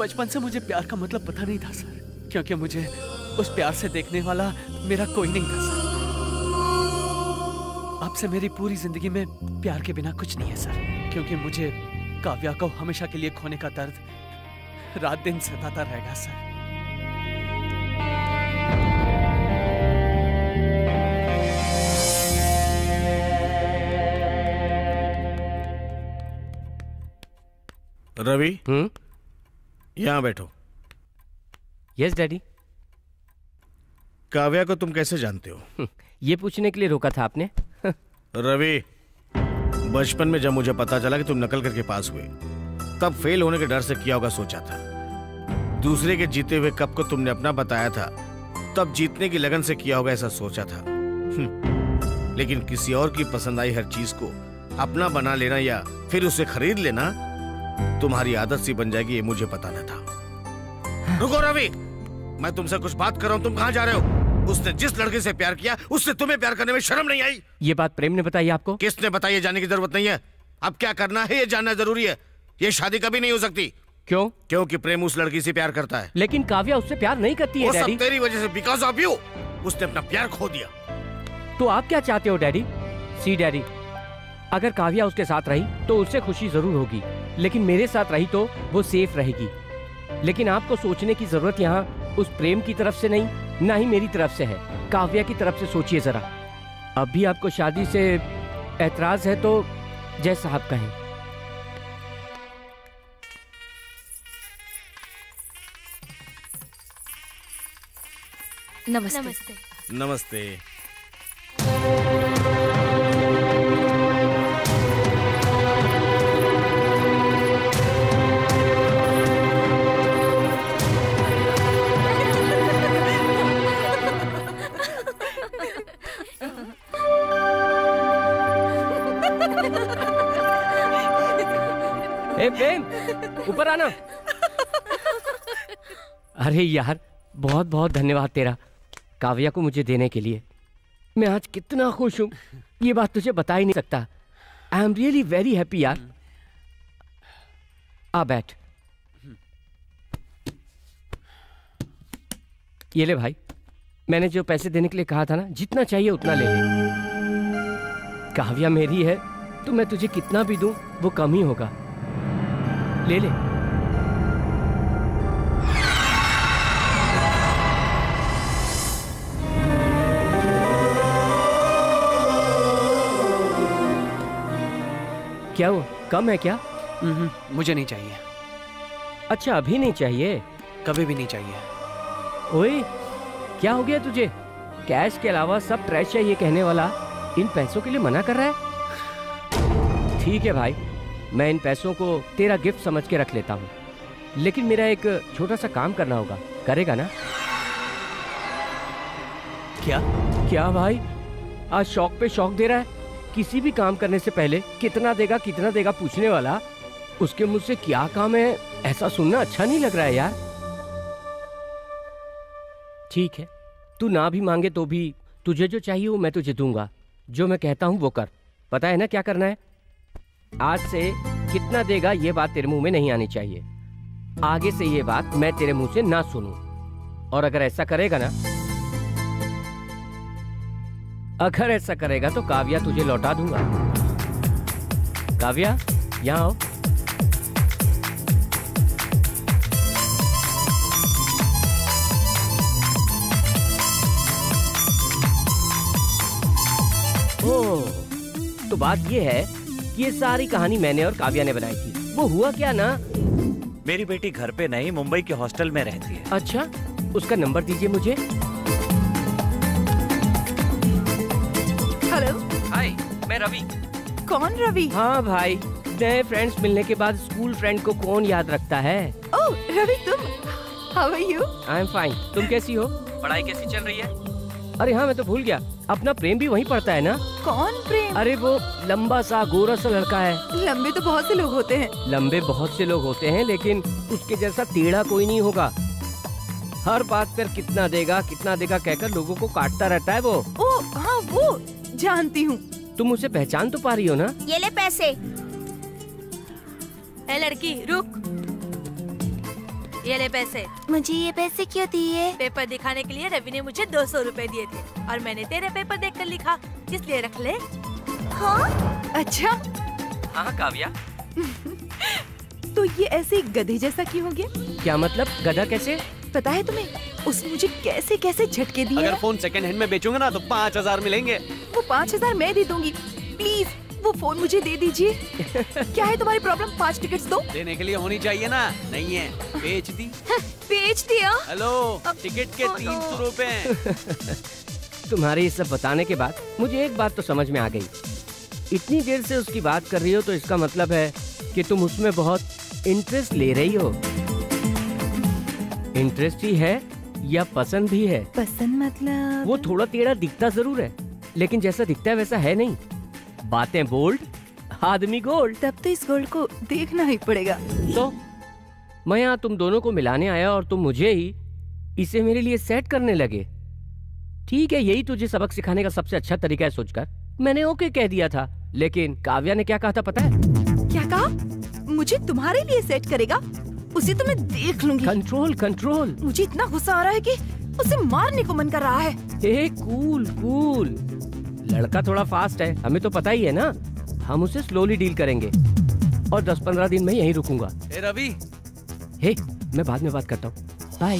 बचपन से मुझे प्यार का मतलब पता नहीं था सर, क्योंकि मुझे उस प्यार से देखने वाला मेरा कोई नहीं था सर। अब से मेरी पूरी जिंदगी में प्यार के बिना कुछ नहीं है सर, क्योंकि मुझे काव्या को हमेशा के लिए खोने का दर्द रात दिन सताता रहेगा सर। रवि, यहाँ बैठो। Yes daddy. काव्या को तुम कैसे जानते हो? ये पूछने के लिए रोका था आपने। रवि, बचपन में जब मुझे पता चला कि तुम नकल करके पास हुए, तब फेल होने के डर से किया होगा सोचा था। दूसरे के जीते हुए कप को तुमने अपना बताया था, तब जीतने की लगन से किया होगा ऐसा सोचा था। लेकिन किसी और की पसंद आई हर चीज को अपना बना लेना या फिर उसे खरीद लेना तुम्हारी आदत सी बन जाएगी, ये मुझे पता न था। रुको रवि, मैं तुमसे कुछ बात कर रहा हूँ, तुम कहाँ जा रहे हो? उसने जिस लड़के से प्यार किया उससे तुम्हें प्यार करने में शर्म नहीं आई? ये बात प्रेम ने बताई आपको? किसने बताई ये जानने की जरूरत नहीं है। अब क्या करना है ये जानना जरूरी है। ये शादी कभी नहीं हो सकती। क्यों? क्योंकि प्रेम उस लड़की से प्यार करता है। लेकिन काव्या उससे प्यार नहीं करती है डैडी। तेरी वजह से, बिकॉज ऑफ यू, उसने अपना प्यार खो दिया। तो आप क्या चाहते हो डैडी? सी डैडी, अगर काव्या उसके साथ रही तो उससे खुशी जरूर होगी, लेकिन मेरे साथ रही तो वो सेफ रहेगी। लेकिन आपको सोचने की जरूरत यहाँ उस प्रेम की तरफ से नहीं, ना ही मेरी तरफ से है, काव्या की तरफ से सोचिए जरा। अब भी आपको शादी से एतराज है तो जय साहब कहें। नमस्ते। नमस्ते। ए प्रेम, ऊपर आना। अरे यार, बहुत बहुत धन्यवाद तेरा काव्या को मुझे देने के लिए। मैं आज कितना खुश हूँ ये बात तुझे बता ही नहीं सकता। I am really very happy यार। आ बैठ, ये ले भाई, मैंने जो पैसे देने के लिए कहा था ना, जितना चाहिए उतना ले ले। काव्या मेरी है तो मैं तुझे कितना भी दूं वो कम ही होगा। ले ले। क्या वो कम है क्या? मुझे नहीं चाहिए। अच्छा, अभी नहीं चाहिए? कभी भी नहीं चाहिए। ओए, क्या हो गया तुझे? कैश के अलावा सब ट्रैश है ये कहने वाला इन पैसों के लिए मना कर रहा है। ठीक है भाई, मैं इन पैसों को तेरा गिफ्ट समझ के रख लेता हूँ, लेकिन मेरा एक छोटा सा काम करना होगा, करेगा ना? क्या क्या भाई, आज शौक पे शौक दे रहा है। किसी भी काम करने से पहले कितना देगा पूछने वाला, उसके मुझसे क्या काम है ऐसा सुनना अच्छा नहीं लग रहा है यार। ठीक है, तू ना भी मांगे तो भी तुझे जो चाहिए वो मैं तुझे दूंगा। जो मैं कहता हूँ वो कर। पता है ना क्या करना है? आज से कितना देगा ये बात तेरे मुंह में नहीं आनी चाहिए। आगे से ये बात मैं तेरे मुंह से ना सुनूं। और अगर ऐसा करेगा तो काव्या तुझे लौटा दूंगा। काव्या यहाँ आओ। तो बात ये है, ये सारी कहानी मैंने और काव्या ने बनाई थी। वो हुआ क्या ना, मेरी बेटी घर पे नहीं, मुंबई के हॉस्टल में रहती है। अच्छा, उसका नंबर दीजिए मुझे। हेलो, हाय, मैं रवि। कौन रवि? हाँ भाई, नए फ्रेंड्स मिलने के बाद स्कूल फ्रेंड को कौन याद रखता है। ओह रवि, तुम? How are you? I am fine, तुम कैसी हो? पढ़ाई कैसी चल रही है? अरे हाँ, मैं तो भूल गया, अपना प्रेम भी वहीं पढ़ता है ना। कौन प्रेम? अरे वो लंबा सा गोरा सा लड़का है। लंबे तो बहुत से लोग होते हैं। लंबे बहुत से लोग होते हैं, लेकिन उसके जैसा टेढ़ा कोई नहीं होगा। हर बात पर कितना देगा कहकर लोगों को काटता रहता है वो। ओ हाँ, वो जानती हूँ। तुम उसे पहचान तो पा रही हो ना? ये ले पैसे। ए लड़की रुक, ये ले पैसे। मुझे ये पैसे क्यों दिए? पेपर दिखाने के लिए रवि ने मुझे 200 रुपए दिए थे, और मैंने तेरे पेपर देखकर लिखा, इसलिए रख ले। हाँ अच्छा। हाँ काव्या। तो ये ऐसे गधे जैसा क्यों हो गया? क्या मतलब गधा कैसे? पता है तुम्हें, उसने मुझे कैसे कैसे झटके दिए। अगर फोन सेकंड हैंड में बेचूंगा ना तो 5000 मिलेंगे। वो 5000 मैं दे दूंगी, प्लीज वो फोन मुझे दे दीजिए। क्या है तुम्हारी प्रॉब्लम? 5 टिकट्स दो। देने के लिए होनी चाहिए ना, नहीं है। बेच दी। बेच दिया? हेलो, टिकट के 300 रुपए। तुम्हारे ये सब बताने के बाद मुझे एक बात तो समझ में आ गई। इतनी देर से उसकी बात कर रही हो तो इसका मतलब है कि तुम उसमें बहुत इंटरेस्ट ले रही हो। इंटरेस्ट ही है या पसंद भी है? पसंद मतलब? वो थोड़ा टेढ़ा दिखता जरूर है, लेकिन जैसा दिखता है वैसा है नहीं। बातें बोल्ड, आदमी गोल्ड। तब तो इस गोल्ड को देखना ही पड़ेगा। तो मैं यहाँ तुम दोनों को मिलाने आया और तुम मुझे ही इसे मेरे लिए सेट करने लगे। ठीक है, यही तुझे सबक सिखाने का सबसे अच्छा तरीका है सोचकर मैंने ओके कह दिया था, लेकिन काव्या ने क्या कहा था पता है? क्या कहा? मुझे तुम्हारे लिए सेट करेगा, उसे तो मैं देख लूंगी। Control control. मुझे इतना गुस्सा आ रहा है कि उसे मारने को मन कर रहा है। ए कूल कूल, लड़का थोड़ा फास्ट है, हमें तो पता ही है ना। हम उसे स्लोली डील करेंगे और 10-15 दिन में यहीं रुकूंगा। ए रवि, हे मैं बाद में बात करता हूँ, बाय।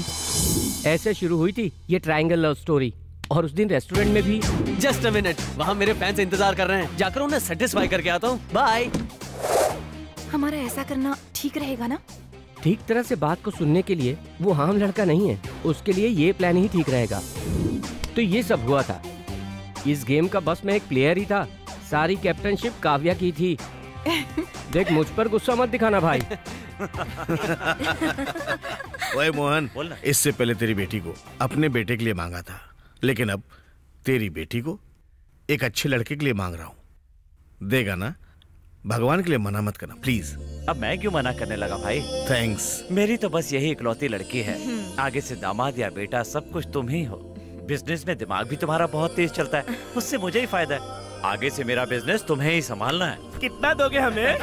ऐसे शुरू हुई थी ये ट्रायंगल लव स्टोरी, और उस दिन रेस्टोरेंट में भी। जस्ट अ मिनट, वहाँ मेरे फैंस इंतजार कर रहे हैं, जाकर उन्हें सेटिस्फाई करके आता हूँ। बाय। हमारा ऐसा करना ठीक रहेगा ना? ठीक तरह से बात को सुनने के लिए वो हम लड़का नहीं है, उसके लिए ये प्लान ही ठीक रहेगा। तो ये सब हुआ था। इस गेम का बस मैं एक प्लेयर ही था, सारी कैप्टनशिप काव्या की थी। देख मुझ पर गुस्सा मत दिखाना भाई। ओए मोहन, इससे पहले तेरी बेटी को अपने बेटे के लिए मांगा था, लेकिन अब तेरी बेटी को एक अच्छे लड़के के लिए मांग रहा हूँ, देगा ना? भगवान के लिए मना मत करना प्लीज। अब मैं क्यों मना करने लगा भाई? थैंक्स। मेरी तो बस यही इकलौती लड़की है, आगे से दामाद या बेटा सब कुछ तुम ही हो। बिजनेस में दिमाग भी तुम्हारा बहुत तेज चलता है, उससे मुझे ही फायदा है। आगे से मेरा बिजनेस तुम्हें ही संभालना है। कितना दोगे हमें?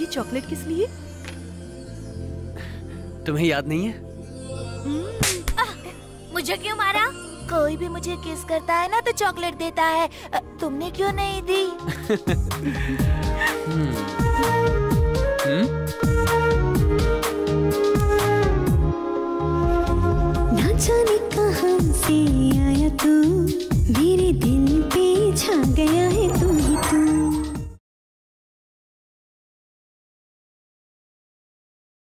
ये चॉकलेट किस लिए? तुम्हें याद नहीं है? मुझे क्यों मारा? कोई भी मुझे किस करता है ना तो चॉकलेट देता है, तुमने क्यों नहीं दी? ना जाने कहाँ से आया तू,